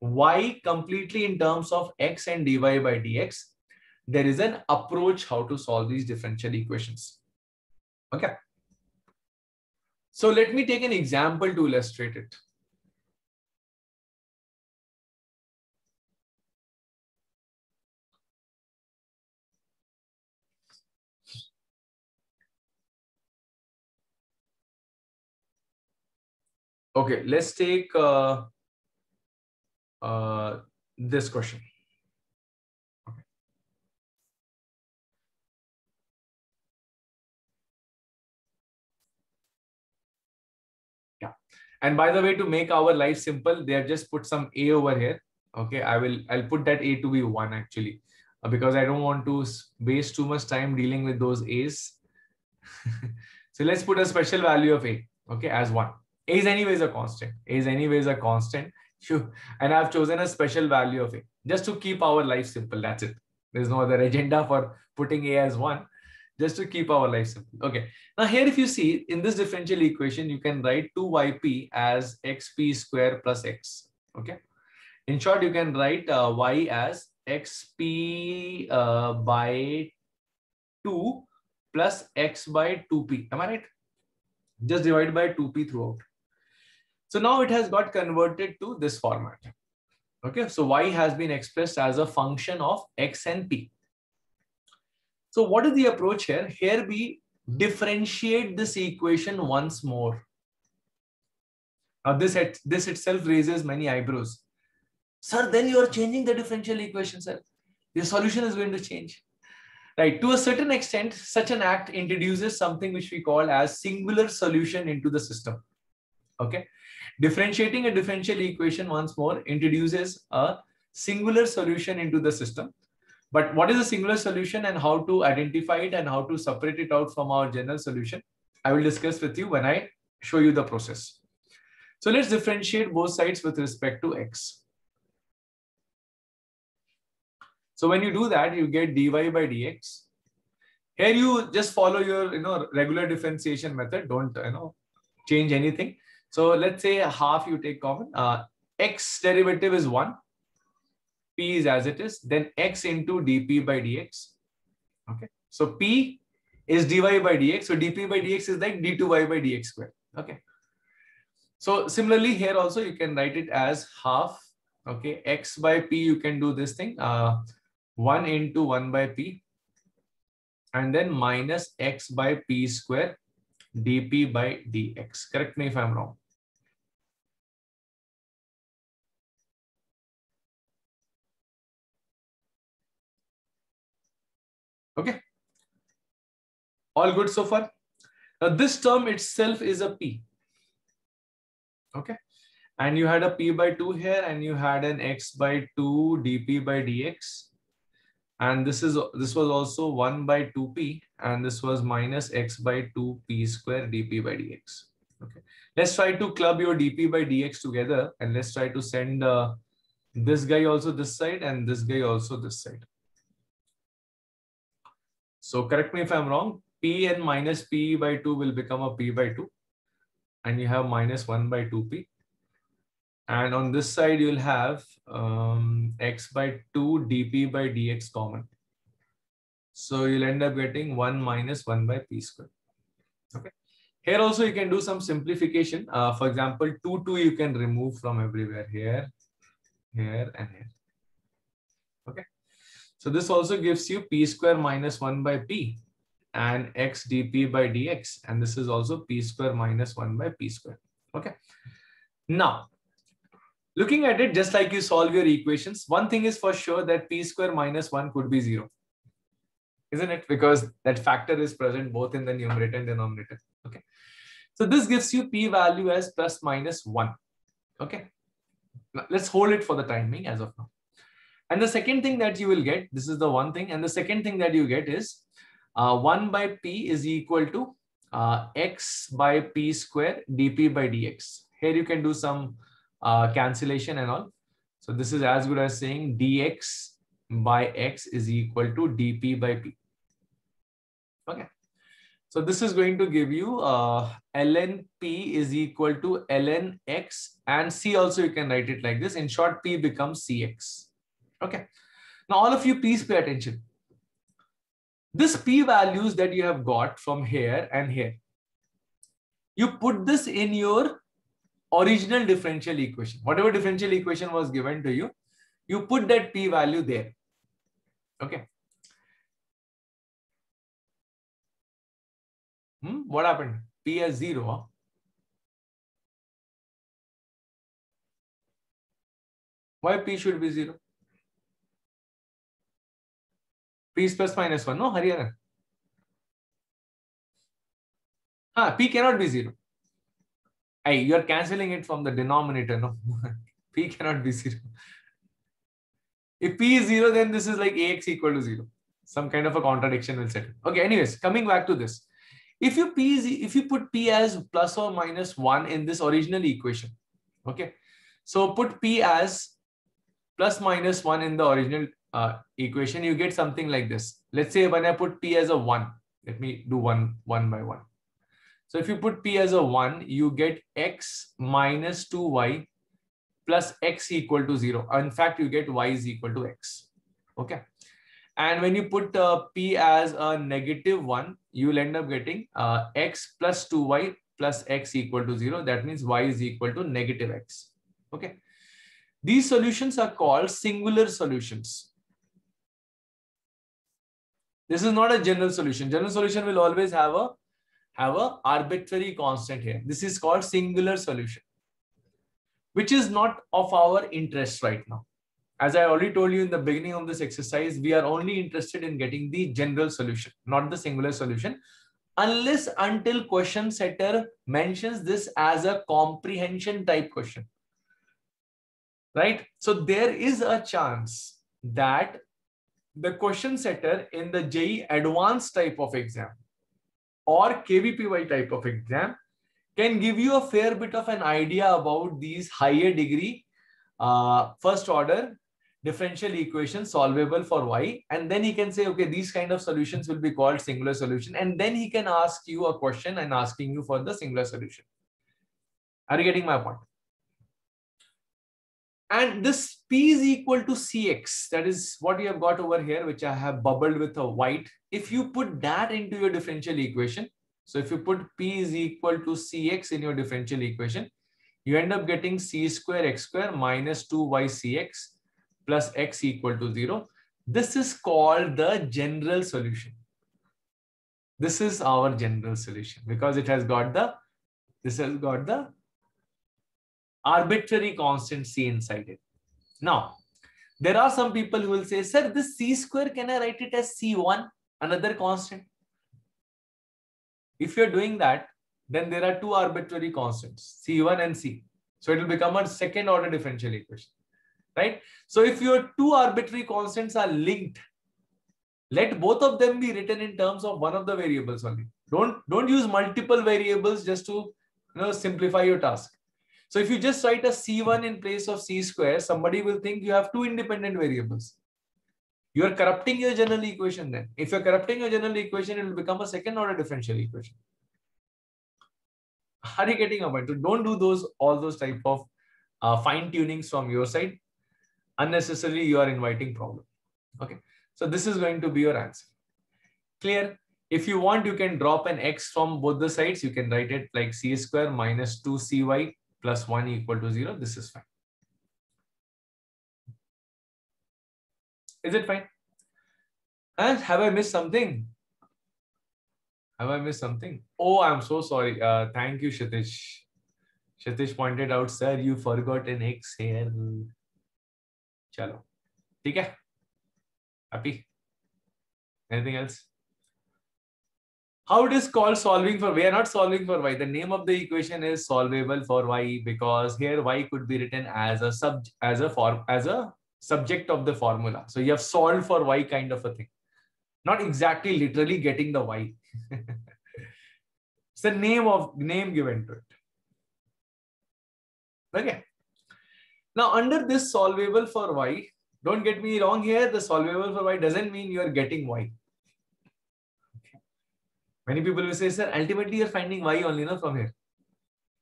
y completely in terms of x and dy by dx, there is an approach how to solve these differential equations. Okay. So let me take an example to illustrate it. Okay, let's take this question. Okay. Yeah, and by the way, to make our life simple, they have just put some a over here. Okay, I'll put that a to be 1 actually, because I don't want to waste too much time dealing with those a's. So let's put a special value of a, okay, as 1. A is anyways a constant. A is anyways a constant. And I've chosen a special value of A just to keep our life simple. That's it. There's no other agenda for putting A as 1, just to keep our life simple. Okay. Now here, if you see in this differential equation, you can write 2yp as xp square plus x. Okay. In short, you can write y as xp by 2 plus x by 2p. Am I right? Just divide by 2p throughout. So now it has got converted to this format. Okay, so y has been expressed as a function of x and p. So what is the approach here? Here we differentiate this equation once more. Now this itself raises many eyebrows. Sir, then you are changing the differential equation, sir. Your solution is going to change. Right. To a certain extent, such an act introduces something which we call as singular solution into the system. Okay. Differentiating a differential equation once more introduces a singular solution into the system. But what is a singular solution and how to identify it and how to separate it out from our general solution, I will discuss with you when I show you the process. So let's differentiate both sides with respect to x. So when you do that, you get dy by dx. Here you just follow your, regular differentiation method. Don't, change anything. So let's say half you take common. X derivative is 1. P is as it is. Then x into dp by dx. Okay. So p is dy by dx. So dp by dx is like d2y by dx squared. Okay. So similarly here also you can write it as half. Okay. X by p, you can do this thing. 1 into 1 by p and then minus x by p square dp by dx. Correct me if I'm wrong. Okay. All good so far. Now this term itself is a p. Okay. And you had a p by 2 here and you had an x by 2 dp by dx. And this was also 1 by 2p, and this was minus x by 2p square dp by dx. Okay, let's try to club your dp by dx together, and let's try to send this guy also this side and this guy also this side. So correct me if I'm wrong. P and minus p by 2 will become a p by 2, and you have minus 1 by 2p, And on this side, you'll have x by 2 dp by dx common. So you'll end up getting 1 minus 1 by p square. Okay. Here also you can do some simplification. For example, 2, 2 you can remove from everywhere, here, here and here. Okay. So this also gives you p square minus 1 by p and x dp by dx. And this is also p square minus 1 by p square. Okay. Now, looking at it, just like you solve your equations, one thing is for sure that p square minus 1 could be 0. Isn't it? Because that factor is present both in the numerator and denominator. Okay. So this gives you p value as plus minus 1. Okay. Now, let's hold it for the time being as of now. And the second thing that you will get, this is the one thing. And the second thing that you get is 1 by p is equal to x by p square dp by dx. Here you can do some cancellation and all. So this is as good as saying dx by x is equal to dp by p. Okay. So this is going to give you ln p is equal to ln x, and c also you can write it like this. In short, p becomes cx. Okay. Now all of you, please pay attention. This p values that you have got from here and here, you put this in your original differential equation. Whatever differential equation was given to you, you put that p value there. Okay. What happened? P as 0. Huh? Why p should be 0? P is plus minus 1. No, Haryana. Ah, p cannot be 0. Hey, you are cancelling it from the denominator. No, p cannot be 0. If p is 0, then this is like ax equal to 0. Some kind of a contradiction will settle. Okay, anyways, coming back to this. If you put p as plus or minus 1 in this original equation, okay, so put p as plus minus 1 in the original equation, you get something like this. Let's say when I put p as a 1, let me do one by one. So if you put p as a 1, you get x minus 2y plus x equal to 0. In fact, you get y is equal to x. Okay. And when you put p as a negative 1, you'll end up getting x plus 2y plus x equal to 0. That means y is equal to negative x. Okay. These solutions are called singular solutions. This is not a general solution. General solution will always have an arbitrary constant here. This is called singular solution, which is not of our interest right now. As I already told you in the beginning of this exercise, we are only interested in getting the general solution, not the singular solution, unless until question setter mentions this as a comprehension type question, right? So there is a chance that the question setter in the JEE advanced type of exam or KVPY type of exam can give you a fair bit of an idea about these higher degree first order differential equations solvable for y, and then he can say, okay, these kind of solutions will be called singular solution, and then he can ask you a question and asking you for the singular solution. Are you getting my point? And this p is equal to cx, that is what you have got over here, which I have bubbled with a white. If you put that into your differential equation, so if you put p is equal to cx in your differential equation, you end up getting c square x square minus 2y cx plus x equal to 0. This is called the general solution. This is our general solution because it has got the, this has got the arbitrary constant c inside it. Now, there are some people who will say, sir, this c square, can I write it as c1, another constant? If you're doing that, then there are two arbitrary constants, C1 and C. So it will become a second order differential equation, right? So if your two arbitrary constants are linked, let both of them be written in terms of one of the variables only. Don't use multiple variables just to, you know, simplify your task. So if you just write a C1 in place of C square, somebody will think you have two independent variables. You are corrupting your general equation then. If you're corrupting your general equation, it will become a second order differential equation. Are you getting a point? So don't do those, all those type of fine tunings from your side. Unnecessarily, you are inviting problem. Okay, so this is going to be your answer. Clear? If you want, you can drop an x from both the sides. You can write it like c square minus 2cy plus 1 equal to 0. This is fine. Is it fine? Have I missed something? Have I missed something? Oh, I'm so sorry. Thank you, Shatish. Shatish pointed out, sir, you forgot an x here. Chalo, ठीक है? Happy? Anything else? How it is called solving for? We are not solving for y. The name of the equation is solvable for y because here y could be written as a subject of the formula. So you have solved for y kind of a thing, not exactly literally getting the y. It's the name given to it. Okay. Now under this solvable for y, don't get me wrong here. The solvable for y doesn't mean you are getting y. Many people will say, sir, ultimately you are finding y only, no, from here.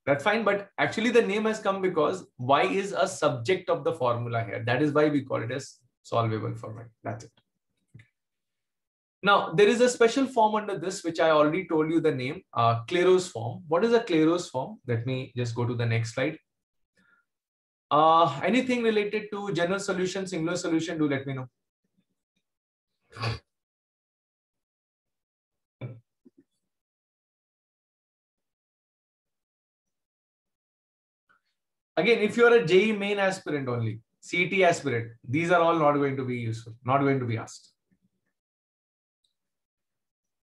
That's fine, but actually the name has come because y is a subject of the formula here. That is why we call it as solvable for y. That's it. Okay. Now there is a special form under this, which I already told you the name, Clairaut's form. What is a Clairaut's form? Let me just go to the next slide. Anything related to general solution, singular solution, do let me know. Again, if you are a JEE main aspirant only, CET aspirant, these are all not going to be useful, not going to be asked.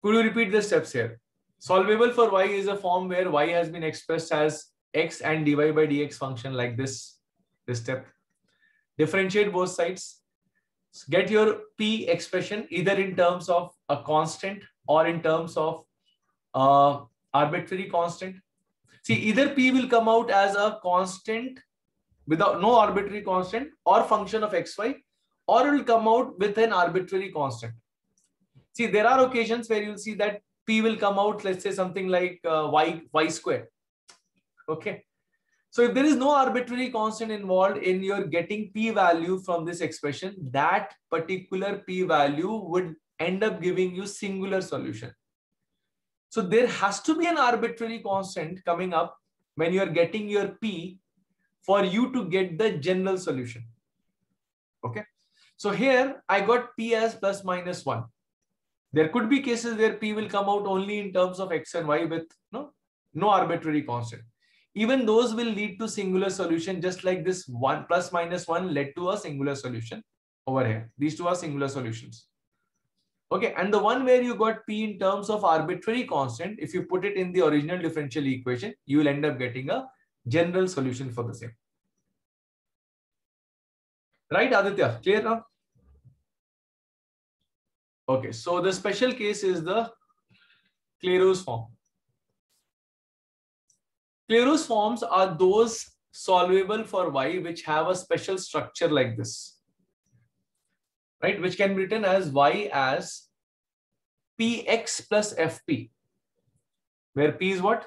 Could you repeat the steps here? Solvable for y is a form where y has been expressed as x and dy by dx function like this. This step. Differentiate both sides. Get your p expression either in terms of a constant or in terms of arbitrary constant. See, either p will come out as a constant without no arbitrary constant or function of xy, or it will come out with an arbitrary constant. See, there are occasions where you'll see that p will come out, let's say something like y square. Okay. So if there is no arbitrary constant involved in your getting p value from this expression, that particular p value would end up giving you singular solution. So there has to be an arbitrary constant coming up when you are getting your p for you to get the general solution. Okay. So here I got p as plus minus 1. There could be cases where p will come out only in terms of x and y with no arbitrary constant. Even those will lead to singular solution, just like this one plus minus 1 led to a singular solution over here. These two are singular solutions. Okay, and the one where you got p in terms of arbitrary constant, if you put it in the original differential equation, you will end up getting a general solution for the same. Right, Aditya? Clear now? Okay, so the special case is the Clairaut's form. Clairaut's forms are those solvable for y which have a special structure like this. Right, which can be written as y as px plus fp, where p is what?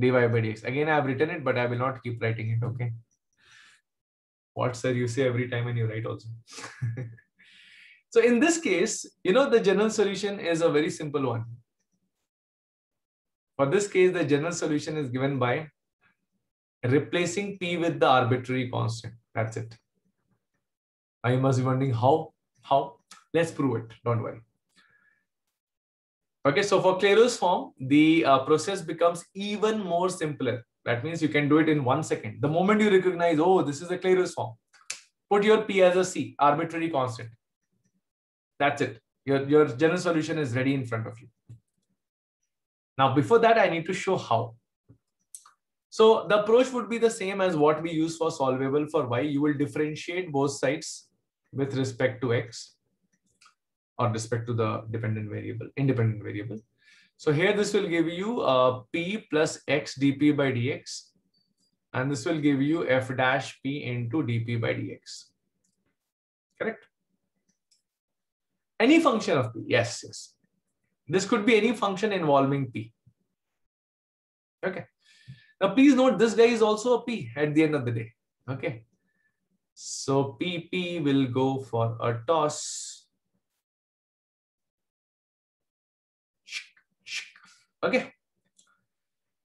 Dy by dx. Again, I have written it, but I will not keep writing it. Okay. What, sir, you say every time and you write also. So in this case, the general solution is a very simple one. For this case, the general solution is given by replacing p with the arbitrary constant. That's it. I must be wondering how. Let's prove it. Don't worry. Okay, so for Clairaut's form, the process becomes even more simpler. That means you can do it in 1 second. The moment you recognize, oh, this is a Clairaut's form, put your p as a c, arbitrary constant. That's it. Your general solution is ready in front of you. Now, before that, I need to show how. So the approach would be the same as what we use for solvable for y. You will differentiate both sides with respect to x or respect to the independent variable. So here this will give you p plus x dp by dx, and this will give you f dash p into dp by dx. Correct? Any function of p, yes. This could be any function involving p. Okay. Now, please note this guy is also a P at the end of the day. Okay. So PP will go for a toss. Okay.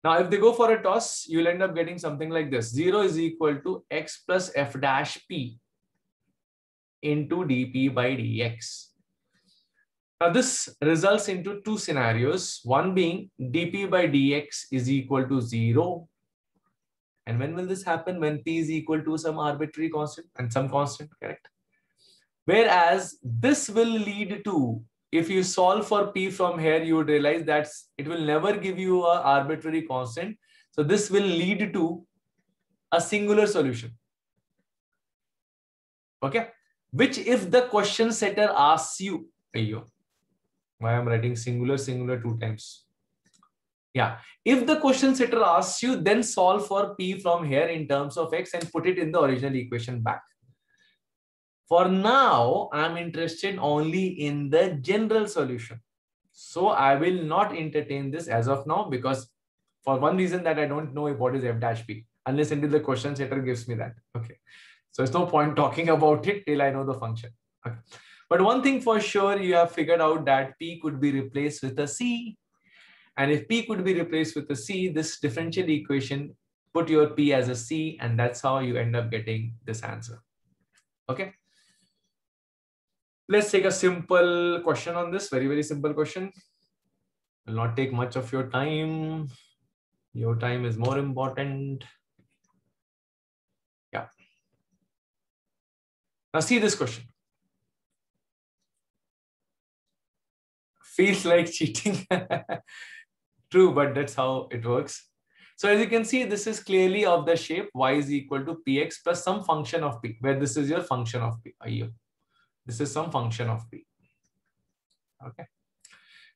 Now, if they go for a toss, you'll end up getting something like this. 0 is equal to x plus f dash p into dp by dx. Now, this results into two scenarios, one being dp by dx is equal to 0. And when will this happen? When p is equal to some arbitrary constant and some constant, correct? Whereas this will lead to, if you solve for p from here, you would realize that it will never give you an arbitrary constant. So this will lead to a singular solution. Okay. Which if the question setter asks you, why I'm writing singular two times. Yeah. If the question setter asks you, then solve for p from here in terms of x and put it in the original equation back. For now, I'm interested only in the general solution. So I will not entertain this as of now because for one reason that I don't know what is f dash p unless until the question setter gives me that. Okay. So it's no point talking about it till I know the function. Okay. But one thing for sure, you have figured out that p could be replaced with a c. And if p could be replaced with a c, this differential equation, put your p as a c, and that's how you end up getting this answer. Okay. Let's take a simple question on this. Very, very simple question. Will not take much of your time. Your time is more important. Yeah. Now see this question. Feels like cheating. True, but that's how it works. So as you can see, this is clearly of the shape y is equal to px plus some function of p, where this is your function of p. This is some function of p. Okay.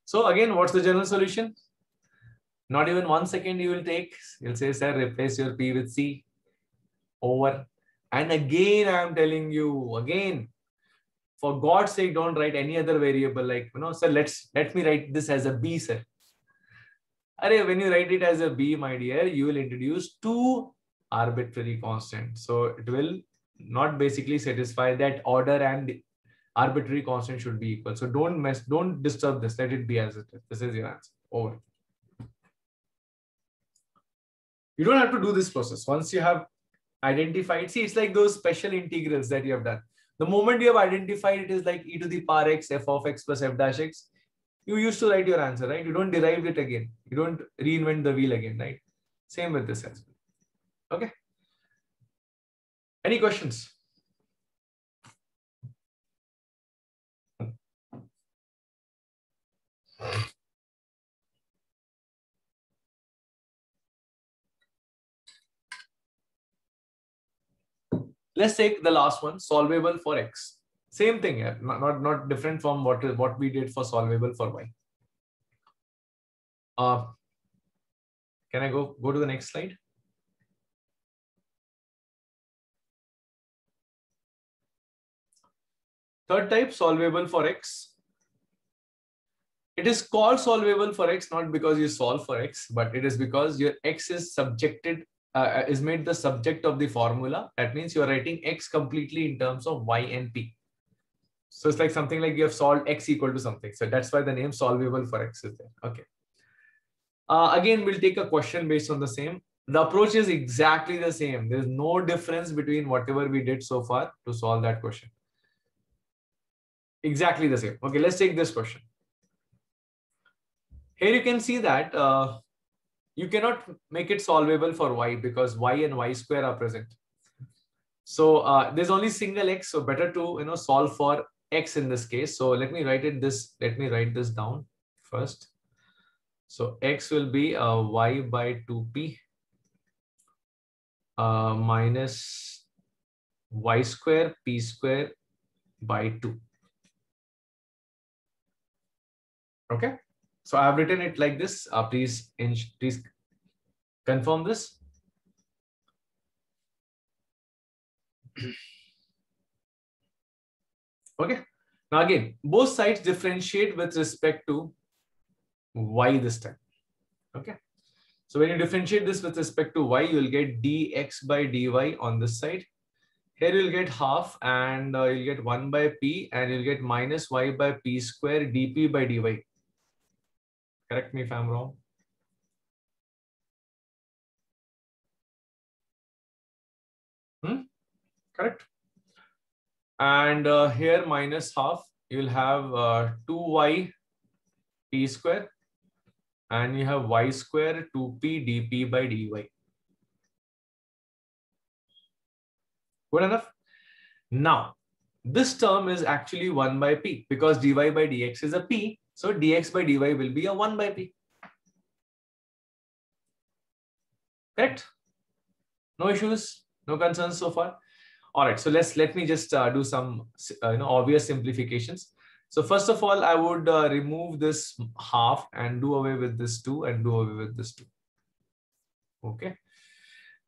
So again, what's the general solution? Not even 1 second you will take. You'll say, sir, replace your p with c over. And again, I'm telling you, again, for God's sake, don't write any other variable like, sir, let me write this as a b, sir. When you write it as a b, my dear, you will introduce two arbitrary constants. So it will not basically satisfy that order and arbitrary constant should be equal. So don't disturb this. Let it be as it is. This is your answer. Over. You don't have to do this process. Once you have identified, see, it's like those special integrals that you have done. The moment you have identified, it is like e to the power x, f of x plus f dash x. You used to write your answer, right? You don't derive it again. You don't reinvent the wheel again, right? Same with this as well. Okay. Any questions? Let's take the last one, solvable for x. Same thing, yeah. Not different from what we did for solvable for y. Can I go to the next slide? Third type, solvable for x. It is called solvable for x not because you solve for x, but it is because your x is made the subject of the formula. That means you are writing x completely in terms of y and p. So it's like something like you have solved x equal to something. So that's why the name solvable for x is there. Okay. Again, we'll take a question based on the same. The approach is exactly the same. There's no difference between whatever we did so far to solve that question. Exactly the same. Okay, let's take this question. Here you can see that you cannot make it solvable for y because y and y square are present. So there's only single x. So better to solve for x in this case. So let me write it this. Let me write this down first. So x will be y by 2p minus y square p square by 2. Okay. So I've written it like this. Please confirm this. Okay. Now again, both sides differentiate with respect to y this time. Okay. So when you differentiate this with respect to y, you'll get dx by dy on this side. Here you'll get half, and you'll get 1 by p, and you'll get minus y by p square dp by dy. Correct me if I'm wrong. Correct. And here minus half, you'll have 2y p square, and you have y square 2p dp by dy. Good enough. Now, this term is actually 1 by p because dy by dx is a p. So dx by dy will be a 1 by p. Correct? No issues, no concerns so far. All right. So let me just do some obvious simplifications. So first of all, I would remove this half and do away with this 2 and do away with this 2. Okay.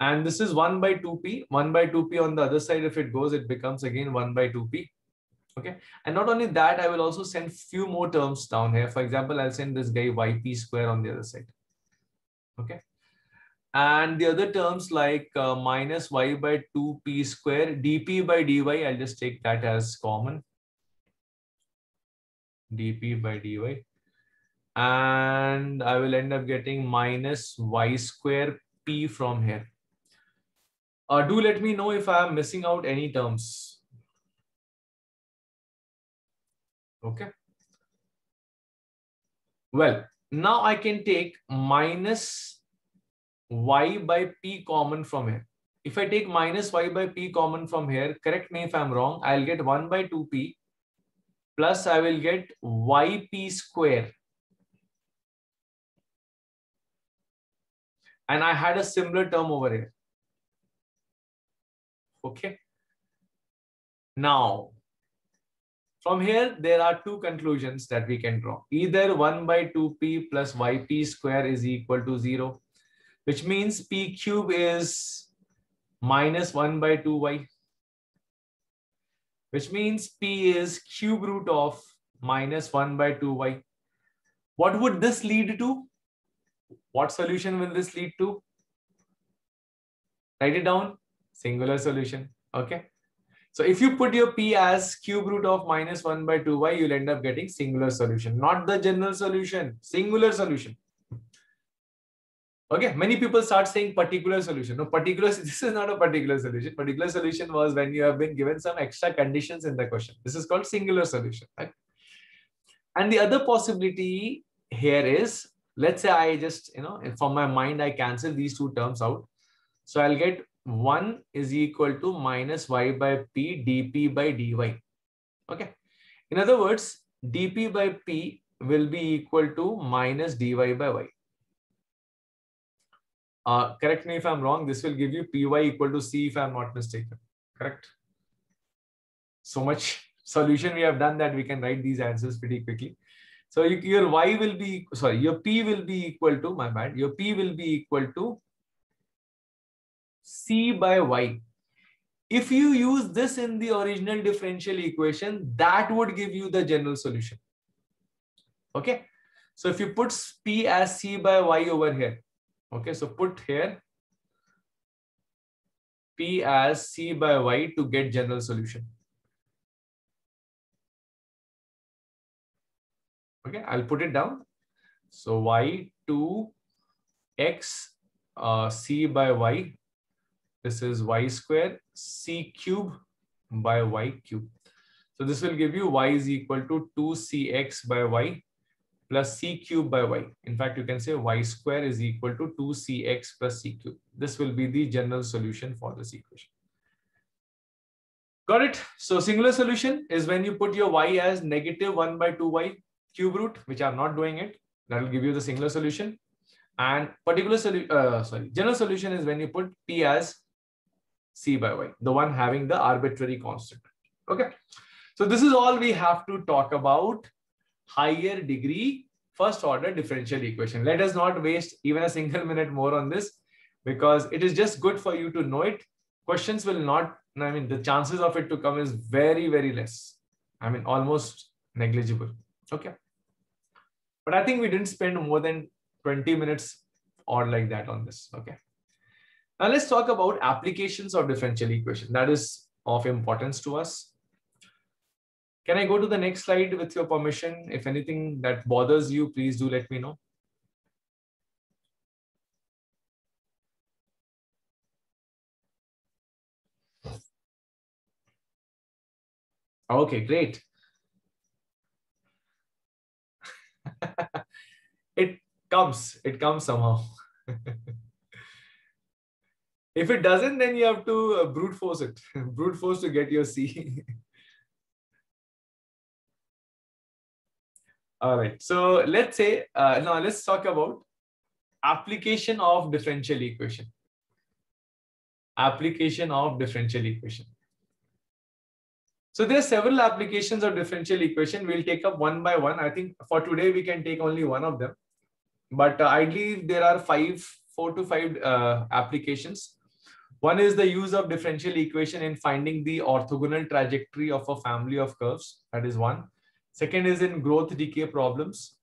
And this is 1 by 2p. 1 by 2p on the other side, if it goes, it becomes again 1 by 2p. Okay. And not only that, I will also send few more terms down here. For example, I'll send this guy yp square on the other side. Okay. And the other terms like minus y by 2p square, dp by dy, I'll just take that as common. Dp by dy. And I will end up getting minus y square p from here. Do let me know if I am missing out any terms. Okay. Well, now I can take minus y by p common from here. If I take minus y by p common from here, correct me if I'm wrong, I'll get 1 by 2p plus I will get yp square. And I had a similar term over here. Okay. Now, from here, there are two conclusions that we can draw. Either 1 by 2p plus yp square is equal to 0, which means p cube is minus 1 by 2y, which means p is cube root of minus 1 by 2y. What would this lead to? What solution will this lead to? Write it down. Singular solution. Okay. So if you put your p as cube root of minus 1 by 2y, you'll end up getting singular solution, not the general solution, singular solution. Okay. Many people start saying particular solution. No, particular, this is not a particular solution. Particular solution was when you have been given some extra conditions in the question. This is called singular solution. Right? And the other possibility here is, let's say I just, from my mind, I cancel these two terms out. So I'll get 1 is equal to minus y by p dp by dy. Okay. In other words, dp by p will be equal to minus dy by y. Correct me if I'm wrong. This will give you py equal to c if I'm not mistaken. Correct. So much solution we have done that we can write these answers pretty quickly. So your y will be, sorry, your p will be equal to, my bad, your p will be equal to c by y. If you use this in the original differential equation, that would give you the general solution. Okay. So if you put p as c by y over here, okay, so put here p as c by y to get general solution. Okay, I'll put it down. So y to x c by y. This is y square c cube by y cube. So this will give you y is equal to 2cx by y plus c cube by y. In fact, you can say y square is equal to 2cx plus c cube. This will be the general solution for this equation. Got it? So singular solution is when you put your y as negative 1 by 2y cube root, which I'm not doing it. That will give you the singular solution. And particular solution, general solution is when you put p as c by y, the one having the arbitrary constant. Okay. So this is all we have to talk about higher degree first order differential equation. Let us not waste even a single minute more on this because it is just good for you to know it. Questions will not, I mean, the chances of it to come is very, very less. I mean, almost negligible. Okay. But I think we didn't spend more than 20 minutes or like that on this. Okay. Now let's talk about applications of differential equation. That is of importance to us. Can I go to the next slide with your permission? If anything that bothers you, please do let me know. Okay, great. It comes somehow. If it doesn't, then you have to brute force it. Brute force to get your C. All right. So let's say, now let's talk about application of differential equation. Application of differential equation. So there are several applications of differential equation. We'll take up one by one. I think for today, we can take only one of them. But ideally, there are four to five applications. One is the use of differential equation in finding the orthogonal trajectory of a family of curves. That is one. Second is in growth decay problems.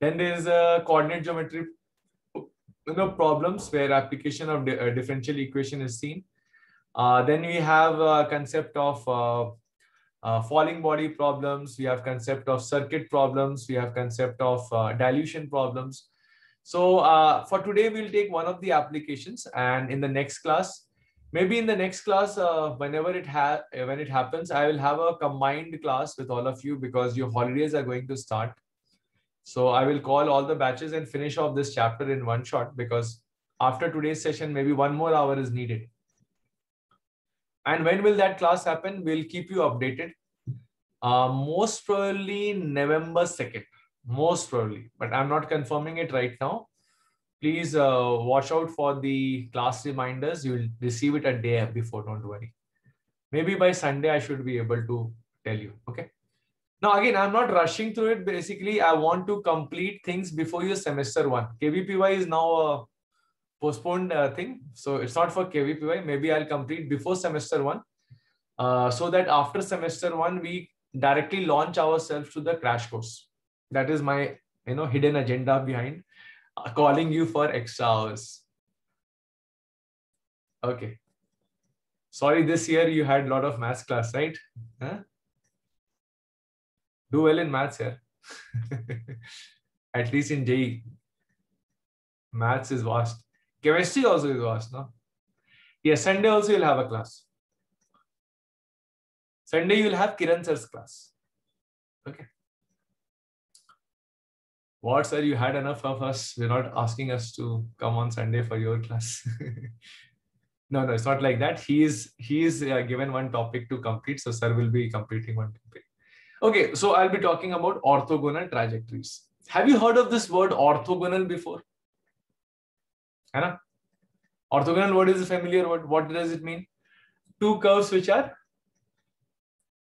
Then there is coordinate geometry problems where application of differential equation is seen. Then we have a concept of falling body problems. We have concept of circuit problems. We have concept of dilution problems. So for today, we'll take one of the applications, and in the next class, maybe in the next class, when it happens, I will have a combined class with all of you because your holidays are going to start. So I will call all the batches and finish off this chapter in one shot because after today's session, maybe one more hour is needed. And when will that class happen? We'll keep you updated. Most probably November 2nd. Most probably, but I'm not confirming it right now. Please watch out for the class reminders. You'll receive it a day before, don't worry. Maybe by Sunday, I should be able to tell you, okay? Now, again, I'm not rushing through it. Basically, I want to complete things before your semester one. KVPY is now a postponed thing. So it's not for KVPY. Maybe I'll complete before semester one so that after semester one, we directly launch ourselves to the crash course. That is my, you know, hidden agenda behind calling you for extra hours. Okay. Sorry, this year you had a lot of maths class, right? Huh? Do well in maths here. At least in JEE. Maths is vast. Chemistry also is vast, no? Yes, Sunday also you'll have a class. Sunday you'll have Kiran sir's class. Okay. What, sir, you had enough of us. We're not asking us to come on Sunday for your class. No, it's not like that. He is given one topic to complete. So sir will be completing one topic. Okay, so I'll be talking about orthogonal trajectories. Have you heard of this word orthogonal before? Anna? Orthogonal word is a familiar word. What does it mean? Two curves which are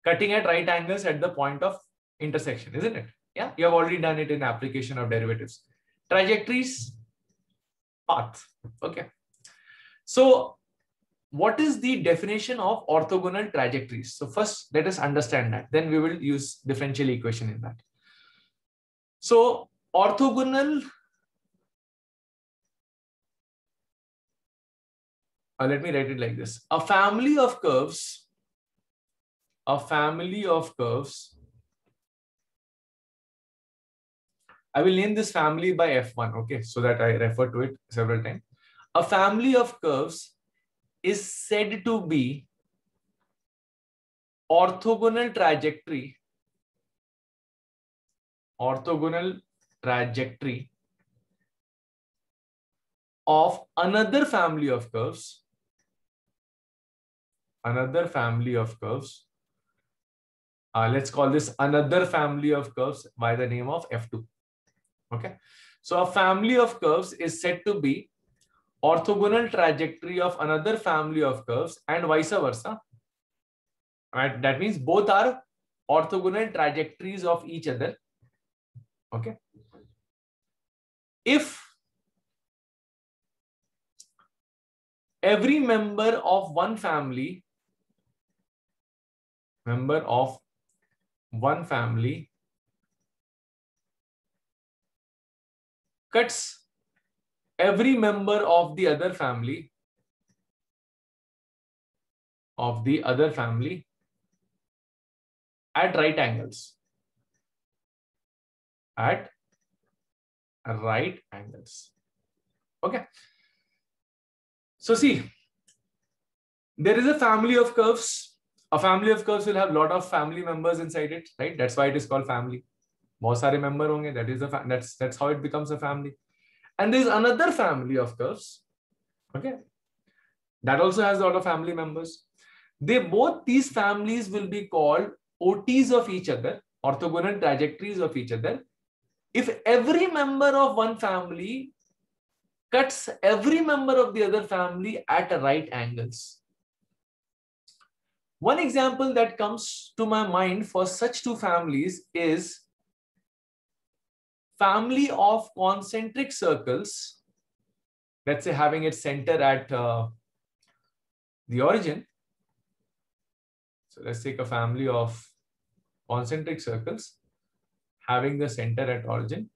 cutting at right angles at the point of intersection, isn't it? Yeah, you have already done it in application of derivatives. Trajectories, path. Okay. So what is the definition of orthogonal trajectories? So first, let us understand that. Then we will use differential equation in that. So orthogonal. Let me write it like this. A family of curves. I will name this family by F1, okay, so that I refer to it several times. A family of curves is said to be orthogonal trajectory of another family of curves. Let's call this another family of curves by the name of F2. Okay, so a family of curves is said to be orthogonal trajectory of another family of curves and vice versa. Right? That means both are orthogonal trajectories of each other. Okay. If every member of one family cuts every member of the other family at right angles okay. So see, there is a family of curves. A family of curves will have lot of family members inside it, right? That's why it is called family. बहुत सारे member होंगे. That is the that's how it becomes a family. And there is another family of curves, okay, that also has a lot of family members. They both these families will be called OTs of each other, orthogonal trajectories of each other. If every member of one family cuts every member of the other family at right angles. One example that comes to my mind for such two families is family of concentric circles, let's say having its center at the origin. So let's take a family of concentric circles having the center at origin,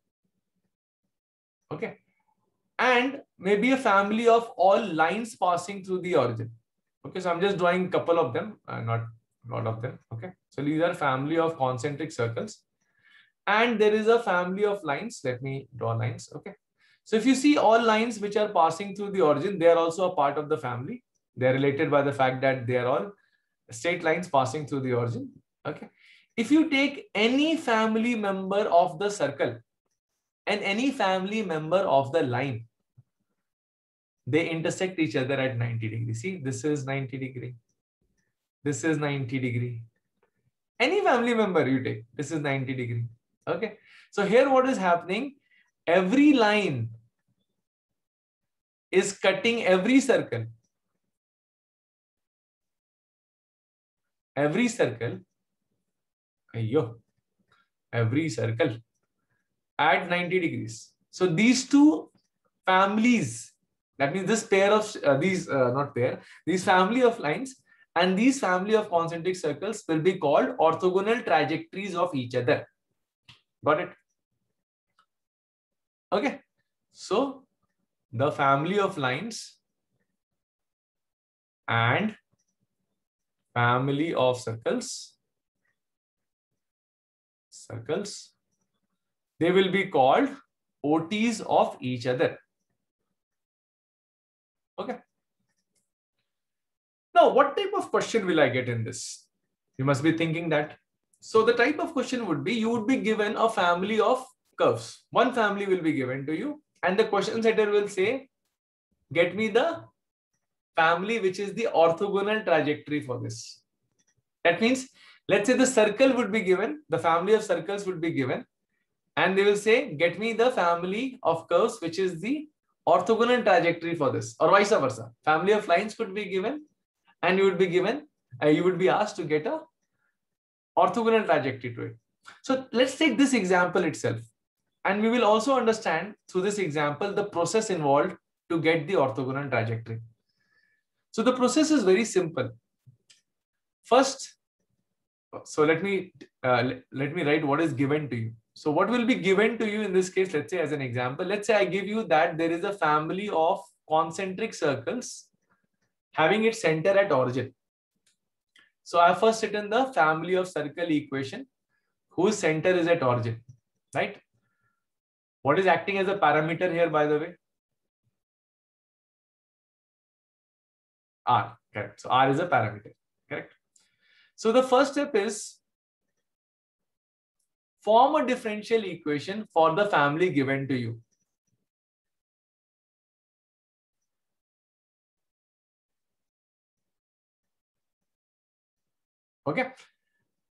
okay, and maybe a family of all lines passing through the origin. Okay, so I'm just drawing a couple of them, not a lot of them. Okay, so these are family of concentric circles. And there is a family of lines. Let me draw lines. Okay, so if you see all lines which are passing through the origin, they are also a part of the family. They are related by the fact that they are all straight lines passing through the origin. Okay, if you take any family member of the circle and any family member of the line, they intersect each other at 90 degrees. See, this is 90 degree. This is 90 degree. Any family member you take, this is 90 degree. Okay, so here what is happening? Every line is cutting every circle. Every circle, every circle at 90 degrees. So these two families, that means this pair of these family of lines and these family of concentric circles will be called orthogonal trajectories of each other. Got it? Okay, so the family of lines and family of circles, they will be called OTs of each other. Okay, now what type of question will I get in this? You must be thinking that. So the type of question would be, you would be given a family of curves. One family will be given to you and the question setter will say, get me the family which is the orthogonal trajectory for this. That means, let's say the circle would be given, the family of circles would be given, and they will say, get me the family of curves which is the orthogonal trajectory for this, or vice versa. Family of lines could be given and you would be given, you would be asked to get a orthogonal trajectory to it. So let's take this example itself, and we will also understand through this example the process involved to get the orthogonal trajectory. So the process is very simple. First, so let me write what is given to you. So what will be given to you in this case? Let's say as an example, let's say I give you that there is a family of concentric circles having its center at origin. So I first sit in the family of circle equation whose center is at origin, right? What is acting as a parameter here, by the way? R, correct. So R is a parameter, correct? So the first step is form a differential equation for the family given to you. Okay,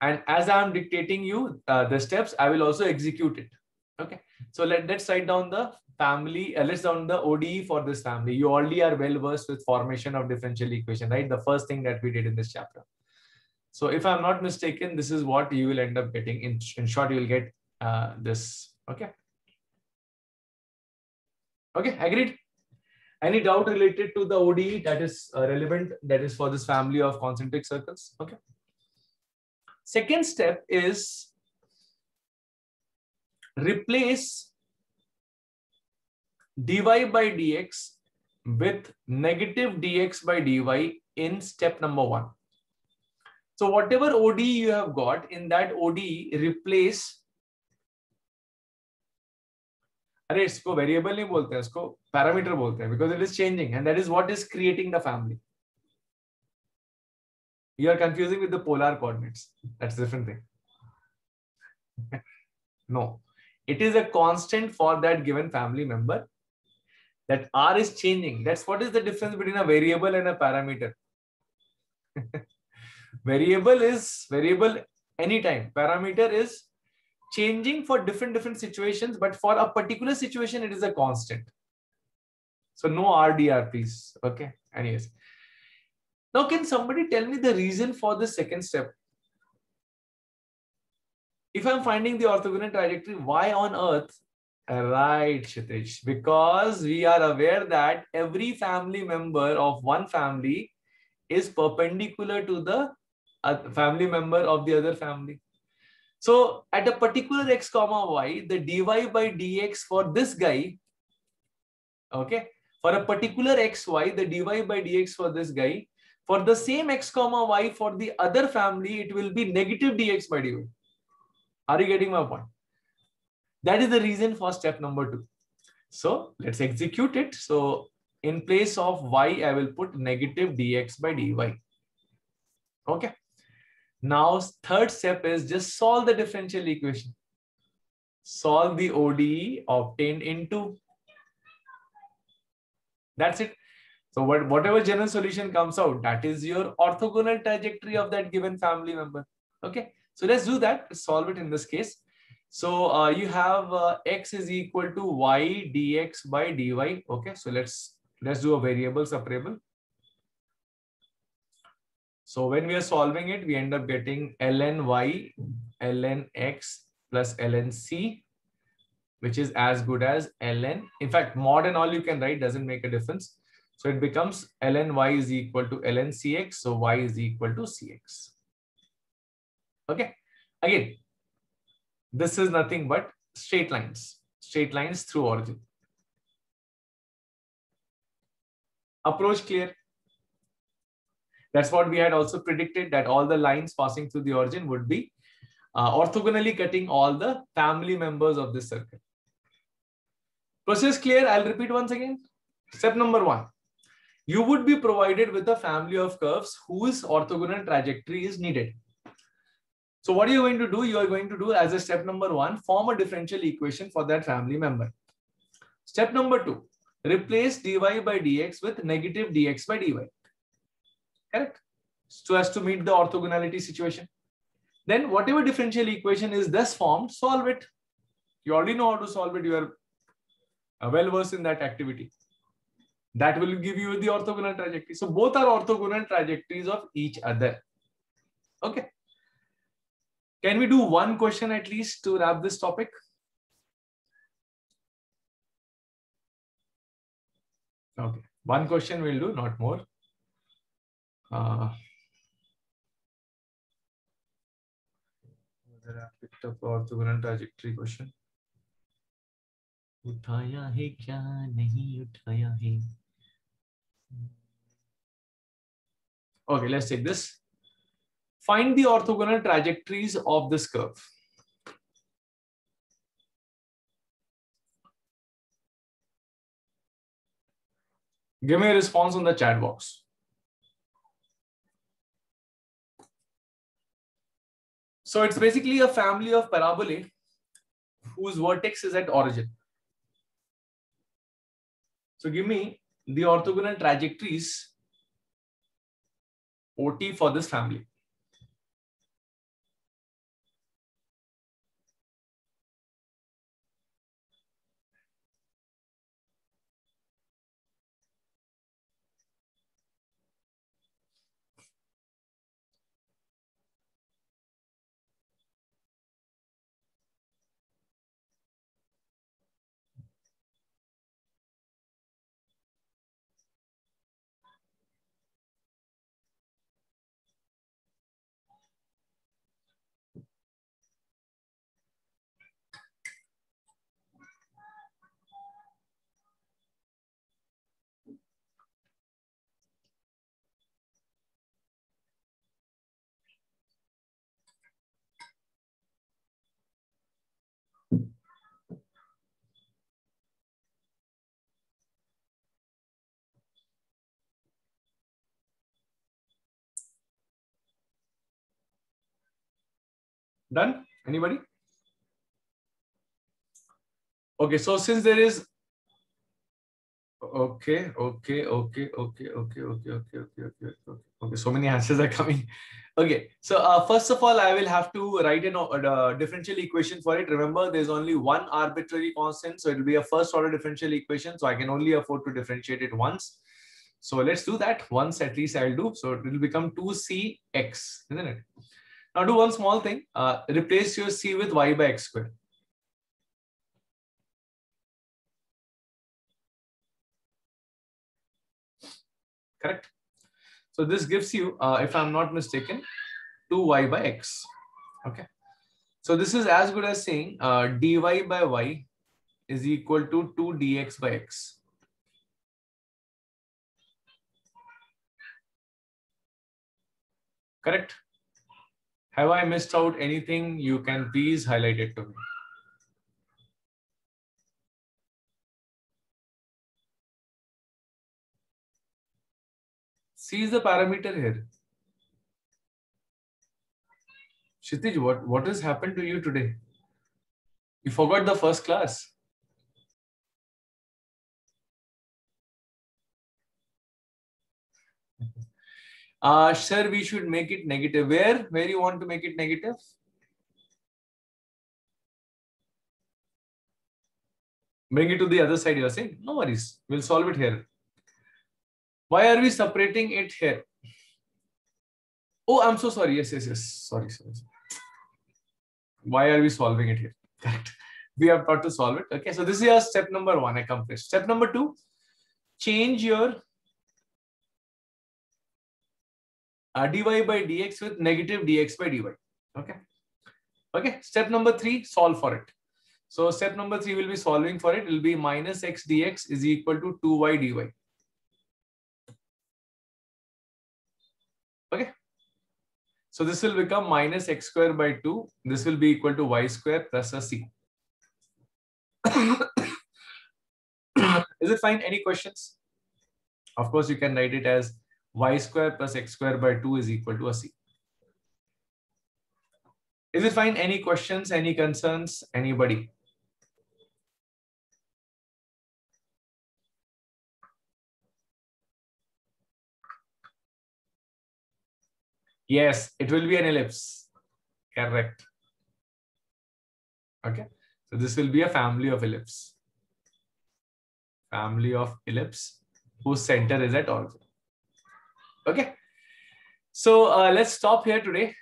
and as I am dictating you the steps, I will also execute it. Okay, so let's write down the family. Let's down the ODE for this family. You already are well versed with formation of differential equation, right? The first thing that we did in this chapter. So if I'm not mistaken, this is what you will end up getting. In short, you will get this. Okay. Okay, agreed. Any doubt related to the ODE that is relevant? That is for this family of concentric circles. Okay. Second step is replace dy by dx with negative dx by dy in step number 1. So whatever ODE you have got, in that ODE replace, अरे इसको variable नहीं बोलते हैं, इसको parameter बोलते हैं, because it is changing and that is what is creating the family. You are confusing with the polar coordinates. That's a different thing. No, it is a constant for that given family member. That R is changing. That's what is the difference between a variable and a parameter. Variable is variable anytime. Parameter is changing for different situations, but for a particular situation, it is a constant. So no RDR, please. Okay. Anyways, now can somebody tell me the reason for the second step? If I'm finding the orthogonal trajectory, why on earth? Right, Kshitij, because we are aware that every family member of one family is perpendicular to the family member of the other family. So at a particular x comma y, the dy by dx for this guy, okay, for a particular xy, the dy by dx for this guy, for the same x comma y for the other family, it will be negative dx by dy. Are you getting my point? That is the reason for step number 2. So let's execute it. So in place of y, I will put negative dx by dy. Okay. Now third step is just solve the differential equation. Solve the ODE obtained in 2. That's it. So whatever general solution comes out, that is your orthogonal trajectory of that given family member. Okay. So let's do that. Let's solve it in this case. So you have x is equal to y dx by dy. Okay, so let's do a variable separable. So when we are solving it, we end up getting ln y ln x plus ln c, which is as good as ln. In fact, mod and all you can write, doesn't make a difference. So it becomes ln y is equal to ln cx. So y is equal to cx. Okay, again. This is nothing but straight lines through origin. Approach clear. That's what we had also predicted, that all the lines passing through the origin would be orthogonally cutting all the family members of this circle. Process clear. I'll repeat once again. Step number 1. You would be provided with a family of curves whose orthogonal trajectory is needed. So what are you going to do? You are going to do as a step number 1, form a differential equation for that family member. Step number 2, replace dy by dx with negative dx by dy. Correct? So as to meet the orthogonality situation. Then whatever differential equation is thus formed, solve it. You already know how to solve it. You are well versed in that activity. That will give you the orthogonal trajectory. So both are orthogonal trajectories of each other. Okay. Can we do one question at least to wrap this topic? Okay, one question we'll do, not more. I picked up orthogonal trajectory question. Uthaya hai kya nahi uthaya hai. Okay, let's take this. Find the orthogonal trajectories of this curve. Give me a response on the chat box. So it's basically a family of parabolae whose vertex is at origin. So give me the orthogonal trajectories OT for this family. Done? Anybody? Okay, so since there is okay, so many answers are coming. Okay, so first of all, I will have to write a differential equation for it. Remember, there's only one arbitrary constant, so it will be a first order differential equation, so I can only afford to differentiate it once. So let's do that once at least. I'll do, so it will become 2cx, isn't it? Now do one small thing, replace your c with y by x square. Correct. So this gives you, if I'm not mistaken, 2y by x. Okay. So this is as good as saying dy by y is equal to 2dx by x. Correct. Have I missed out anything? You can please highlight it to me. C is the parameter here. Kshitij, what has happened to you today? You forgot the first class. Sir, we should make it negative. Where you want to make it negative? Bring it to the other side, you are saying? No worries, we'll solve it here. Why are we separating it here? Oh, I'm so sorry. Yes. Sorry. Why are we solving it here? Correct. We have got to solve it. Okay, so this is your step number one accomplished. Step number two, change your dy by dx with negative dx by dy. Okay. Step number three, solve for it. So step number three will be solving for it. It will be minus x dx is equal to 2y dy. Okay. So this will become minus x square by 2. This will be equal to y square plus a c. Is it fine? Any questions? Of course, you can write it as y square plus x square by 2 is equal to a c. Is it fine? Any questions? Any concerns? Anybody? Yes, it will be an ellipse. Correct. Okay. So this will be a family of ellipse. Family of ellipse whose center is at origin. Okay. So let's stop here today.